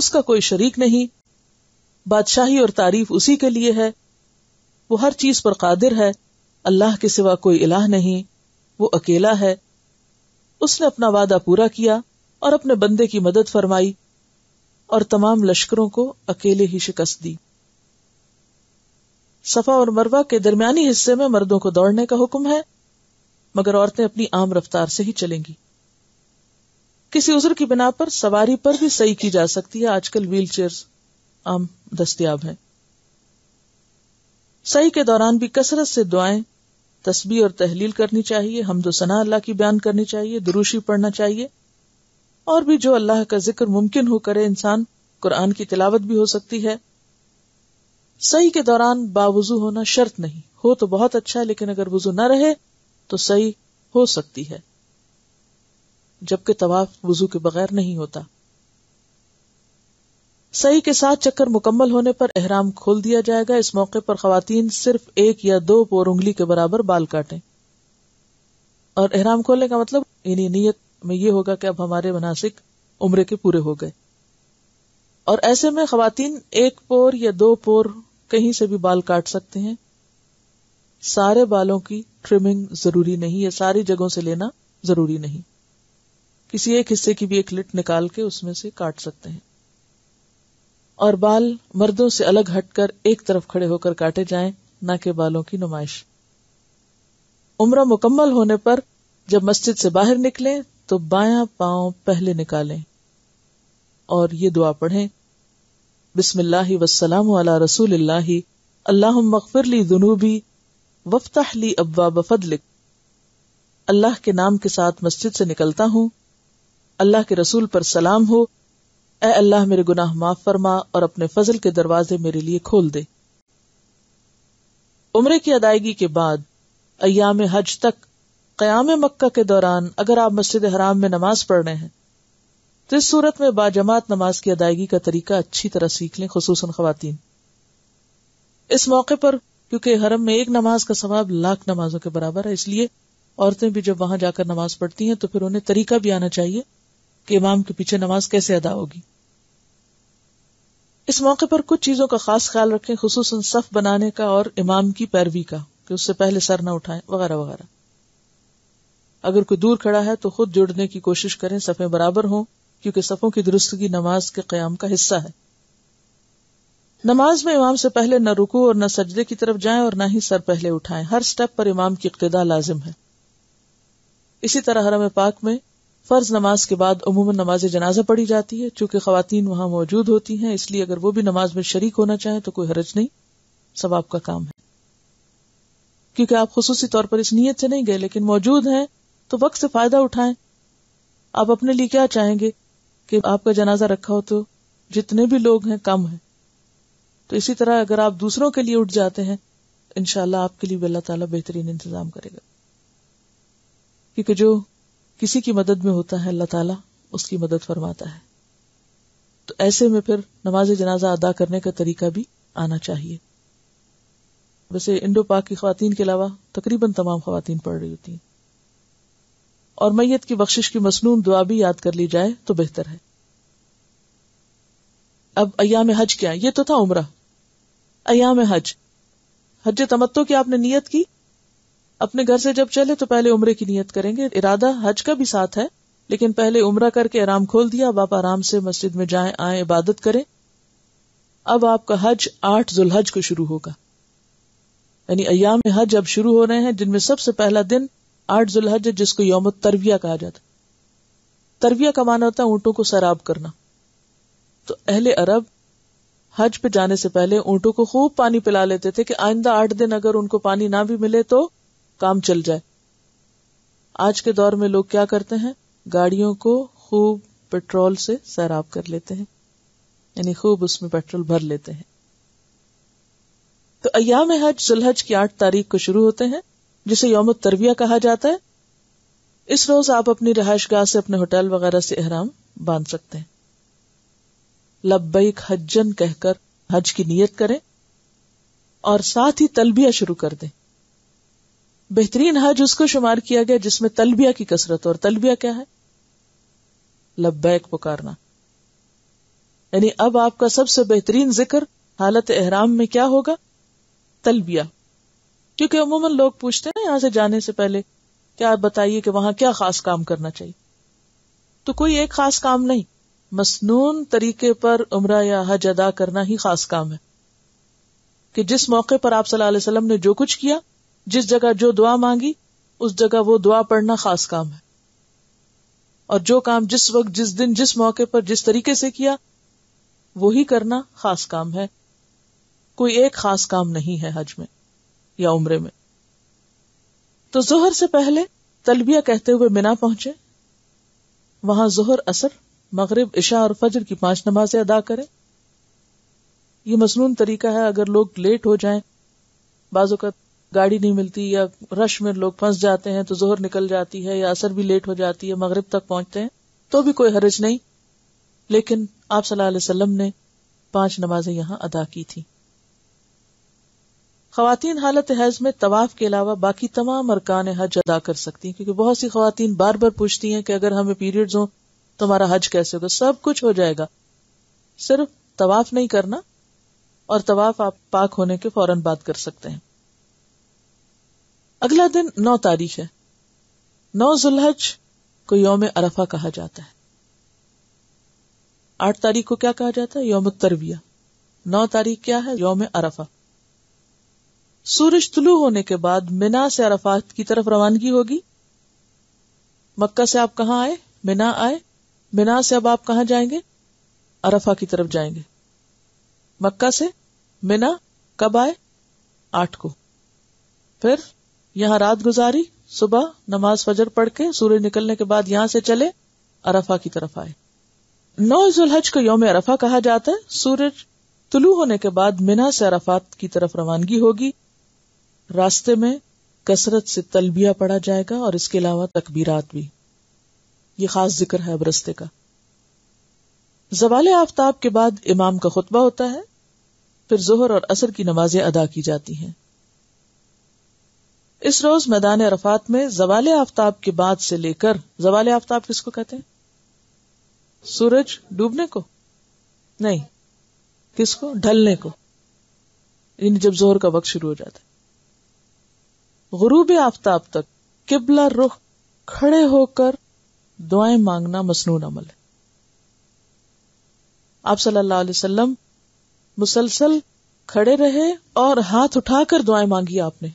उसका कोई शरीक नहीं, बादशाही और तारीफ उसी के लिए है, वो हर चीज पर कादिर है। अल्लाह के सिवा कोई इलाह नहीं, वो अकेला है। उसने अपना वादा पूरा किया और अपने बंदे की मदद फरमाई और तमाम लश्करों को अकेले ही शिकस्त दी। सफा और मरवा के दरमियानी हिस्से में मर्दों को दौड़ने का हुक्म है, मगर औरतें अपनी आम रफ्तार से ही चलेंगी। किसी उजर की बिना पर सवारी पर भी सही की जा सकती है, आजकल व्हील चेयर्स आम दस्तियाब है। सही के दौरान भी कसरत से दुआएं, तस्बीह और तहलील करनी चाहिए, हम्द और सना अल्लाह की बयान करनी चाहिए, दुरूशी पढ़ना चाहिए और भी जो अल्लाह का जिक्र मुमकिन हो करे इंसान। कुरान की तिलावत भी हो सकती है। सही के दौरान बावुजू होना शर्त नहीं, हो तो बहुत अच्छा, लेकिन अगर वुजू ना रहे तो सही हो सकती है, जबकि तवाफ वुजू के बगैर नहीं होता। सही के साथ चक्कर मुकम्मल होने पर एहराम खोल दिया जाएगा। इस मौके पर खवातीन सिर्फ एक या दो पोर उंगली के बराबर बाल काटें। और एहराम खोलने का मतलब यानी नियत में ये होगा कि अब हमारे मनासिक उम्रे के पूरे हो गए, और ऐसे में खवातीन एक पोर या दो पोर कहीं से भी बाल काट सकते हैं। सारे बालों की ट्रिमिंग जरूरी नहीं है, सारी जगहों से लेना जरूरी नहीं, किसी एक हिस्से की भी एक लिट निकाल के उसमें से काट सकते हैं। और बाल मर्दों से अलग हटकर एक तरफ खड़े होकर काटे जाएं, ना कि बालों की नुमाइश। उम्रा मुकम्मल होने पर जब मस्जिद से बाहर निकलें तो बायां पांव पहले निकालें और ये दुआ पढ़ें, बिस्मिल्लाहि वस्सलामु अला रसूलिल्लाहि, अल्लाहुम्मा अगफिरली ज़ुनूबी वफ्तहली अब्वाब फदलिक। अल्लाह के नाम के साथ मस्जिद से निकलता हूं, अल्लाह के रसूल पर सलाम हो, ऐ अल्लाह मेरे गुनाह माफ फरमा और अपने फजल के दरवाजे मेरे लिए खोल दे। उम्रे की अदायगी के बाद अय्याम हज तक क़याम मक्का के दौरान अगर आप मस्जिद हराम में नमाज पढ़ रहे हैं तो इस सूरत में बाजमात नमाज की अदायगी का तरीका अच्छी तरह सीख लें, खुसूसन ख्वातीन। इस मौके पर क्योंकि हरम में एक नमाज का सवाब लाख नमाजों के बराबर है, इसलिए औरतें भी जब वहां जाकर नमाज पढ़ती हैं तो फिर उन्हें तरीका भी आना चाहिए कि इमाम के पीछे नमाज कैसे अदा होगी। इस मौके पर कुछ चीजों का खास ख्याल रखें, खुसूसन सफ बनाने का और इमाम की पैरवी का, कि उससे पहले सर न उठाएं वगैरह वगैरह। अगर कोई दूर खड़ा है तो खुद जुड़ने की कोशिश करें, सफें बराबर हों, क्योंकि सफों की दुरुस्तगी नमाज के क़याम का हिस्सा है। नमाज में इमाम से पहले न रुकू और न सजदे की तरफ जाएं और न ही सर पहले उठाएं। हर स्टेप पर इमाम की इक़्तिदा लाजिम है। इसी तरह हरम पाक में फर्ज नमाज के बाद अमूमन नमाज जनाजा पढ़ी जाती है। चूंकि खवातीन वहां मौजूद होती हैं, इसलिए अगर वो भी नमाज में शरीक होना चाहे तो कोई हरज नहीं, सब आपका काम है, क्योंकि आप खुसूसी तौर पर इस नीयत से नहीं गए, लेकिन मौजूद हैं तो वक्त से फायदा उठाएं। आप अपने लिए क्या चाहेंगे कि आपका जनाजा रखा हो तो जितने भी लोग हैं कम है, तो इसी तरह अगर आप दूसरों के लिए उठ जाते हैं, इंशाल्लाह आपके लिए अल्लाह ताला बेहतरीन इंतजाम करेगा, क्योंकि जो किसी की मदद में होता है अल्लाह ताला उसकी मदद फरमाता है। तो ऐसे में फिर नमाज जनाजा अदा करने का तरीका भी आना चाहिए। वैसे इंडो पाक की ख्वातीन के अलावा तकरीबन तमाम ख्वातीन पढ़ रही होती हैं। और मैयत की बख्शिश की मसनून दुआ भी याद कर ली जाए तो बेहतर है। अब अय्याम हज क्या, ये तो था उमरा। अय्याम हज, हज तमत्तो की आपने नियत की, अपने घर से जब चले तो पहले उम्रे की नियत करेंगे। इरादा हज का भी साथ है, लेकिन पहले उम्रा करके आराम खोल दिया, आप आराम से मस्जिद में जाएं, आएं, इबादत करें। अब आपका हज आठ जुलहज को शुरू होगा, यानी अय्याम हज अब शुरू हो रहे हैं, जिनमें सबसे पहला दिन आठ जुलहज है, जिसको यौम तरविया कहा जाता है। तरविया का माना होता है ऊंटों को सराब करना। तो अहले अरब हज पे जाने से पहले ऊँटों को खूब पानी पिला लेते थे कि आइंदा आठ दिन अगर उनको पानी ना भी मिले तो काम चल जाए। आज के दौर में लोग क्या करते हैं, गाड़ियों को खूब पेट्रोल से सैराब कर लेते हैं, यानी खूब उसमें पेट्रोल भर लेते हैं। तो अय्याम हज जुलहज की आठ तारीख को शुरू होते हैं, जिसे यौम तरविया कहा जाता है। इस रोज आप अपनी रहायशगाह से, अपने होटल वगैरह से एहराम बांध सकते हैं। लब्बैक हज्जन कहकर हज की नियत करें और साथ ही तलबिया शुरू कर दें। बेहतरीन हज उसको शुमार किया गया जिसमें तलबिया की कसरत हो। और तलबिया क्या है? लब्बैक पुकारना। यानी अब आपका सबसे बेहतरीन जिक्र हालत एहराम में क्या होगा? तलबिया। क्योंकि अमूमन लोग पूछते हैं यहां से जाने से पहले क्या आप बताइए कि वहां क्या खास काम करना चाहिए। तो कोई एक खास काम नहीं, मसनून तरीके पर उम्रा या हज अदा करना ही खास काम है कि जिस मौके पर आप सल्लल्लाहु अलैहि वसल्लम ने जो कुछ किया, जिस जगह जो दुआ मांगी, उस जगह वो दुआ पढ़ना खास काम है। और जो काम जिस वक्त, जिस दिन, जिस मौके पर, जिस तरीके से किया, वो ही करना खास काम है। कोई एक खास काम नहीं है हज में या उम्रे में। तो जोहर से पहले तलबिया कहते हुए मिना पहुंचे। वहां जोहर, असर, मगरिब, इशा और फजर की पांच नमाजें अदा करें। ये मसनून तरीका है। अगर लोग लेट हो जाएं, बाजों का गाड़ी नहीं मिलती या रश में लोग फंस जाते हैं तो जोहर निकल जाती है या असर भी लेट हो जाती है, मगरिब तक पहुंचते हैं, तो भी कोई हरज नहीं। लेकिन आप सल्लल्लाहु अलैहि वसल्लम ने पांच नमाजें यहां अदा की थी। खवातीन हालत हज में तवाफ के अलावा बाकी तमाम अरकान हज अदा कर सकती हैं, क्योंकि बहुत सी खवातीन बार बार पूछती हैं कि अगर हमें पीरियड्स हों तो हमारा हज कैसे होगा। सब कुछ हो जाएगा, सिर्फ तवाफ नहीं करना। और तवाफ आप पाक होने के फौरन बाद कर सकते हैं। अगला दिन नौ तारीख है। नौ जुलहज को यौम अरफा कहा जाता है। आठ तारीख को क्या कहा जाता है? यौम तरविया। नौ तारीख क्या है? यौम अरफा। सूरज तुलू होने के बाद मिना से अरफात की तरफ रवानगी होगी। मक्का से आप कहाँ आए? मिना आए। मिना से अब आप कहाँ जाएंगे? अरफा की तरफ जाएंगे। मक्का से मिना कब आए? आठ को। फिर यहाँ रात गुजारी, सुबह नमाज फजर पढ़ के सूरज निकलने के बाद यहाँ से चले, अरफा की तरफ आए। नौ जुलहज को यौम अरफा कहा जाता है। सूरज तुलू होने के बाद मिना से अरफात की तरफ रवानगी होगी। रास्ते में कसरत से तलबिया पढ़ा जाएगा और इसके अलावा तकबीरात भी। ये खास जिक्र है अब रस्ते का। ज़वाले आफ्ताब के बाद इमाम का खुतबा होता है, फिर जोहर और असर की नमाजें अदा की जाती हैं। इस रोज मैदान अरफात में ज़वाले आफ्ताब के बाद से लेकर, ज़वाले आफ्ताब किसको कहते हैं? सूरज डूबने को नहीं, किसको? ढलने को, यानी जब जोहर का वक्त शुरू हो जाता है। गुरूब आफ्ताब तक किबला रुख खड़े होकर दुआएं मांगना मसनून अमल है। आप सल्लल्लाहु अलैहि वसल्लम मुसलसल खड़े रहे और हाथ उठाकर दुआएं मांगी आपने,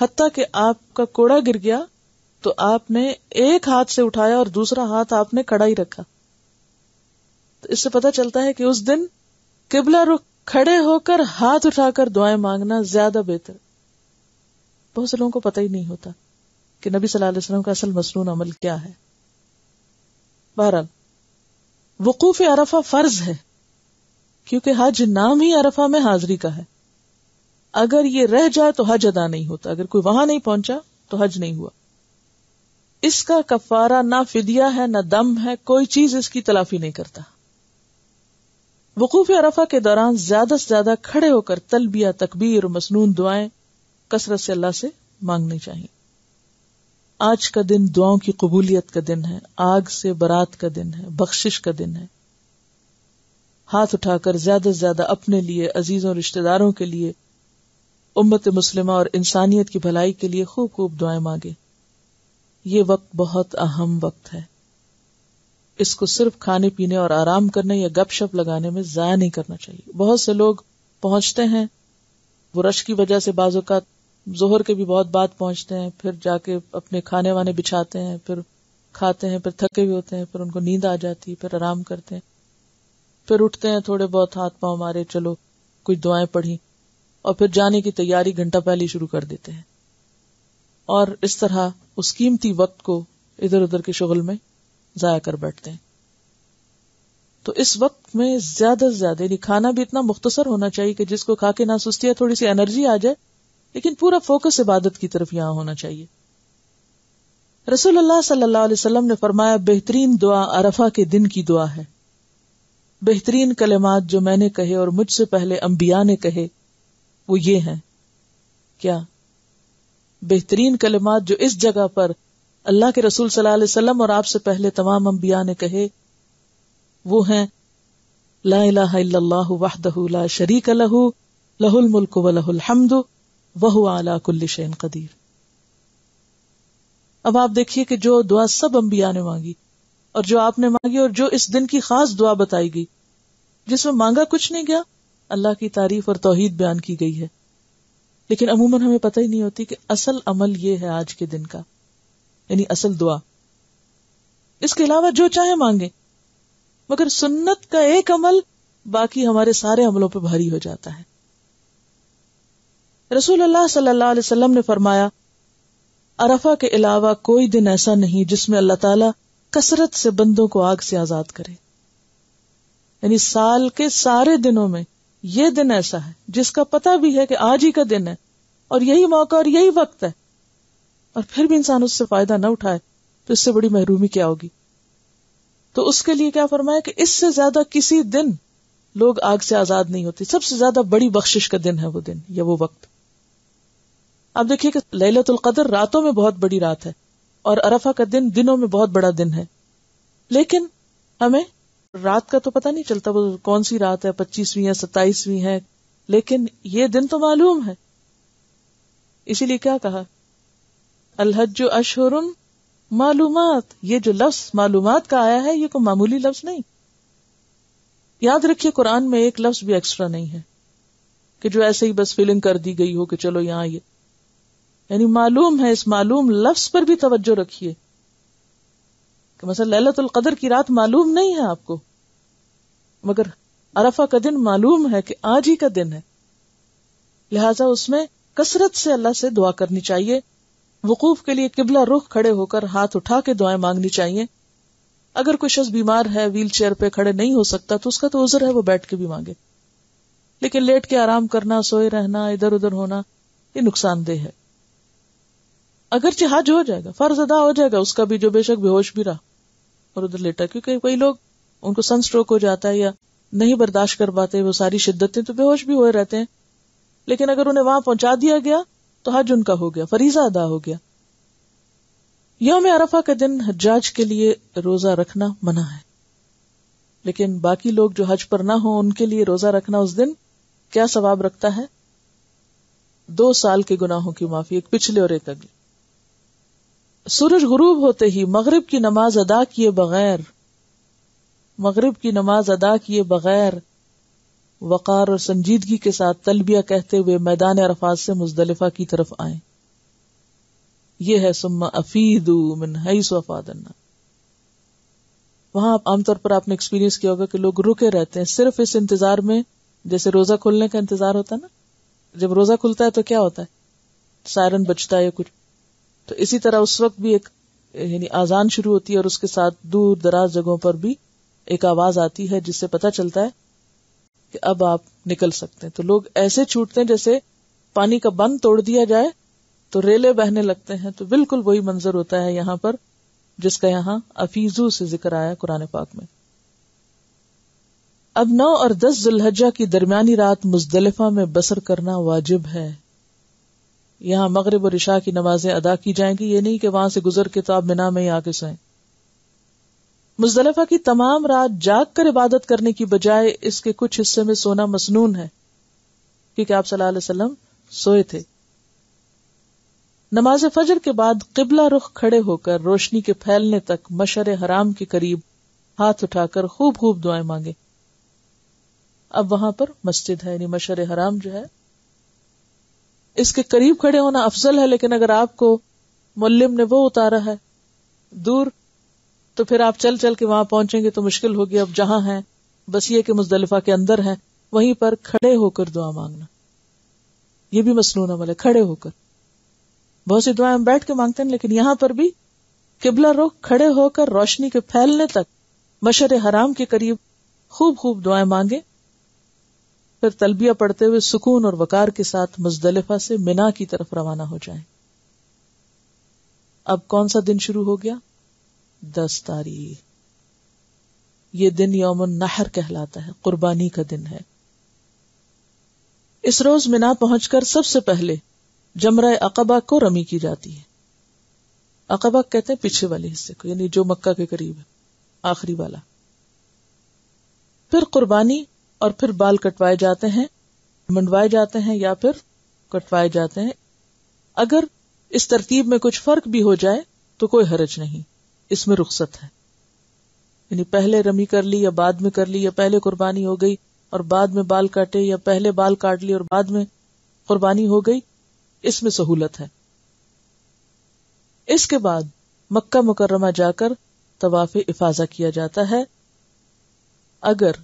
हत्ता कि आपका कोड़ा गिर गया तो आपने एक हाथ से उठाया और दूसरा हाथ आपने खड़ा ही रखा। तो इससे पता चलता है कि उस दिन किबला रुख खड़े होकर हाथ उठाकर दुआएं मांगना ज्यादा बेहतर। बहुत से लोगों को पता ही नहीं होता कि नबी सल्लल्लाहु अलैहि वसल्लम का असल मसनून अमल क्या है। बहरहाल वकूफ अरफा फर्ज है, क्योंकि हज नाम ही अरफा में हाजिरी का है। अगर ये रह जाए तो हज अदा नहीं होता। अगर कोई वहां नहीं पहुंचा तो हज नहीं हुआ। इसका कफारा ना फिदिया है ना दम है, कोई चीज इसकी तलाफी नहीं करता। वकूफ अरफा के दौरान ज्यादा से ज्यादा खड़े होकर तलबिया, तकबीर, मसनून दुआएं कसरत से अल्लाह से मांगनी चाहिए। आज का दिन दुआओं की कबूलियत का दिन है, आग से बरात का दिन है, बख्शिश का दिन है। हाथ उठाकर ज्यादा से ज्यादा अपने लिए, अजीजों, रिश्तेदारों के लिए, उम्मत मुस्लिमा और इंसानियत की भलाई के लिए खूब खूब दुआएं मांगे। ये वक्त बहुत अहम वक्त है। इसको सिर्फ खाने पीने और आराम करने या गपशप लगाने में जाया नहीं करना चाहिए। बहुत से लोग पहुंचते हैं, वो रश की वजह से बाज़ों का जोहर के भी बहुत बात पहुंचते हैं, फिर जाके अपने खाने वाने बिछाते हैं, फिर खाते हैं, फिर थके भी होते हैं, फिर उनको नींद आ जाती है, फिर आराम करते हैं, फिर उठते हैं, थोड़े बहुत हाथ पांव मारे, चलो कुछ दुआएं पढ़ी, और फिर जाने की तैयारी घंटा पहले शुरू कर देते हैं और इस तरह उस कीमती वक्त को इधर उधर के शुगल में जाया कर बैठते हैं। तो इस वक्त में ज्यादा से ज्यादा यानी खाना भी इतना मुख्तसर होना चाहिए कि जिसको खा के ना सुस्ती है, थोड़ी सी एनर्जी आ जाए, लेकिन पूरा फोकस इबादत की तरफ यहाँ होना चाहिए। रसूलुल्लाह सल्लल्लाहु अलैहि वसल्लम ने फरमाया, बेहतरीन दुआ अरफा के दिन की दुआ है, बेहतरीन कलिमात जो मैंने कहे और मुझसे पहले अंबिया ने कहे वो ये हैं। क्या बेहतरीन कलिमात जो इस जगह पर अल्लाह के रसूल सल्लल्लाहु अलैहि वसल्लम और आपसे पहले तमाम अंबिया ने कहे वो हैं, ला इलाहा इल्लल्लाहु वहदहु ला शरीक लहु लहुल मुल्कु व लहुल हम्दु व हुवा अला कुल्लि शैइन कदीर। अब आप देखिए कि जो दुआ सब अंबिया ने मांगी और जो आपने मांगी और जो इस दिन की खास दुआ बताई गई, जिसमें मांगा कुछ नहीं गया, अल्लाह की तारीफ और तौहीद बयान की गई है, लेकिन अमूमन हमें पता ही नहीं होती कि असल अमल ये है आज के दिन का, यानी असल दुआ। इसके अलावा जो चाहे मांगे, मगर सुन्नत का एक अमल बाकी हमारे सारे अमलों पर भारी हो जाता है। रसूलुल्लाह सल्लल्लाहु अलैहि वसल्लम ने फरमाया, अरफा के अलावा कोई दिन ऐसा नहीं जिसमें अल्लाह ताला कसरत से बंदों को आग से आजाद करे। यानी साल के सारे दिनों में ये दिन ऐसा है जिसका पता भी है कि आज ही का दिन है और यही मौका और यही वक्त है, और फिर भी इंसान उससे फायदा ना उठाए तो इससे बड़ी महरूमी क्या होगी। तो उसके लिए क्या फरमाया कि इससे ज्यादा किसी दिन लोग आग से आजाद नहीं होते, सबसे ज्यादा बड़ी बख्शिश का दिन है वो दिन या वो वक्त। आप देखिए कि लैलतुल कदर रातों में बहुत बड़ी रात है और अरफा का दिन दिनों में बहुत बड़ा दिन है, लेकिन हमें रात का तो पता नहीं चलता वो कौन सी रात है, पच्चीसवीं है, सत्ताईसवीं है, लेकिन ये दिन तो मालूम है। इसीलिए क्या कहा, अलहज्जु अशहुरुन मालूमात। ये जो लफ्ज मालूमात का आया है ये कोई मामूली लफ्ज नहीं। याद रखिए कुरान में एक लफ्ज भी एक्स्ट्रा नहीं है कि जो ऐसे ही बस फीलिंग कर दी गई हो कि चलो यहाँ ये, यानी मालूम है। इस मालूम लफ्ज पर भी तवज्जो रखिए कि मसलन लैलतुल कदर की रात मालूम नहीं है आपको, मगर अरफा का दिन मालूम है कि आज ही का दिन है, लिहाजा उसमें कसरत से अल्लाह से दुआ करनी चाहिए। वकूफ के लिए किबला रुख खड़े होकर हाथ उठा के दुआएं मांगनी चाहिए। अगर कोई शख्स बीमार है, व्हील चेयर पे खड़े नहीं हो सकता, तो उसका तो उजर है, वो बैठ के भी मांगे, लेकिन लेट के आराम करना, सोए रहना, इधर उधर होना, ये नुकसानदेह है। अगरचे हज हो जाएगा, फर्ज अदा हो जाएगा उसका भी, जो बेशक बेहोश भी रहा और उधर लेटा, क्योंकि कई लोग उनको सन स्ट्रोक हो जाता है या नहीं बर्दाश्त कर पाते वो सारी शिद्दतें, तो बेहोश भी हुए रहते हैं, लेकिन अगर उन्हें वहां पहुंचा दिया गया तो हज उनका हो गया, फरीजा अदा हो गया। यौम अरफा के दिन हज्जाज के लिए रोजा रखना मना है, लेकिन बाकी लोग जो हज पर ना हो उनके लिए रोजा रखना उस दिन क्या सवाब रखता है, दो साल के गुनाहों की माफी, एक पिछले और एक अगले। सूरज गुरूब होते ही मगरिब की नमाज अदा किए बगैर मगरिब की नमाज अदा किए बगैर वकार और संजीदगी के साथ तलबिया कहते हुए मैदान अरफात से मुजदलिफा की तरफ आए। यह है सुम्मा अफीदू मिन हैसु अफादन्ना। वहां आमतौर पर आपने एक्सपीरियंस किया होगा कि लोग रुके रहते हैं सिर्फ इस इंतजार में, जैसे रोजा खुलने का इंतजार होता है ना, जब रोजा खुलता है तो क्या होता है, सायरन बजता है या कुछ, तो इसी तरह उस वक्त भी एक यानी आजान शुरू होती है और उसके साथ दूर दराज जगहों पर भी एक आवाज आती है जिससे पता चलता है कि अब आप निकल सकते हैं। तो लोग ऐसे छूटते हैं जैसे पानी का बंद तोड़ दिया जाए तो रेले बहने लगते हैं, तो बिल्कुल वही मंजर होता है यहाँ पर जिसका यहाँ अफीजू से जिक्र आया कुरान पाक में। अब नौ और दस जुल्हज्जा की दरमियानी रात मुजदलिफा में बसर करना वाजिब है। यहाँ मगरिब और इशा की नमाजें अदा की जाएंगी, ये नहीं कि वहां से गुजर के तो आप मिना में ही आके सोएं। मुजदलिफा की तमाम रात जाग कर इबादत करने की बजाय इसके कुछ हिस्से में सोना मसनून है, क्योंकि आप सल्लल्लाहु अलैहि वसल्लम सोए थे। नमाज फजर के बाद किबला रुख खड़े होकर रोशनी के फैलने तक मशर हराम के करीब हाथ उठाकर खूब खूब दुआएं मांगे। अब वहां पर मस्जिद है, यानी मशर हराम जो है इसके करीब खड़े होना अफजल है, लेकिन अगर आपको मुल्लिम ने वो उतारा है दूर, तो फिर आप चल चल के वहां पहुंचेंगे तो मुश्किल होगी। अब जहां हैं बस ये कि मुज़दलिफा के अंदर है, वहीं पर खड़े होकर दुआ मांगना ये भी मसनून अमल है। खड़े होकर बहुत सी दुआएं हम बैठ के मांगते हैं, लेकिन यहाँ पर भी किबला रुख खड़े होकर रोशनी के फैलने तक मशर हराम के करीब खूब खूब दुआएं मांगे। फिर तलबिया पढ़ते हुए सुकून और वकार के साथ मुज़दलिफा से मिना की तरफ रवाना हो जाए। अब कौन सा दिन शुरू हो गया? दस तारीख। ये दिन यौमुन नहर कहलाता है, कुर्बानी का दिन है। इस रोज मिना पहुंचकर सबसे पहले जमरा अकबा को रमी की जाती है। अकबा कहते हैं पीछे वाले हिस्से को, यानी जो मक्का के करीब है, आखिरी वाला। फिर कुर्बानी और फिर बाल कटवाए जाते हैं, मंडवाए जाते हैं या फिर कटवाए जाते हैं। अगर इस तरतीब में कुछ फर्क भी हो जाए तो कोई हरज नहीं, इसमें रुख्सत है। यानी पहले रमी कर ली या बाद में कर ली, या पहले कुर्बानी हो गई और बाद में बाल काटे, या पहले बाल काट ली और बाद में कुर्बानी हो गई, इसमें सहूलत है। इसके बाद मक्का मुकर्रमा जाकर तवाफे इफाजा किया जाता है। अगर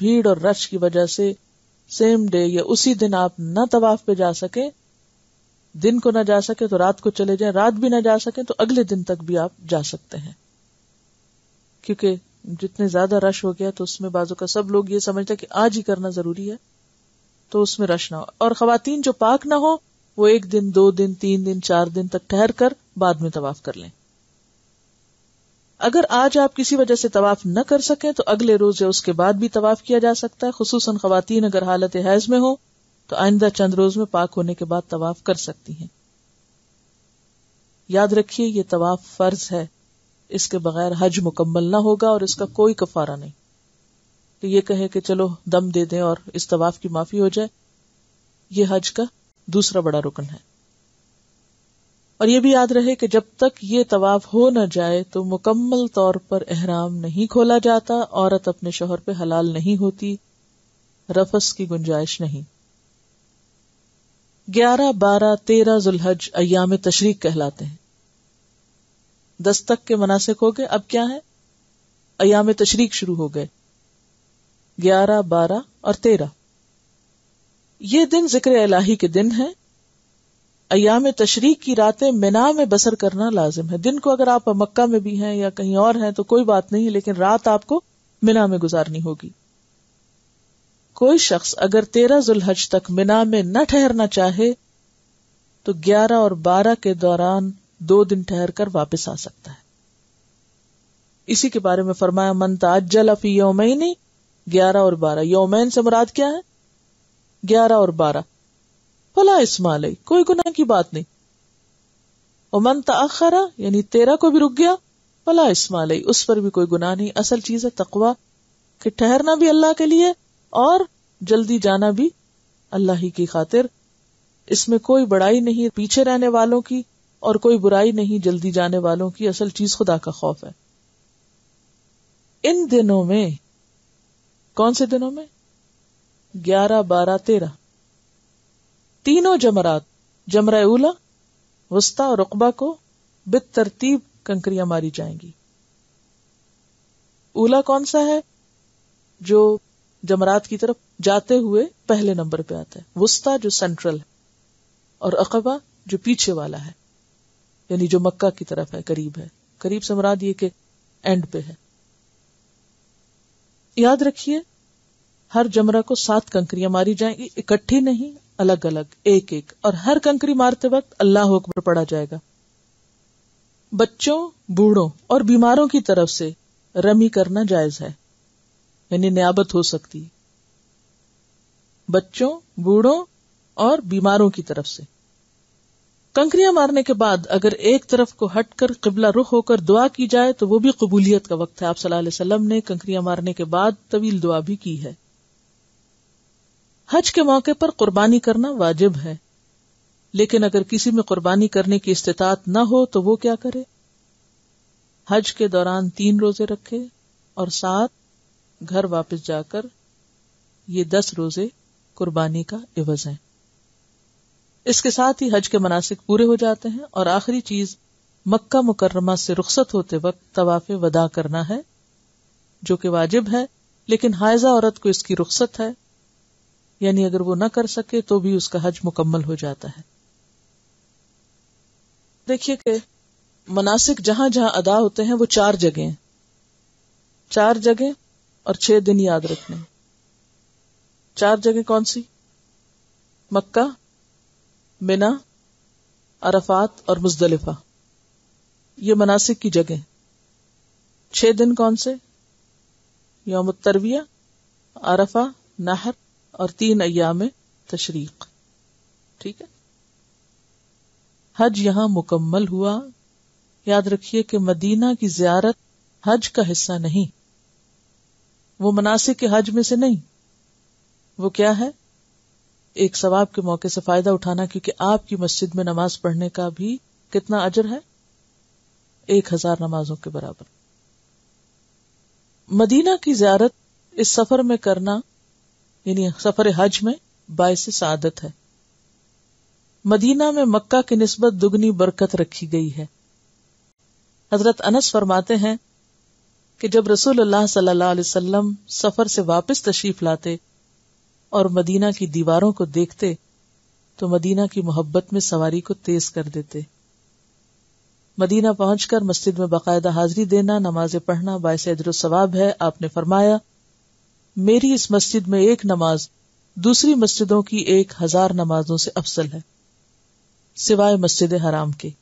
भीड़ और रश की वजह से सेम डे या उसी दिन आप न तवाफ पे जा सके, दिन को ना जा सके तो रात को चले जाए, रात भी ना जा सके तो अगले दिन तक भी आप जा सकते हैं, क्योंकि जितने ज्यादा रश हो गया तो उसमें बाजू का सब लोग ये समझते हैं कि आज ही करना जरूरी है, तो उसमें रश ना हो। और खवातीन जो पाक ना हो वो एक दिन, दो दिन, तीन दिन, चार दिन तक ठहर कर बाद में तवाफ कर लें। अगर आज आप किसी वजह से तवाफ न कर सकें तो अगले रोज या उसके बाद भी तवाफ किया जा सकता है। खुसूसन खवातीन अगर हालत हैज में हो तो आइंदा चंद रोज में पाक होने के बाद तवाफ कर सकती हैं। याद रखिए ये तवाफ फर्ज है, इसके बगैर हज मुकम्मल ना होगा और इसका कोई कफारा नहीं कि ये कहे कि चलो दम दे दें और इस तवाफ की माफी हो जाए। ये हज का दूसरा बड़ा रुकन है। और ये भी याद रहे कि जब तक ये तवाफ हो न जाए तो मुकम्मल तौर पर एहराम नहीं खोला जाता, औरत अपने शोहर पे हलाल नहीं होती, रफस की गुंजाइश नहीं। ग्यारह, बारह, तेरह जुलहज अय्याम तशरीक कहलाते हैं। दस तक के मनासिक हो गए, अब क्या है? अय्याम तशरीक शुरू हो गए। ग्यारह, बारह और तेरह ये दिन जिक्र इलाही के दिन है। अय्याम तशरीक की रातें मिना में बसर करना लाजिम है। दिन को अगर आप मक्का में भी हैं या कहीं और हैं तो कोई बात नहीं, लेकिन रात आपको मिना में गुजारनी होगी। कोई शख्स अगर तेरह जुलहज तक मिना में न ठहरना चाहे तो ग्यारह और बारह के दौरान दो दिन ठहर कर वापस आ सकता है। इसी के बारे में फरमाया मन ताज्जल फी यौमैन, ग्यारह और बारह। यौमैन से मुराद क्या है? ग्यारह और बारह। फला इस्माल, कोई गुनाह की बात नहीं। और मन तअखरा, यानी तेरह को भी रुक गया, फला इस्माल, उस पर भी कोई गुनाह नहीं। असल चीज है तकवा, कि ठहरना भी अल्लाह के लिए और जल्दी जाना भी अल्लाह ही की खातिर। इसमें कोई बड़ाई नहीं पीछे रहने वालों की और कोई बुराई नहीं जल्दी जाने वालों की। असल चीज खुदा का खौफ है। इन दिनों में, कौन से दिनों में? ग्यारह, बारह, तेरह, तीनों जमरात, जमरा उला, वस्ता और रुकबा को बितरतीब कंकरियां मारी जाएंगी। उला कौन सा है? जो जमरात की तरफ जाते हुए पहले नंबर पे आता है। वस्ता जो सेंट्रल है, और अकबा जो पीछे वाला है, यानी जो मक्का की तरफ है, करीब है। करीब से मुराद ये के एंड पे है। याद रखिए हर जमरा को सात कंकरियां मारी जाएंगी, इकट्ठी नहीं, अलग अलग, एक एक। और हर कंकरी मारते वक्त अल्लाह अकबर पढ़ा जाएगा। बच्चों, बूढ़ों और बीमारों की तरफ से रमी करना जायज है, यानी नियाबत हो सकती है। बच्चों, बूढ़ों और बीमारों की तरफ से कंकरियां मारने के बाद अगर एक तरफ को हटकर किबला रुख होकर दुआ की जाए तो वो भी कबूलियत का वक्त है। आप सल्लल्लाहु अलैहि वसल्लम ने कंकरियां मारने के बाद तवील दुआ भी की है। हज के मौके पर कुर्बानी करना वाजिब है, लेकिन अगर किसी में कुर्बानी करने की इस्तितात न हो तो वो क्या करे? हज के दौरान तीन रोजे रखे और साथ घर वापस जाकर ये दस रोजे कुर्बानी का इवज है। इसके साथ ही हज के मनासिक पूरे हो जाते हैं। और आखिरी चीज मक्का मुकर्रमा से रुखसत होते वक्त तवाफ वदा करना है, जो कि वाजिब है। लेकिन हाइजा औरत को इसकी रुख्सत है, यानी अगर वो ना कर सके तो भी उसका हज मुकम्मल हो जाता है। देखिए कि मनासिक जहां जहां अदा होते हैं वो चार जगह चार जगह और छह दिन याद रखने। चार जगह कौन सी? मक्का, मिना, अरफात और मुजदलिफा, ये मनासिक की जगह। छह दिन कौन से? यौम तरविया, अरफा, नहर और तीन अय्याम तशरीक। ठीक है, हज यहां मुकम्मल हुआ। याद रखिए कि मदीना की जियारत हज का हिस्सा नहीं, वो मनासिक के हज में से नहीं, वो क्या है, एक सवाब के मौके से फायदा उठाना। क्योंकि आपकी मस्जिद में नमाज पढ़ने का भी कितना अजर है? एक हजार नमाजों के बराबर। मदीना की जियारत इस सफर में करना, यानी सफर हज में, बायस सादत है। मदीना में मक्का की निस्बत दुगनी बरकत रखी गई है। हजरत अनस फरमाते हैं कि जब रसूलुल्लाह सल्लल्लाहु अलैहि वसल्लम सफर से वापस तशरीफ लाते और मदीना की दीवारों को देखते तो मदीना की मोहब्बत में सवारी को तेज कर देते। मदीना पहुंचकर मस्जिद में बाकायदा हाजिरी देना, नमाजें पढ़ना बायस अजर सवाब है। आपने फरमाया, मेरी इस मस्जिद में एक नमाज दूसरी मस्जिदों की एक हजार नमाजों से अफसल है, सिवाय मस्जिद हराम के।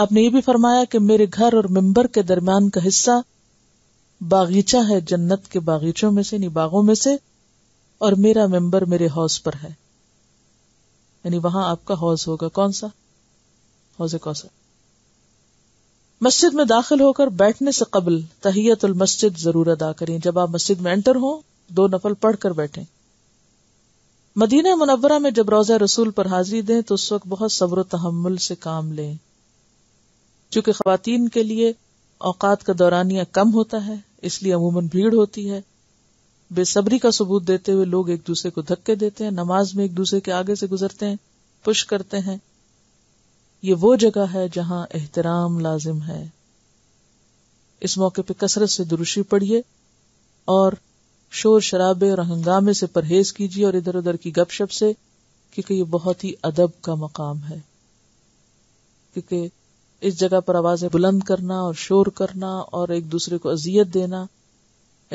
आपने ये भी फरमाया कि मेरे घर और मिंबर के दरमियान का हिस्सा बागीचा है जन्नत के बागीचों में से, निबागों में से, और मेरा मिंबर मेरे हौज पर है, यानी वहां आपका हौज होगा। कौन सा? हौज कौसर। मस्जिद में दाखिल होकर बैठने से कबल तहियतुल मस्जिद जरूर अदा करें। जब आप मस्जिद में एंटर हो दो नफल पढ़कर बैठें। मदीना मुनव्वरा में जब रोजा रसूल पर हाजिरी दें तो उस वक्त बहुत सब्र तहम्मुल से काम लें, क्योंकि खवातीन के लिए औकात का दौरानिया कम होता है, इसलिए अमूमन भीड़ होती है। बेसब्री का सबूत देते हुए लोग एक दूसरे को धक्के देते हैं, नमाज में एक दूसरे के आगे से गुजरते हैं, पुश करते हैं। ये वो जगह है जहां एहतराम लाजिम है। इस मौके पर कसरत से दुरुशी पढ़िए और शोर शराबे और हंगामे से परहेज कीजिए, और इधर उधर की गपशप से, क्योंकि ये बहुत ही अदब का मकाम है। क्योंकि इस जगह पर आवाजें बुलंद करना और शोर करना और एक दूसरे को अजियत देना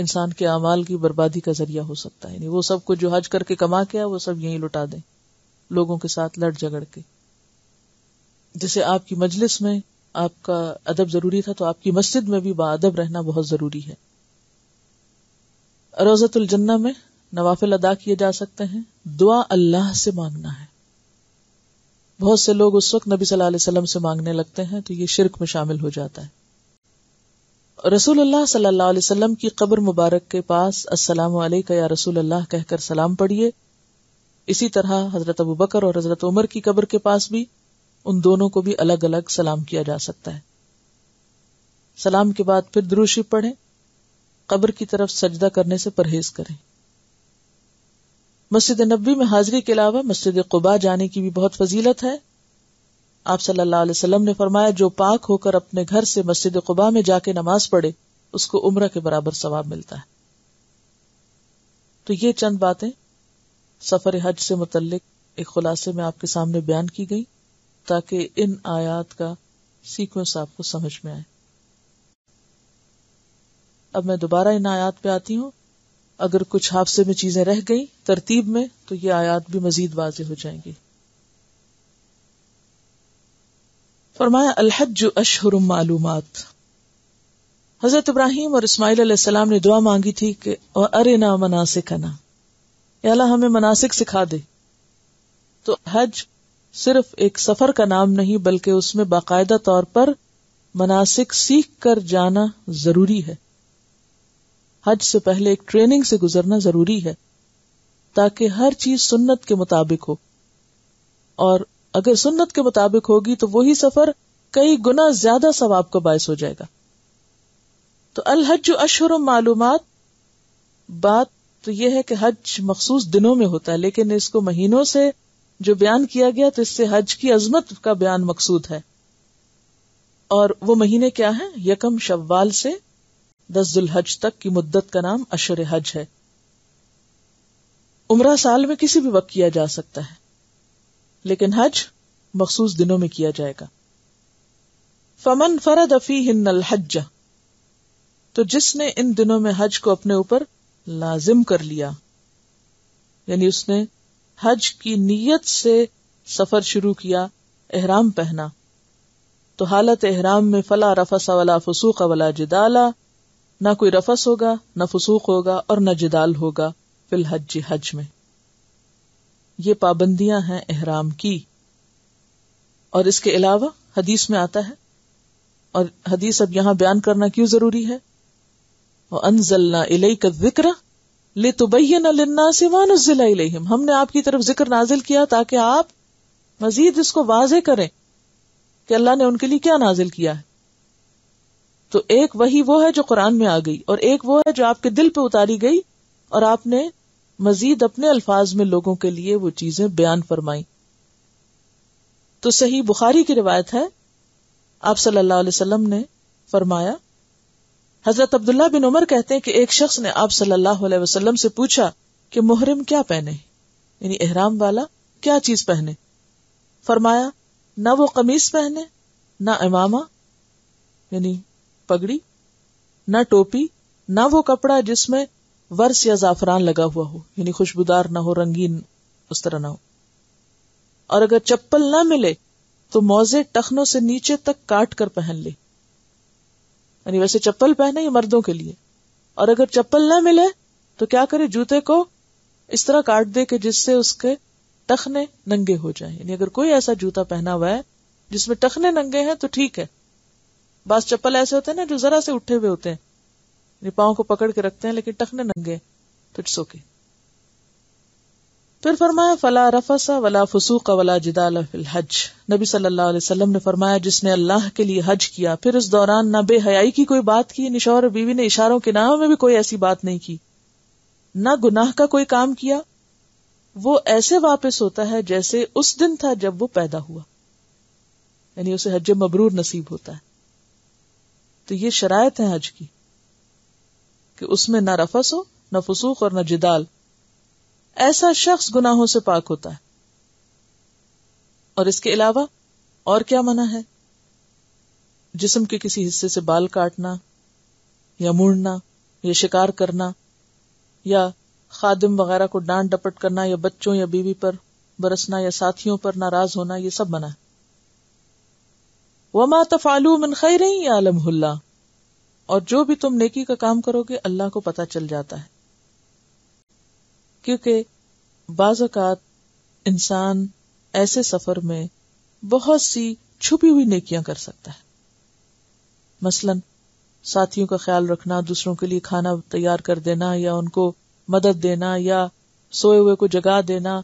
इंसान के अमाल की बर्बादी का जरिया हो सकता है। वो सबको जो हज करके कमा के आया वो सब यहीं लुटा दें, लोगों के साथ लड़ झगड़ के। जैसे आपकी मजलिस में आपका अदब जरूरी था, तो आपकी मस्जिद में भी बाअदब रहना बहुत जरूरी है। रोज़तुल जन्ना में नवाफिल अदा किए जा सकते हैं। दुआ अल्लाह से मांगना है। बहुत से लोग उस वक्त नबी सल्लल्लाहु अलैहि वसल्लम से मांगने लगते हैं तो ये शिरक में शामिल हो जाता है। रसूलुल्लाह सल्लल्लाहु अलैहि वसल्लम की कब्र मुबारक के पास अस्सलामु अलैका या रसूलल्लाह कहकर सलाम पढ़िए। इसी तरह हजरत अबू बकर और हजरत उमर की कब्र के पास भी, उन दोनों को भी अलग अलग सलाम किया जा सकता है। सलाम के बाद फिर दुरूद शरीफ पढ़ें। कब्र की तरफ सजदा करने से परहेज करें। मस्जिद नबी में हाजिरी के अलावा मस्जिद कुबा जाने की भी बहुत फजीलत है। आप सल्लल्लाहु अलैहि वसल्लम ने फरमाया, जो पाक होकर अपने घर से मस्जिद कुबा में जाके नमाज पढ़े उसको उम्रा के बराबर सवाब मिलता है। तो ये चंद बातें सफर हज से मुतल्लिक एक खुलासे में आपके सामने बयान की गई, ताकि इन आयात का सीक्वेंस आपको समझ में आए। अब मैं दोबारा इन आयात पे आती हूँ। अगर कुछ हाफसे में चीजें रह गई तरतीब में तो ये आयात भी मजीद वाज़े हो जाएंगी। फरमाया, अल-हज्जु अशहुरुम मालूमात। हजरत इब्राहिम और इस्माइल अलैहिस्सलाम ने दुआ मांगी थी कि अरिना मनासिकना, या अल्लाह हमें मनासिक सिखा दे। तो हज सिर्फ एक सफर का नाम नहीं, बल्कि उसमें बाकायदा तौर पर मनासिक सीख कर जाना जरूरी है। हज से पहले एक ट्रेनिंग से गुजरना जरूरी है, ताकि हर चीज सुन्नत के मुताबिक हो, और अगर सुन्नत के मुताबिक होगी तो वही सफर कई गुना ज्यादा सवाब का बायस हो जाएगा। तो अल हज अशहुरुम मालूमात, बात तो यह है कि हज मखसूस दिनों में होता है, लेकिन इसको महीनों से जो बयान किया गया तो इससे हज की अजमत का बयान मकसूद है। और वो महीने क्या है? यकम शव्वाल से दस जुल्हज तक की मुद्दत का नाम अशर हज है। उमरा साल में किसी भी वक्त किया जा सकता है, लेकिन हज मखसूस दिनों में किया जाएगा। फमन फरद फीहिन्नल हज्ज, तो जिसने इन दिनों में हज को अपने ऊपर लाजिम कर लिया, यानी उसने हज की नीयत से सफर शुरू किया, एहराम पहना, तो हालत एहराम में फला रफसा वला फुसूक वला जिदाला, ना कोई रफस होगा, ना फुसूक होगा और ना जिदाल होगा फिल हज, हज में। ये पाबंदियां हैं एहराम की। और इसके अलावा हदीस में आता है, और हदीस अब यहां बयान करना क्यों जरूरी है, वअनज़लना इलैका ज़िक्र लितुबय्यिना लिन्नासि मा नुज़्ज़िला इलैहिम, हमने आपकी तरफ जिक्र नाजिल किया ताकि आप मजीद इसको वाज़े करें कि अल्लाह ने उनके लिए क्या नाजिल किया है। तो एक वही वो है जो कुरान में आ गई, और एक वो है जो आपके दिल पे उतारी गई और आपने मजीद अपने अल्फाज में लोगों के लिए वो चीजें बयान फरमाई। तो सही बुखारी की रिवायत है, आप सल्लल्लाहु अलैहि वसल्लम ने फरमाया, हजरत अब्दुल्लाह बिन उमर कहते हैं कि एक शख्स ने आप सल्लल्लाहु अलैहि वसल्लम से पूछा कि मुहरिम क्या पहने, यानी एहराम वाला क्या चीज पहने। फरमाया, ना वो कमीज पहने, ना इमामा यानी पगड़ी, ना टोपी, ना वो कपड़ा जिसमें वर्स या जाफरान लगा हुआ हो, यानी खुशबूदार ना हो, रंगीन उस तरह ना हो, और अगर चप्पल ना मिले तो मौजे टखनों से नीचे तक काट कर पहन ले, यानी वैसे चप्पल पहने ये मर्दों के लिए, और अगर चप्पल ना मिले तो क्या करे, जूते को इस तरह काट दे कि जिससे उसके टखने नंगे हो जाए, यानी अगर कोई ऐसा जूता पहना हुआ है जिसमें टखने नंगे हैं तो ठीक है। बस चप्पल ऐसे होते हैं ना जो जरा से उठे हुए होते हैं, पांव को पकड़ के रखते हैं लेकिन टखने नंगे, तो इट्स ओके। फिर फरमाया, फला रफसा वला फुसूक वला जिदाल फिल हज, नबी सल्लल्लाहु अलैहि वसल्लम ने फरमाया, जिसने अल्लाह के लिए हज किया फिर उस दौरान ना बेहयाई की कोई बात की, यानी शौहर और बीवी ने इशारों के नाम में भी कोई ऐसी बात नहीं की, ना गुनाह का कोई काम किया, वो ऐसे वापस होता है जैसे उस दिन था जब वो पैदा हुआ, यानी उसे हज मबरूर नसीब होता है। तो ये शरायत है हज की कि उसमें ना रफस हो, ना फुसूक और ना जिदाल। ऐसा शख्स गुनाहों से पाक होता है। और इसके अलावा और क्या मना है, जिस्म के किसी हिस्से से बाल काटना या मुड़ना या शिकार करना या खादिम वगैरह को डांट डपट करना या बच्चों या बीवी पर बरसना या साथियों पर नाराज होना, ये सब मना है। वमा तफालू मिन खैरिन यालमहुल्लाह, और जो भी तुम नेकी का काम करोगे अल्लाह को पता चल जाता है, क्योंकि बाज़ औक़ात इंसान ऐसे सफर में बहुत सी छुपी हुई नेकियां कर सकता है। मसलन साथियों का ख्याल रखना, दूसरों के लिए खाना तैयार कर देना या उनको मदद देना या सोए हुए को जगा देना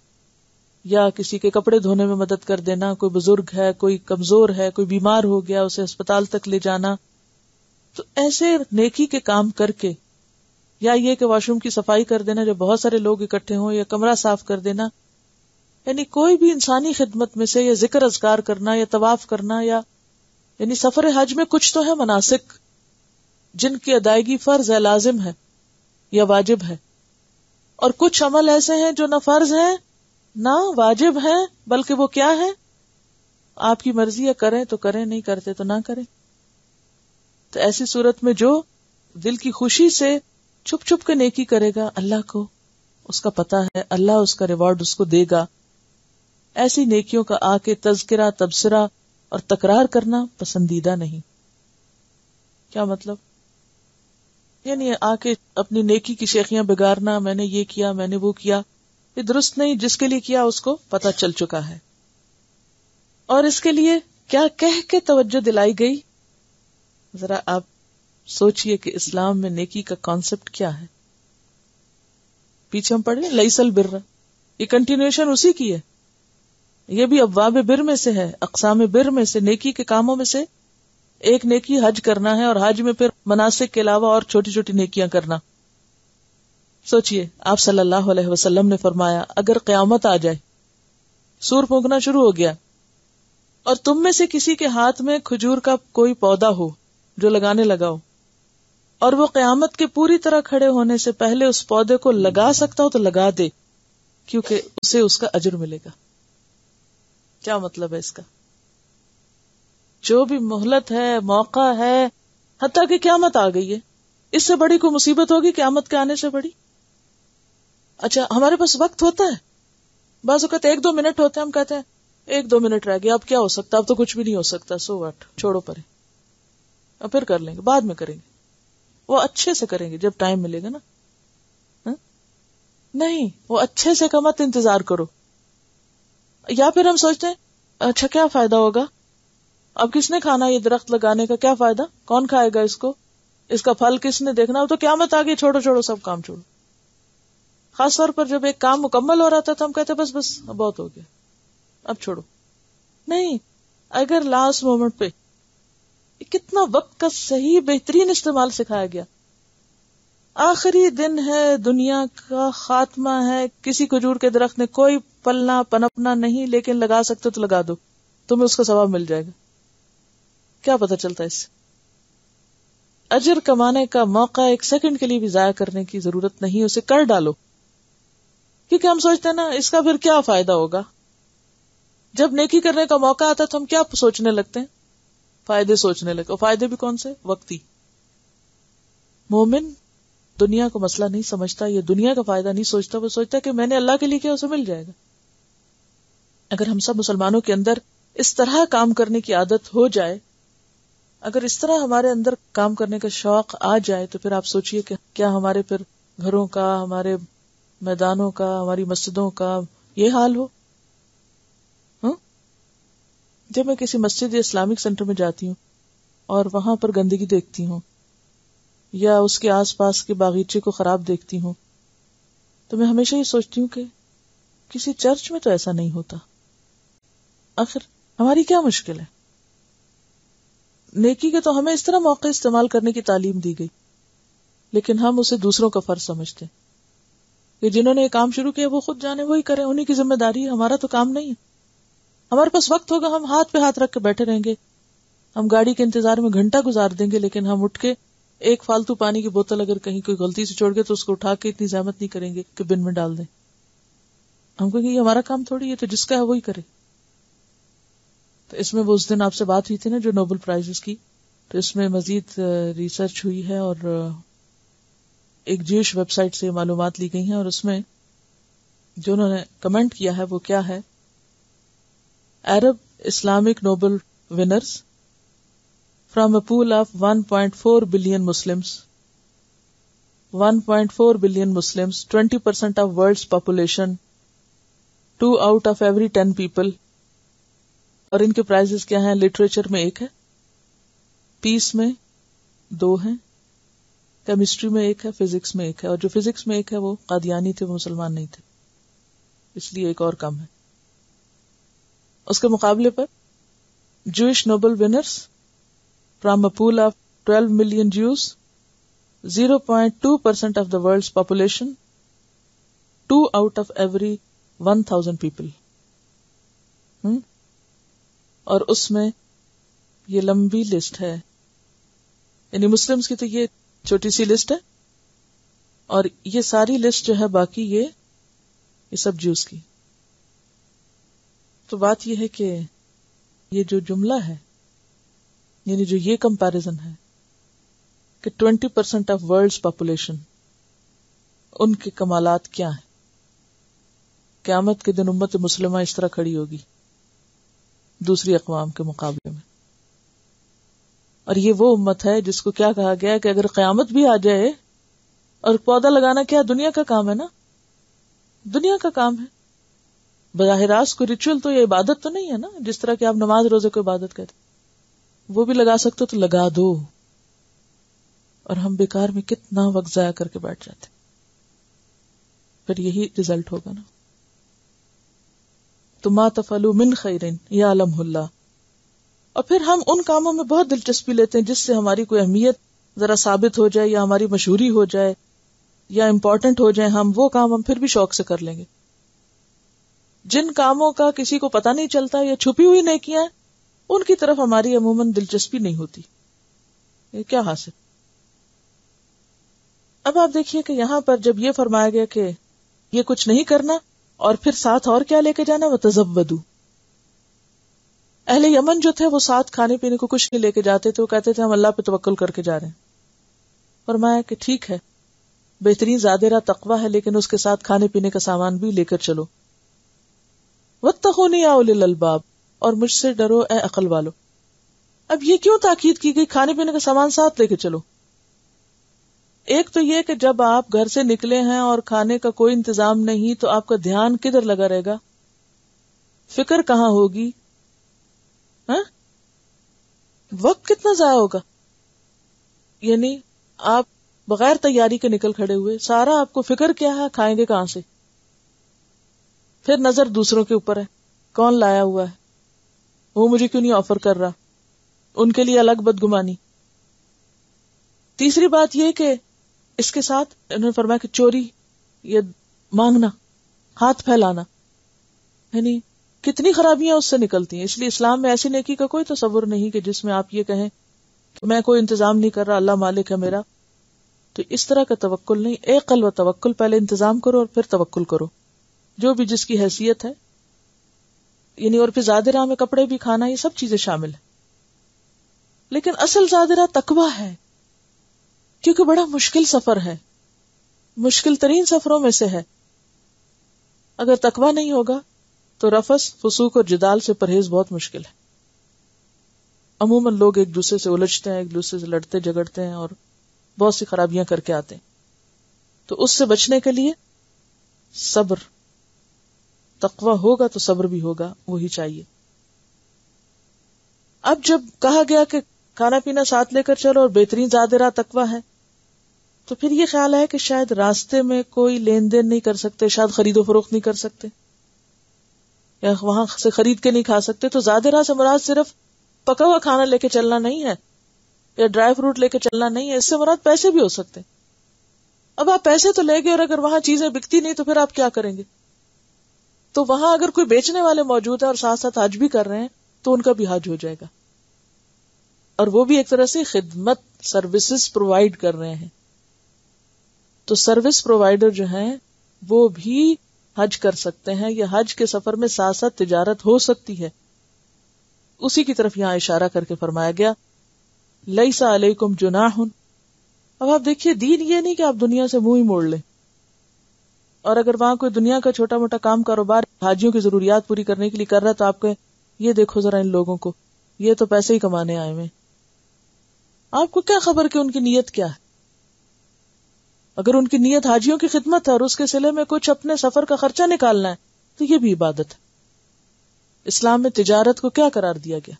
या किसी के कपड़े धोने में मदद कर देना, कोई बुजुर्ग है, कोई कमजोर है, कोई बीमार हो गया, उसे अस्पताल तक ले जाना, तो ऐसे नेकी के काम करके, या ये कि वॉशरूम की सफाई कर देना जब बहुत सारे लोग इकट्ठे हों, या कमरा साफ कर देना, यानी कोई भी इंसानी खिदमत में से, या जिक्र अज़कार करना या तवाफ करना, या यानी सफर हज में कुछ तो है मनासिक जिनकी अदायगी फर्ज है, लाजिम है या वाजिब है, और कुछ अमल ऐसे हैं जो ना फर्ज है ना वाजिब है, बल्कि वो क्या है, आपकी मर्जी है, करें तो करें, नहीं करते तो ना करें। तो ऐसी सूरत में जो दिल की खुशी से छुप छुप के नेकी करेगा, अल्लाह को उसका पता है, अल्लाह उसका रिवॉर्ड उसको देगा। ऐसी नेकियों का आके तज़किरा, तबसरा और तकरार करना पसंदीदा नहीं। क्या मतलब, यानी आके अपनी नेकी की शेखियां बिगाड़ना, मैंने ये किया, मैंने वो किया, ये दुरुस्त नहीं, जिसके लिए किया उसको पता चल चुका है। और इसके लिए क्या कह के तवज्जो दिलाई गई, जरा आप सोचिए कि इस्लाम में नेकी का कॉन्सेप्ट क्या है। पीछे हम पढ़े लईसल बिर्रा, ये कंटिन्यूएशन उसी की है, ये भी अब्वाब बिर में से है, अकसाम बिर में से, नेकी के कामों में से एक नेकी हज करना है, और हज में फिर मनासिक के अलावा और छोटी छोटी नेकियां करना। सोचिए, आप सल्लल्लाहु अलैहि वसल्लम ने फरमाया, अगर क्यामत आ जाए, सूर फूंकना शुरू हो गया, और तुम में से किसी के हाथ में खजूर का कोई पौधा हो जो लगाने लगाओ, और वो क़यामत के पूरी तरह खड़े होने से पहले उस पौधे को लगा सकता हो तो लगा दे, क्योंकि उसे उसका अजर मिलेगा। क्या मतलब है इसका? जो भी मोहलत है, मौका है, हत्ता कि क़यामत आ गई है, इससे बड़ी कोई मुसीबत होगी क़यामत के आने से बड़ी? अच्छा, हमारे पास वक्त होता है, बाज़ औक़ात एक दो मिनट होते हैं, हम कहते हैं एक दो मिनट रह गया, अब क्या हो सकता, अब तो कुछ भी नहीं हो सकता, सो व्हाट, छोड़ो परे, अब फिर कर लेंगे, बाद में करेंगे, वो अच्छे से करेंगे जब टाइम मिलेगा ना। हा? नहीं, वो अच्छे से का मत इंतजार करो। या फिर हम सोचते हैं अच्छा क्या फायदा होगा, अब किसने खाना, ये दरख्त लगाने का क्या फायदा, कौन खाएगा इसको, इसका फल किसने देखना, अब तो क़यामत आ गई, छोड़ो छोड़ो सब काम छोड़ो। खास तौर पर जब एक काम मुकम्मल हो रहा था तो हम कहते बस बस बहुत हो गया, अब छोड़ो। नहीं, अगर लास्ट मोमेंट पे कितना वक्त का सही बेहतरीन इस्तेमाल सिखाया गया। आखिरी दिन है, दुनिया का खात्मा है, किसी खजूर के दरख्त ने कोई पलना पनपना नहीं, लेकिन लगा सकते तो लगा दो, तुम्हें उसका सवाब मिल जाएगा। क्या पता चलता है इससे? अजर कमाने का मौका एक सेकंड के लिए भी जाया करने की जरूरत नहीं, उसे कर डालो। क्योंकि हम सोचते हैं ना इसका फिर क्या फायदा होगा। जब नेकी करने का मौका आता है तो हम क्या सोचने लगते हैं, फायदे सोचने लगे, और फायदे भी कौन से, वक्ती। मोमिन दुनिया को मसला नहीं समझता, ये दुनिया का फायदा नहीं सोचता, वो सोचता कि मैंने अल्लाह के लिए किया उसे मिल जाएगा। अगर हम सब मुसलमानों के अंदर इस तरह काम करने की आदत हो जाए, अगर इस तरह हमारे अंदर काम करने का शौक आ जाए, तो फिर आप सोचिए कि क्या हमारे फिर घरों का, हमारे मैदानों का, हमारी मस्जिदों का ये हाल हो। जब मैं किसी मस्जिद या इस्लामिक सेंटर में जाती हूँ और वहां पर गंदगी देखती हूँ या उसके आसपास के बागीचे को खराब देखती हूँ, तो मैं हमेशा ये सोचती हूँ कि किसी चर्च में तो ऐसा नहीं होता, आखिर हमारी क्या मुश्किल है। नेकी के तो हमें इस तरह मौके इस्तेमाल करने की तालीम दी गई, लेकिन हम उसे दूसरों का फर्ज समझते हैं कि जिन्होंने ये काम शुरू किया वो खुद जाने, वही करें, उन्हीं की जिम्मेदारी है, हमारा तो काम नहीं है। हमारे पास वक्त होगा, हम हाथ पे हाथ रख के बैठे रहेंगे, हम गाड़ी के इंतजार में घंटा गुजार देंगे, लेकिन हम उठ के एक फालतू पानी की बोतल अगर कहीं कोई गलती से छोड़ गए तो उसको उठा के इतनी जहमत नहीं करेंगे कि बिन में डाल दें। हम कहेंगे ये हमारा काम थोड़ी है, तो जिसका है वही करे। तो इसमें वो उस दिन आपसे बात हुई थी ना जो नोबेल प्राइजेस की, तो इसमें मजीद रिसर्च हुई है और एक ज्यूश वेबसाइट से मालूमात ली गई है, और उसमें जो उन्होंने कमेंट किया है वो क्या है, Arab Islamic Nobel winners from a pool of one point four billion Muslims, one point four billion Muslims, twenty percent of world's population, two out of every ten people. और इनके प्राइजेस क्या हैं? Literature में एक है, piece में दो हैं, केमिस्ट्री में एक है, फिजिक्स में एक है, और जो फिजिक्स में एक है वो कादियानी थे, वो मुसलमान नहीं थे, इसलिए एक और कम है। उसके मुकाबले पर Jewish Nobel winners from a pool of twelve million Jews, zero point two percent of the world's population, two out of every one thousand people. और उसमें ये लंबी लिस्ट है, यानी मुस्लिम्स की तो ये छोटी सी लिस्ट है, और ये सारी लिस्ट जो है बाकी ये ये सब जूस की। तो बात यह है कि ये जो जुमला है, यानी जो ये कंपैरिजन है कि twenty percent of world's population, उनके कमालात क्या हैं। क़यामत के दिन उम्मत मुस्लिमा इस तरह खड़ी होगी दूसरी अक़वाम के मुकाबले में, और ये वो उम्मत है जिसको क्या कहा गया है कि अगर क़यामत भी आ जाए, और पौधा लगाना क्या दुनिया का काम है ना, दुनिया का काम है, बज़ाहिरास को रिचुअल तो ये इबादत तो नहीं है ना, जिस तरह की आप नमाज रोजे को इबादत करते, वो भी लगा सकते हो तो लगा दो। और हम बेकार में कितना वक्त जाया करके बैठ जाते, फिर यही रिजल्ट होगा ना। तो मा तफअलू मिन खैरिन यालमहुल्लाह, और फिर हम उन कामों में बहुत दिलचस्पी लेते हैं जिससे हमारी कोई अहमियत जरा साबित हो जाए, या हमारी मशहूरी हो जाए, या इम्पोर्टेंट हो जाए, हम वो काम हम फिर भी शौक से कर लेंगे। जिन कामों का किसी को पता नहीं चलता या छुपी हुई नेकियां, उनकी तरफ हमारी अमूमन दिलचस्पी नहीं होती। ये क्या हासिल? अब आप देखिए कि यहाँ पर जब ये फरमाया गया कि ये कुछ नहीं करना और फिर साथ और क्या लेके जाना, वह तजब्बदू। अहले यमन जो थे वो साथ खाने पीने को कुछ नहीं लेके जाते थे, वो कहते थे हम अल्लाह पे तवक्कुल करके जा रहे हैं। फरमाया कि ठीक है, बेहतरीन ज़ादिरा तकवा है, लेकिन उसके साथ खाने पीने का सामान भी लेकर चलो। वत्तखूनी या उलिल अल्बाब, और मुझसे डरो ए अकल वालो। अब ये क्यों ताकीद की गई खाने पीने का सामान साथ लेके चलो? एक तो ये कि जब आप घर से निकले हैं और खाने का कोई इंतजाम नहीं, तो आपका ध्यान किधर लगा रहेगा, फिक्र कहाँ होगी, हाँ? वक्त कितना जाया होगा। यानी आप बगैर तैयारी के निकल खड़े हुए, सारा आपको फिक्र क्या है, खाएंगे कहाँ से। फिर नजर दूसरों के ऊपर है, कौन लाया हुआ है, वो मुझे क्यों नहीं ऑफर कर रहा, उनके लिए अलग बदगुमानी। तीसरी बात यह कि इसके साथ उन्होंने फरमाया कि चोरी, ये मांगना, हाथ फैलाना, यानी कितनी खराबियां उससे निकलती हैं। इसलिए इस्लाम में ऐसी नेकी का कोई तसव्वुर नहीं कि जिसमें आप ये कहें कि मैं कोई इंतजाम नहीं कर रहा, अल्लाह मालिक है मेरा। तो इस तरह का तवक्कुल नहीं, एकल व तवक्कुल, पहले इंतजाम करो और फिर तवक्कुल करो, जो भी जिसकी हैसियत है। यानी और फिर ज़ादिरा में कपड़े भी, खाना, ये सब चीजें शामिल है। लेकिन असल ज़ादिरा तकवा है, क्योंकि बड़ा मुश्किल सफर है, मुश्किल तरीन सफरों में से है। अगर तकवा नहीं होगा तो रफस, फुसूक और जिदाल से परहेज बहुत मुश्किल है। अमूमन लोग एक दूसरे से उलझते हैं, एक दूसरे से लड़ते झगड़ते हैं और बहुत सी खराबियां करके आते हैं। तो उससे बचने के लिए सब्र, तकवा होगा तो सब्र भी होगा, वही चाहिए। अब जब कहा गया कि खाना पीना साथ लेकर चलो और बेहतरीन ज़ादिरा तकवा है, तो फिर ये ख्याल है कि शायद रास्ते में कोई लेन देन नहीं कर सकते, शायद खरीदो फरोख्त नहीं कर सकते, या वहां से खरीद के नहीं खा सकते। तो ज़ादिरा से मुराद सिर्फ पका हुआ खाना लेके चलना नहीं है या ड्राई फ्रूट लेके चलना नहीं है, इससे मुराद पैसे भी हो सकते। अब आप पैसे तो ले गए और अगर वहां चीजें बिकती नहीं तो फिर आप क्या करेंगे? तो वहां अगर कोई बेचने वाले मौजूद है और साथ साथ हज भी कर रहे हैं तो उनका भी हज हो जाएगा, और वो भी एक तरह से खिदमत, सर्विसेज प्रोवाइड कर रहे हैं। तो सर्विस प्रोवाइडर जो हैं वो भी हज कर सकते हैं, या हज के सफर में साथ साथ तिजारत हो सकती है। उसी की तरफ यहाँ इशारा करके फरमाया गया लैसा अलैकुम जुनाहुन। अब आप देखिए, दीन ये नहीं कि आप दुनिया से मुंह ही मोड़ लें, और अगर वहां कोई दुनिया का छोटा मोटा काम कारोबार हाजियों की जरूरियात पूरी करने के लिए कर रहा है तो आपको ये देखो जरा इन लोगों को, ये तो पैसे ही कमाने आए हुए, आपको क्या खबर कि उनकी नीयत क्या है। अगर उनकी नीयत हाजियों की खिदमत है और उसके सिले में कुछ अपने सफर का खर्चा निकालना है तो यह भी इबादत है। इस्लाम में तिजारत को क्या करार दिया गया?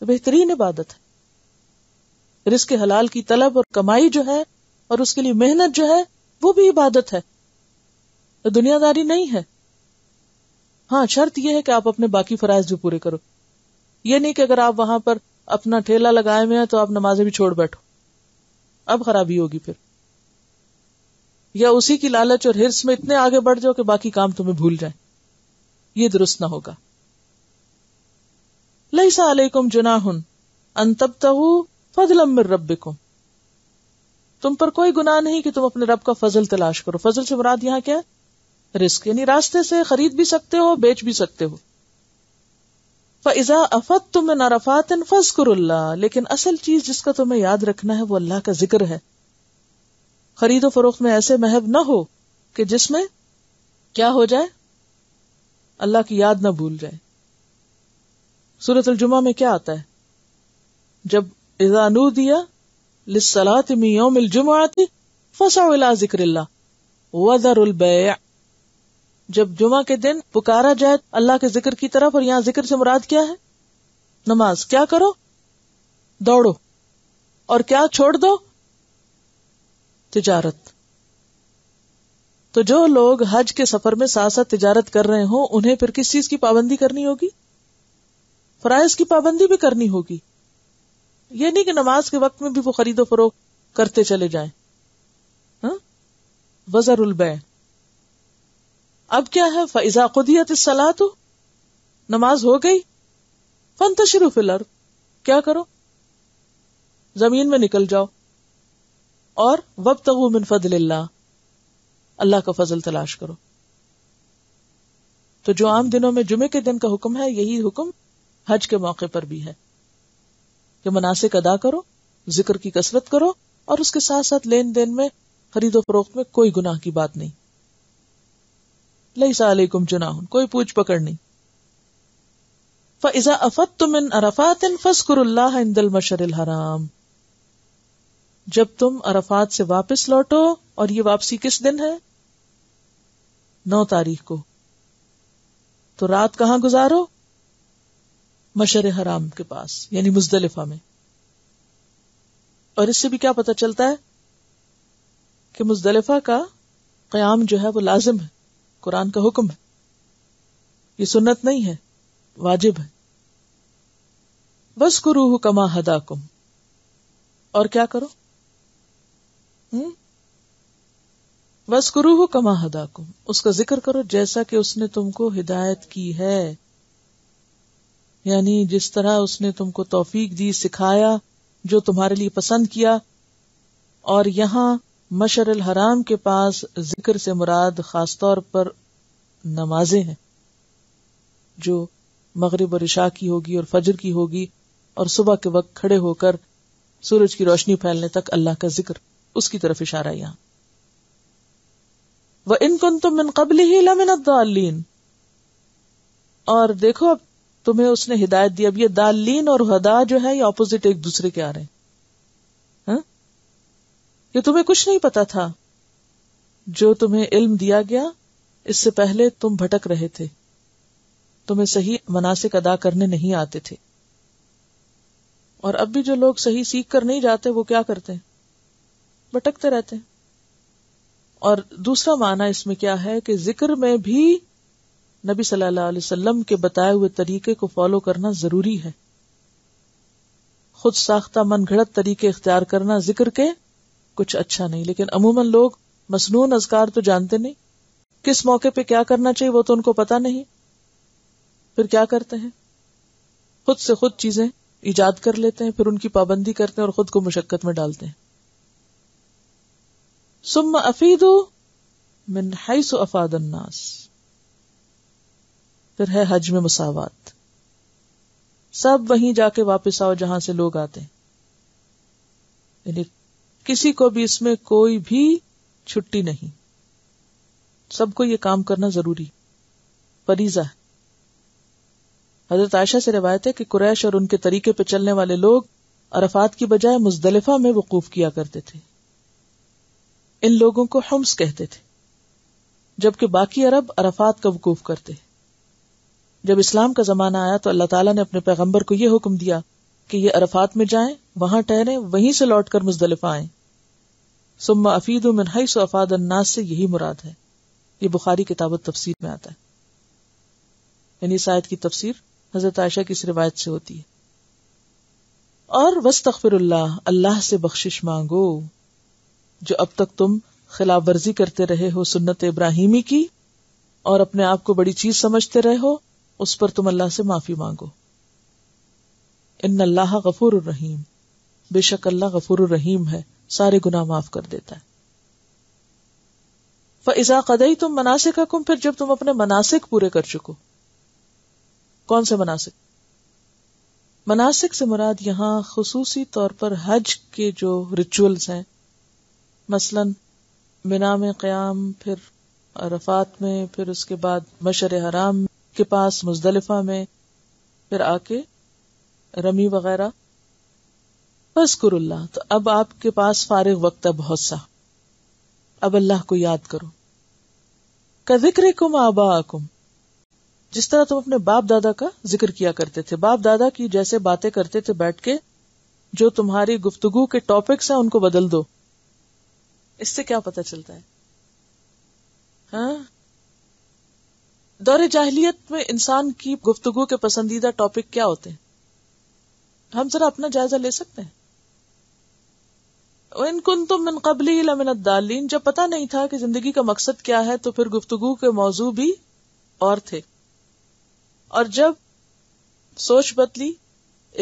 तो बेहतरीन इबादत है। रिस्क हलाल की तलब और कमाई जो है और उसके लिए मेहनत जो है वो भी इबादत है, तो दुनियादारी नहीं है। हाँ, शर्त यह है कि आप अपने बाकी फराइज भी पूरे करो। ये नहीं कि अगर आप वहां पर अपना ठेला लगाए हुए हैं तो आप नमाजें भी छोड़ बैठो, अब खराबी होगी फिर, या उसी की लालच और हिर्स में इतने आगे बढ़ जाओ कि बाकी काम तुम्हें भूल जाए, ये दुरुस्त ना होगा। लैसा अलैकुम जुनाहुन अन तबतगू फज़लन मिन रब्बिकुम, तुम पर कोई गुनाह नहीं कि तुम अपने रब का फजल तलाश करो। फजल से मुराद यहाँ क्या है? रिस्क, यानी रास्ते से खरीद भी सकते हो, बेच भी सकते हो। फ़इज़ा अफ़दतुम मिन अरफ़ातिन फ़ज़्कुरुल्लाह, लेकिन असल चीज जिसका तुम्हें याद रखना है वो अल्लाह का जिक्र है। खरीदो फरोख्त में ऐसे महव न हो कि जिसमें क्या हो जाए, अल्लाह की याद न भूल जाए। सूरत जुमा में क्या आता है? जब इज़ा नूदिया लिस्सलाति मिन यौमिल जुमुअति फ़सअू इला ज़िक्रिल्लाह वज़रुल बैअ, जब जुमा के दिन पुकारा जाए अल्लाह के जिक्र की तरफ, और यहाँ जिक्र से मुराद क्या है? नमाज। क्या करो? दौड़ो। और क्या छोड़ दो? तिजारत। तो जो लोग हज के सफर में साथ साथ तिजारत कर रहे हो उन्हें फिर किस चीज की पाबंदी करनी होगी? फराइज की पाबंदी भी करनी होगी। ये नहीं कि नमाज के वक्त में भी वो खरीदो फरोख करते चले जाएं। वज़रुल बैअ। अब क्या है? फ़इज़ा क़ुदियतिस सलातु, नमाज हो गई, फ़न्तशिरू फ़िल अर्द, क्या करो? जमीन में निकल जाओ और वब्तगू मिन फदलिल्लाह, अल्लाह का फजल तलाश करो। तो जो आम दिनों में जुमे के दिन का हुक्म है, यही हुक्म हज के मौके पर भी है कि मनासिक अदा करो, जिक्र की कसरत करो, और उसके साथ साथ लेन देन में, खरीदो फरोख्त में कोई गुनाह की बात नहीं। लैसा अलैकुम जुनाह, कोई पूछ पकड़ नहीं। फइज़ा अफ़दतुम मिन अरफातिन फ़ज़्कुरुल्लाह इंदल मशरिल हराम, जब तुम अरफात से वापस लौटो, और ये वापसी किस दिन है? नौ तारीख को। तो रात कहाँ गुजारो? मशर हराम के पास, यानी मुज़दलिफा में। और इससे भी क्या पता चलता है कि मुज़दलिफा का क़याम जो है वो लाजिम है, कुरान का हुक्म है, ये सुन्नत नहीं है, वाजिब है। वज़्कुरूहु कमा हदाकुम, और क्या करो? हम्म वज़्कुरूहु कमा हदाकुम, उसका जिक्र करो जैसा कि उसने तुमको हिदायत की है, यानी जिस तरह उसने तुमको तौफीक दी, सिखाया, जो तुम्हारे लिए पसंद किया। और यहाँ मशरल हराम के पास जिक्र से मुराद खासतौर पर नमाजें हैं, जो मगरिब और इशा की होगी और फजर की होगी, और सुबह के वक्त खड़े होकर सूरज की रोशनी फैलने तक अल्लाह का जिक्र, उसकी तरफ इशारा यहाँ। व इन कुंतुम मिन क़ब्लिही लमिन अद्दाल्लीन, और देखो अब तुम्हें उसने हिदायत दी। अब ये दालीन और हदा जो है ये ऑपोजिट एक दूसरे के आ रहे हैं। ये तुम्हें कुछ नहीं पता था, जो तुम्हें इल्म दिया गया इससे पहले तुम भटक रहे थे, तुम्हें सही मनासिक अदा करने नहीं आते थे। और अब भी जो लोग सही सीख कर नहीं जाते वो क्या करते हैं? भटकते रहते हैं। और दूसरा माना इसमें क्या है कि जिक्र में भी नबी सल्लल्लाहु अलैहि वसल्लम के बताए हुए तरीके को फॉलो करना जरूरी है। खुद साख्ता मन घड़त तरीके इख्तियार करना जिक्र के कुछ अच्छा नहीं, लेकिन अमूमन लोग मसनून अज़कार तो जानते नहीं, किस मौके पे क्या करना चाहिए वो तो उनको पता नहीं, फिर क्या करते हैं? खुद से खुद चीजें ईजाद कर लेते हैं, फिर उनकी पाबंदी करते हैं और खुद को मुशक्कत में डालते हैं। सुम्मा अफीदू मिन हैसु अफादन नास, फिर है हज में मुसावात, सब वहीं जाके वापस आओ जहां से लोग आते हैं, यानी किसी को भी इसमें कोई भी छुट्टी नहीं, सबको ये काम करना जरूरी, फरीज़ा है। हजरत आयशा से रिवायत है कि कुरैश और उनके तरीके पर चलने वाले लोग अरफात की बजाय मुज़दलिफा में वकूफ किया करते थे। इन लोगों को हुम्स कहते थे, जबकि बाकी अरब अरफात का वकूफ करते। जब इस्लाम का जमाना आया तो अल्लाह ताला ने अपने पैगंबर को यह हुक्म दिया कि ये अरफात में जाएं, वहां ठहरें, वहीं से लौटकर मुज़दलिफा आएं। सुम्मा अफीदु मिन हैसु अफाद अन्नास से यही मुराद है। ये बुखारी किताबत तफसीर में आता है, यानी इस आयत की तफसीर हजरत आयशा की इस रिवायत से होती है। और वस्तगफिरुल्लाह, अल्लाह से बख्शिश मांगो, जो अब तक तुम खिलाफ वर्जी करते रहे हो सुन्नत इब्राहिमी की, और अपने आप को बड़ी चीज समझते रहे हो, उस पर तुम अल्लाह से माफी मांगो। इन्नल्लाह गफूरुर रहीम, बेशक अल्लाह गफूरुर रहीम है, सारे गुनाह माफ कर देता है। फइज़ा क़दैतुम मनासिककुम, फिर जब तुम अपने मनासिक पूरे कर चुको। कौन से मनासिक? मनासिक से मुराद यहाँ खुसूसी तौर पर हज के जो रिचुअल्स हैं, मसलन मिना में क़याम, फिर अरफात में, फिर उसके बाद मशर हराम के पास मुज़दलिफा में, फिर आके रमी वगैरह। फ़ज़्कुरुल्लाह, तो अब आपके पास फारिग वक्त है बहुत सा, अब अल्लाह को याद करो। का ज़िक्रिकुम आबाकुम, जिस तरह तुम अपने बाप दादा का जिक्र किया करते थे, बाप दादा की जैसे बातें करते थे बैठ के, जो तुम्हारी गुफ्तगू के टॉपिक्स हैं उनको बदल दो। इससे क्या पता चलता है? हाँ? दौरे जाहिलियत में इंसान की गुफ्तगू के पसंदीदा टॉपिक क्या होते हैं? हम जरा अपना जायजा ले सकते हैं। इन कुंतुम मिन क़ब्लिही लमिन अद्दाल्लीन, जब पता नहीं था कि जिंदगी का मकसद क्या है तो फिर गुफ्तगू के मौजू भी और थे, और जब सोच बदली,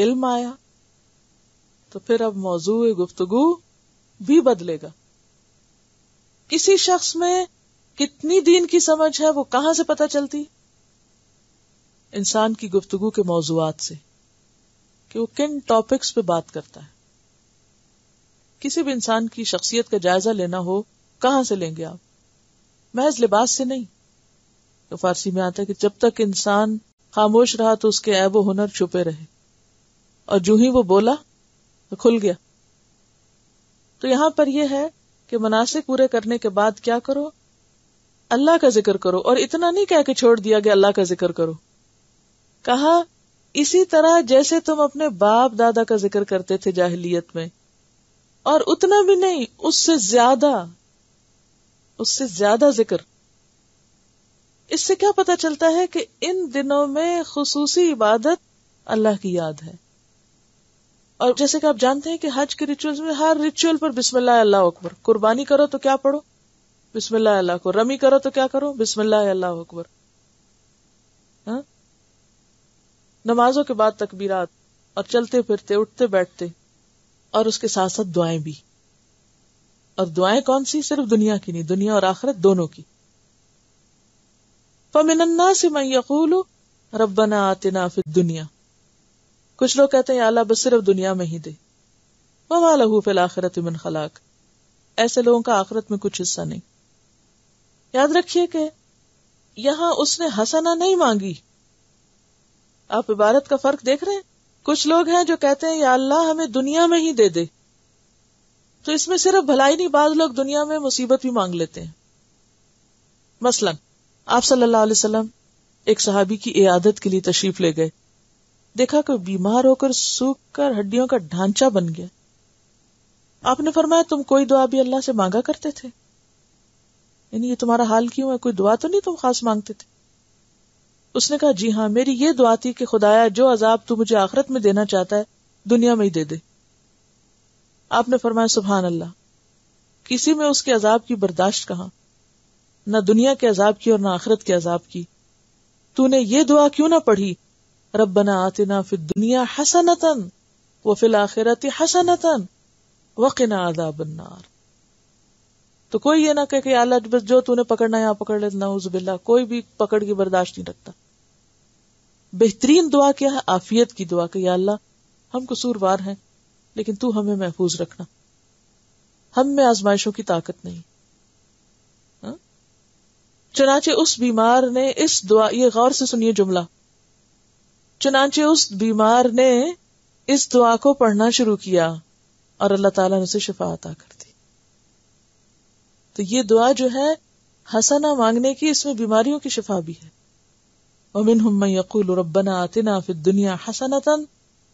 इल्म आया, तो फिर अब मौजूए गुफ्तगू भी बदलेगा। किसी शख्स में कितनी दीन की समझ है वो कहां से पता चलती? इंसान की गुफ्तगू के मौजुआत से, कि वो किन टॉपिक्स पे बात करता है। किसी भी इंसान की शख्सियत का जायजा लेना हो, कहां से लेंगे आप? महज लिबास से नहीं। तो फारसी में आता है कि जब तक इंसान खामोश रहा तो उसके ऐब व हुनर छुपे रहे, और जो ही वो बोला तो खुल गया। तो यहां पर यह है कि मनासिक पूरे करने के बाद क्या करो, अल्लाह का जिक्र करो। और इतना नहीं कह के छोड़ दिया गया अल्लाह का जिक्र करो, कहा इसी तरह जैसे तुम अपने बाप दादा का जिक्र करते थे जाहिलियत में, और उतना भी नहीं, उससे ज्यादा, उससे ज्यादा जिक्र। इससे क्या पता चलता है कि इन दिनों में खुसूसी इबादत अल्लाह की याद है। और जैसे कि आप जानते हैं कि हज के रिचुअल्स में हर रिचुअल पर बिस्मिल्लाह अल्लाह अकबर। कुर्बानी करो तो क्या पढ़ो? बिस्मिल्लाह अल्लाह अकबर। रमी करो तो क्या करो? बिस्मिल्लाह अल्लाह अकबर। हाँ? नमाजों के बाद तकबीरात, और चलते फिरते, उठते बैठते, और उसके साथ साथ दुआएं भी। और दुआएं कौन सी? सिर्फ दुनिया की नहीं, दुनिया और आखिरत दोनों की। فَمِنَ النَّاسِ مَنْ يَقُولُ رَبَّنَا آتِنَا فِي الدُّنْيَا। कुछ लोग कहते हैं या अल्लाह बस सिर्फ दुनिया में ही दे। وَمَا لَهُ فِي الْآخِرَةِ مِنْ خَلَاقٍ। ऐसे लोगों का आखिरत में कुछ हिस्सा नहीं। याद रखिए कि यहां उसने हसना नहीं मांगी। आप इबारत का फर्क देख रहे हैं? कुछ लोग हैं जो कहते हैं या अल्लाह हमें दुनिया में ही दे दे, तो इसमें सिर्फ भलाई नहीं, बाद लोग दुनिया में मुसीबत भी मांग लेते हैं। मसलन आप सल्लल्लाहु अलैहि वसल्लम एक सहाबी की इयादत के लिए तशरीफ ले गए, देखा कि बीमार होकर सूख कर हड्डियों का ढांचा बन गया। आपने फरमाया तुम कोई दुआ भी अल्लाह से मांगा करते थे? यानी ये तुम्हारा हाल क्यों है? कोई दुआ तो नहीं तुम खास मांगते थे? उसने कहा जी हाँ, मेरी ये दुआ थी कि खुदाया जो अजाब तू मुझे आखिरत में देना चाहता है दुनिया में ही दे दे। आपने फरमाया सुभान अल्लाह, किसी में उसके अजाब की बर्दाश्त कहां, ना दुनिया के अजाब की और ना आखिरत के अजाब की। तूने ये दुआ क्यों ना पढ़ी, रब्बना आतिना फिद दुनिया हसनतन व फिल आखिरति हसनतन वकिना अज़ाबन्नार। तो कोई ये ना कहे कि अल्लाह बस जो तूने पकड़ना यहाँ पकड़ ले, नऊज़ बिल्लाह, कोई भी पकड़ की बर्दाश्त नहीं रखता। बेहतरीन दुआ क्या है? आफियत की दुआ, कि या अल्लाह हम कसूरवार हैं लेकिन तू हमें महफूज रखना, हम में आजमाइशों की ताकत नहीं। चनाचे उस बीमार ने इस दुआ, ये गौर से सुनिए जुमला, चनाचे उस बीमार ने इस दुआ को पढ़ना शुरू किया और अल्लाह ताला ने उसे शिफा अता कर दी। तो ये दुआ जो है हसना मांगने की, इसमें बीमारियों की शिफा भी है। वमिनहुम मन यक़ूलु रब्बना आतिना फिद दुनिया हसनतन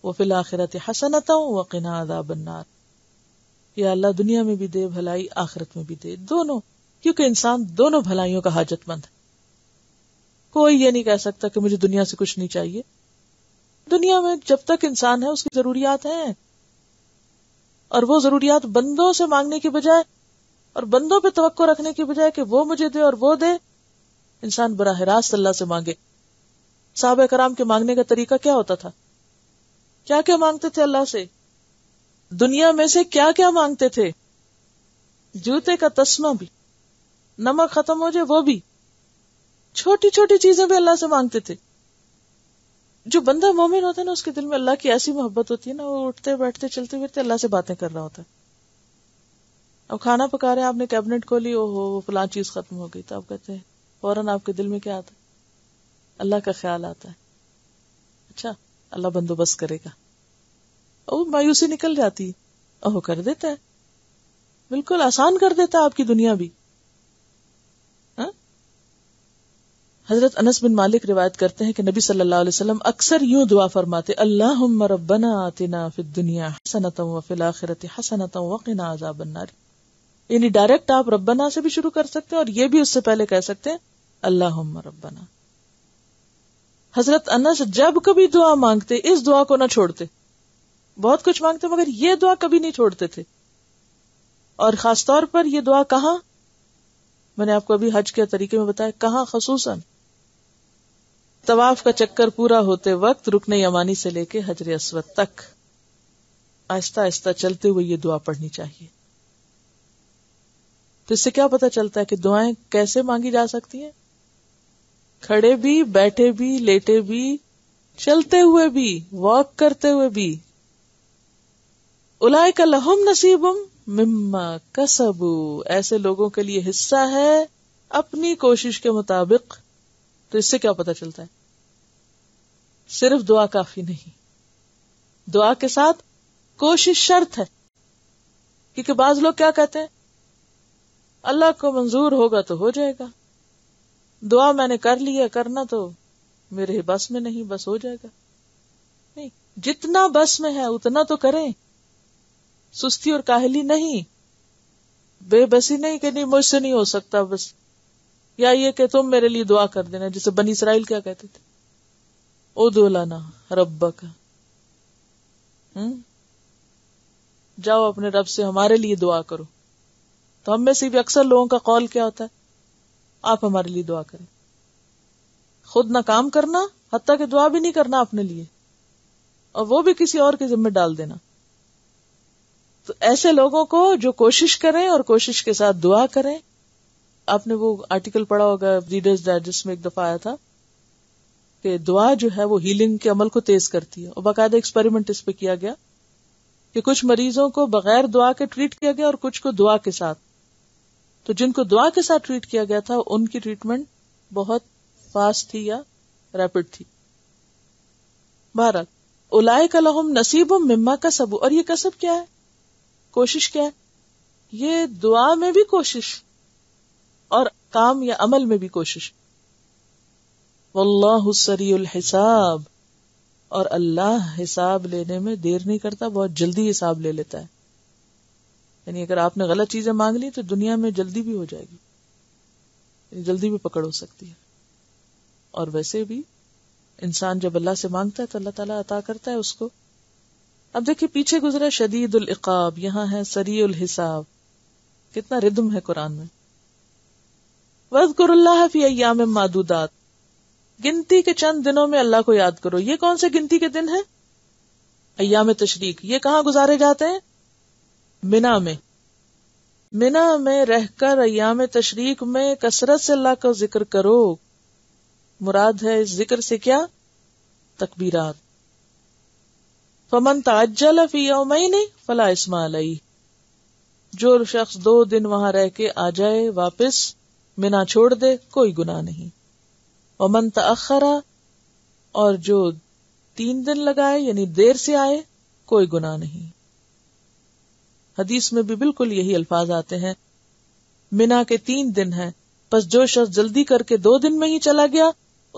व फिल आखिरति हसनतन व क़िना अज़ाबन्नार। या अल्लाह दुनिया में भी दे भलाई, आखिरत में भी दे, दोनों, क्योंकि इंसान दोनों भलाइयों का हाजतमंद है। कोई ये नहीं कह सकता कि मुझे दुनिया से कुछ नहीं चाहिए। दुनिया में जब तक इंसान है उसकी जरूरियात हैं, और वो जरूरियात बंदों से मांगने की बजाय और बंदों पे तवक्को रखने की बजाय कि वो मुझे दे और वो दे, इंसान बराह रास्त अल्लाह से मांगे। साहबे कराम के मांगने का तरीका क्या होता था? क्या क्या मांगते थे अल्लाह से? दुनिया में से क्या क्या मांगते थे? जूते का तस्मा भी, नमक खत्म हो जाए वो भी, छोटी छोटी चीजें भी अल्लाह से मांगते थे। जो बंदा मोमिन होता है ना, उसके दिल में अल्लाह की ऐसी मोहब्बत होती है ना, वो उठते बैठते चलते फिरते अल्लाह से बातें कर रहा होता है। अब खाना पका रहे हैं, आपने कैबिनेट खोली, ओहो वो फलां चीज खत्म हो गई, तो आप कहते हैं फौरन आपके दिल में क्या आता है? अल्लाह का ख्याल आता है, अच्छा अल्लाह बंदोबस्त करेगा। और मायूसी निकल जाती, ओहो कर देता है, बिल्कुल आसान कर देता है आपकी दुनिया भी। हजरत अनस बिन मालिक रिवायत करते हैं कि नबी सल्लल्लाहु अलैहि वसल्लम अक्सर यूं दुआ फरमाते, अल्लाहुम्मा रब्बना आतिना फिद दुनिया हसनतम व फिल आखिरति हसनतम व क़िना अज़ाबन्नार। यानी डायरेक्ट आप रब्बना से भी शुरू कर सकते हैं, और ये भी उससे पहले कह सकते हैं अल्लाहुम्मा रब्बना। हजरत अनस जब कभी दुआ मांगते इस दुआ को ना छोड़ते, बहुत कुछ मांगते मगर ये दुआ कभी नहीं छोड़ते थे। और खासतौर पर यह दुआ कहा, मैंने आपको अभी हज के तरीके में बताया, कहा खसूसन तवाफ का चक्कर पूरा होते वक्त रुकने यमानी से लेके हजरे अस्वद तक आहिस्ता आहिस्ता चलते हुए ये दुआ पढ़नी चाहिए। तो इससे क्या पता चलता है कि दुआएं कैसे मांगी जा सकती हैं? खड़े भी, बैठे भी, लेटे भी, चलते हुए भी, वॉक करते हुए भी। उलाइका लहुम नसीबुम मिम्मा कसबू, ऐसे लोगों के लिए हिस्सा है अपनी कोशिश के मुताबिक। तो इससे क्या पता चलता है? सिर्फ दुआ काफी नहीं, दुआ के साथ कोशिश शर्त है। क्योंकि बाज लोग क्या कहते हैं, अल्लाह को मंजूर होगा तो हो जाएगा, दुआ मैंने कर लिया, करना तो मेरे बस में नहीं, बस हो जाएगा। नहीं, जितना बस में है उतना तो करें। सुस्ती और काहली नहीं, बेबसी नहीं कि नहीं मुझसे नहीं हो सकता बस, या ये कि तुम मेरे लिए दुआ कर देना, जिसे बनी इसराइल क्या कहते थे, उदु लना रब्बक, जाओ अपने रब से हमारे लिए दुआ करो। तो हम में से भी अक्सर लोगों का कौल क्या होता है, आप हमारे लिए दुआ करें, खुद ना काम करना, हत्ता कि दुआ भी नहीं करना अपने लिए, और वो भी किसी और के जिम्मे डाल देना। तो ऐसे लोगों को जो कोशिश करें और कोशिश के साथ दुआ करें, आपने वो आर्टिकल पढ़ा होगा रीडर्स डाइजेस्ट में एक दफा आया था कि दुआ जो है वो हीलिंग के अमल को तेज करती है, और बाकायदा एक्सपेरिमेंट इस पे किया गया कि कुछ मरीजों को बगैर दुआ के ट्रीट किया गया और कुछ को दुआ के साथ। तो जिनको दुआ के साथ ट्रीट किया गया था उनकी ट्रीटमेंट बहुत फास्ट थी या रैपिड थी। बहरहाल उलाइका लहुम नसीबुम मिम्मा कसबू, और ये कसब क्या है, कोशिश क्या है, ये दुआ में भी कोशिश और काम या अमल में भी कोशिश। वल्लाहु सरीउल हिसाब, और अल्लाह हिसाब लेने में देर नहीं करता, बहुत जल्दी हिसाब ले लेता है। यानी अगर आपने गलत चीजें मांग ली तो दुनिया में जल्दी भी हो जाएगी, जल्दी भी पकड़ हो सकती है। और वैसे भी इंसान जब अल्लाह से मांगता है तो अल्लाह ताला अता करता है उसको। अब देखिए पीछे गुजरा शदीदुल इकाब, यहाँ है सरीउल हिसाब, कितना रिदम है कुरान में। वज़कुरुल्लाह फी अय्यामिम मादूदात, गिनती के चंद दिनों में अल्लाह को याद करो। ये कौन से गिनती के दिन है? अय्याम तशरीक। ये कहाँ गुजारे जाते हैं? मिना में। मिना में रहकर अय्याम तशरीक में कसरत से अल्लाह का जिक्र करो। मुराद है इस जिक्र से क्या? तकबीरात। फमन तअज्जल फी यौमैनि फला इस्मा अलैहि, जो शख्स दो दिन वहां रह के आ जाए, वापस मिना छोड़ दे, कोई गुनाह नहीं। वमन तअखरा, और जो तीन दिन लगाए यानी देर से आए, कोई गुनाह नहीं। हदीस में भी बिल्कुल यही अल्फाज आते हैं, मिना के तीन दिन हैं, बस जो शख्स जल्दी करके दो दिन में ही चला गया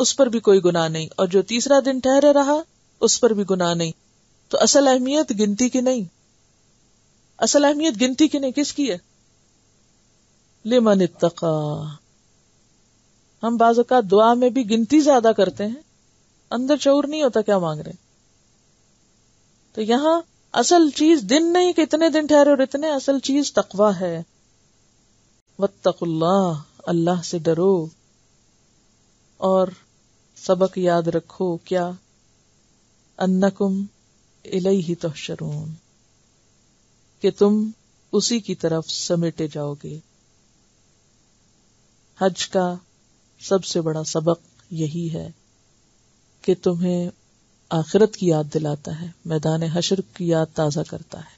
उस पर भी कोई गुनाह नहीं, और जो तीसरा दिन ठहरे रहा उस पर भी गुनाह नहीं। तो असल अहमियत गिनती की नहीं, असल अहमियत गिनती की नहीं, किसकी है? लिमन इत्तका। हम बाज़ औक़ात दुआ में भी गिनती ज्यादा करते हैं, अंदर शऊर नहीं होता क्या मांग रहे। तो यहाँ असल चीज दिन नहीं कि इतने दिन ठहरे और इतने, असल चीज तकवा है। वत्तकुल्लाह, अल्लाह से डरो। और सबक याद रखो क्या? अन्नकुम इलैहि तुहशरून, कि तुम उसी की तरफ समेटे जाओगे। हज का सबसे बड़ा सबक यही है कि तुम्हें आखिरत की याद दिलाता है, मैदान हशर की याद ताजा करता है।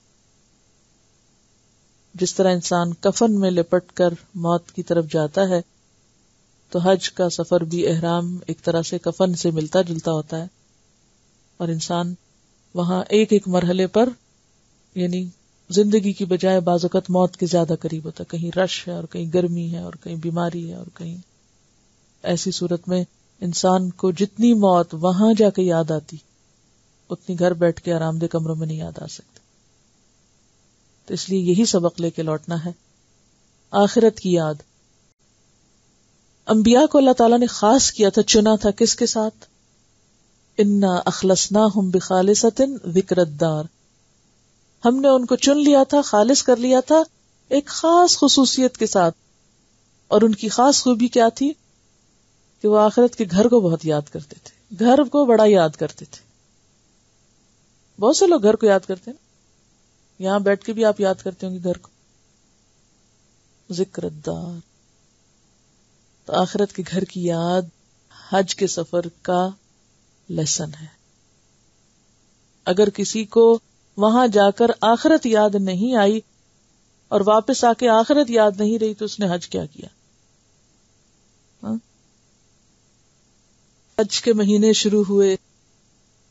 जिस तरह इंसान कफन में लिपट कर मौत की तरफ जाता है, तो हज का सफर भी एहराम एक तरह से कफन से मिलता जुलता होता है, और इंसान वहां एक एक मरहले पर यानी जिंदगी की बजाय बाज़ औक़ात मौत के ज्यादा करीब होता है। कहीं रश है और कहीं गर्मी है और कहीं बीमारी है और कहीं, ऐसी सूरत में इंसान को जितनी मौत वहां जाके याद आती, उतनी घर बैठ के आरामदेह कमरों में नहीं याद आ सकती। तो इसलिए यही सबक लेके लौटना है, आखिरत की याद। अंबिया को अल्लाह ताला ने खास किया था, चुना था, किसके साथ? इन्ना अखलसनाहुम बिखालिसतिन जिक्रद्दार, हमने उनको चुन लिया था, खालिस कर लिया था एक खास खुसूसियत के साथ। और उनकी खास खूबी क्या थी? कि वो आखिरत के घर को बहुत याद करते थे, घर को बड़ा याद करते थे। बहुत से लोग घर को याद करते हैं, यहां बैठ के भी आप याद करते होंगे घर को। जिक्र दार, तो आखिरत के घर की याद हज के सफर का लेसन है। अगर किसी को वहां जाकर आखिरत याद नहीं आई और वापस आके आखिरत याद नहीं रही तो उसने हज क्या किया? हा? हज के महीने शुरू हुए,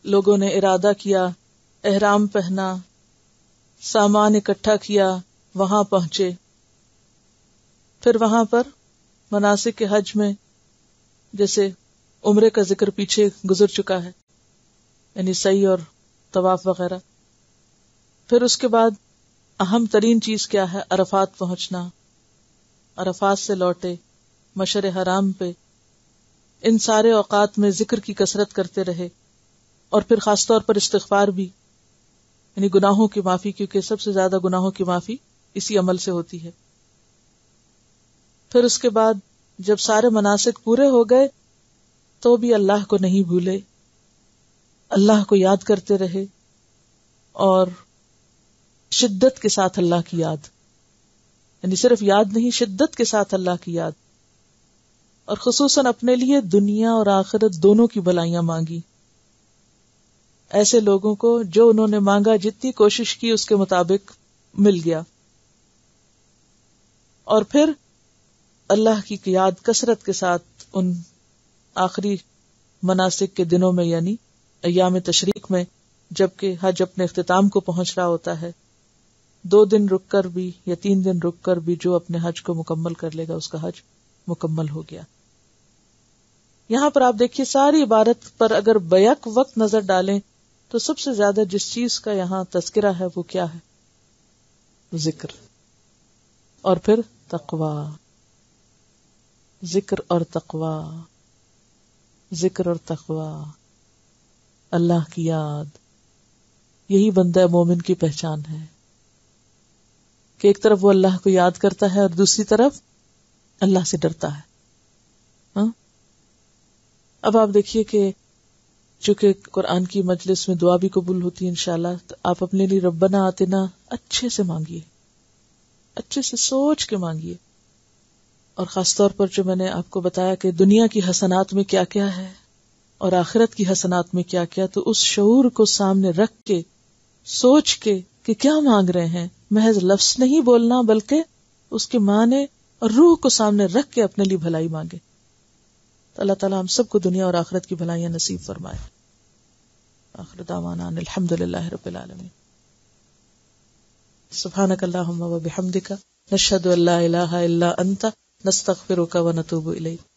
लोगों ने इरादा किया, एहराम पहना, सामान इकट्ठा किया, वहां पहुंचे, फिर वहां पर मनासिक के हज में, जैसे उम्रे का जिक्र पीछे गुजर चुका है, यानी सई और तवाफ वगैरह। फिर उसके बाद अहम तरीन चीज क्या है? अरफात पहुंचना। अरफात से लौटे मशर हराम पे, इन सारे औकात में जिक्र की कसरत करते रहे और फिर खासतौर पर इस्तिगफार भी, यानी गुनाहों की माफी, क्योंकि सबसे ज्यादा गुनाहों की माफी इसी अमल से होती है। फिर उसके बाद जब सारे मनासिक पूरे हो गए तो भी अल्लाह को नहीं भूले, अल्लाह को याद करते रहे और शिद्दत के साथ अल्लाह की याद, यानी सिर्फ याद नहीं, शिद्दत के साथ अल्लाह की याद, और खुसूसन अपने लिए दुनिया और आखिरत दोनों की भलाइयां मांगी। ऐसे लोगों को जो उन्होंने मांगा, जितनी कोशिश की उसके मुताबिक मिल गया। और फिर अल्लाह की याद कसरत के साथ उन आखिरी मनासिक के दिनों में, यानी अय्याम तशरीक में, जबकि हज अपने इख्तिताम को पहुंच रहा होता है, दो दिन रुक कर भी या तीन दिन रुक कर भी जो अपने हज को मुकम्मल कर लेगा उसका हज मुकम्मल हो गया। यहां पर आप देखिए, सारी इबारत पर अगर बैक वक्त नजर डालें तो सबसे ज्यादा जिस चीज का यहां तस्करा है वो क्या है? जिक्र और फिर तकवा। जिक्र और तकवा, जिक्र और तकवा, अल्लाह की याद, यही बंदा मोमिन की पहचान है कि एक तरफ वो अल्लाह को याद करता है और दूसरी तरफ अल्लाह से डरता है। हा? अब आप देखिए कि चूंकि कुरान की मजलिस में दुआ भी कबूल होती है इंशाल्लाह, तो आप अपने लिए रब्बना आतिना अच्छे से मांगिए, अच्छे से सोच के मांगिए। और खासतौर पर जो मैंने आपको बताया कि दुनिया की हसनात में क्या क्या है और आखिरत की हसनात में क्या क्या, तो उस शऊर को सामने रख के सोच के कि क्या मांग रहे हैं, महज लफ्ज नहीं बोलना बल्कि उसके माने और रूह को सामने रख के अपने लिए भलाई मांगे। तो अल्लाह ताला हम सबको दुनिया और आखिरत की भलाइयां नसीब फरमाए। आखिर दावाना अल्हम्दुलिल्लाहि रब्बिल आलमीन। सुभानकल्लाहुम्मा व बिहम्दिका नशहदु अल्ला इलाहा इल्ला अंता नस्तगफिरुका व नतूबु इलैक।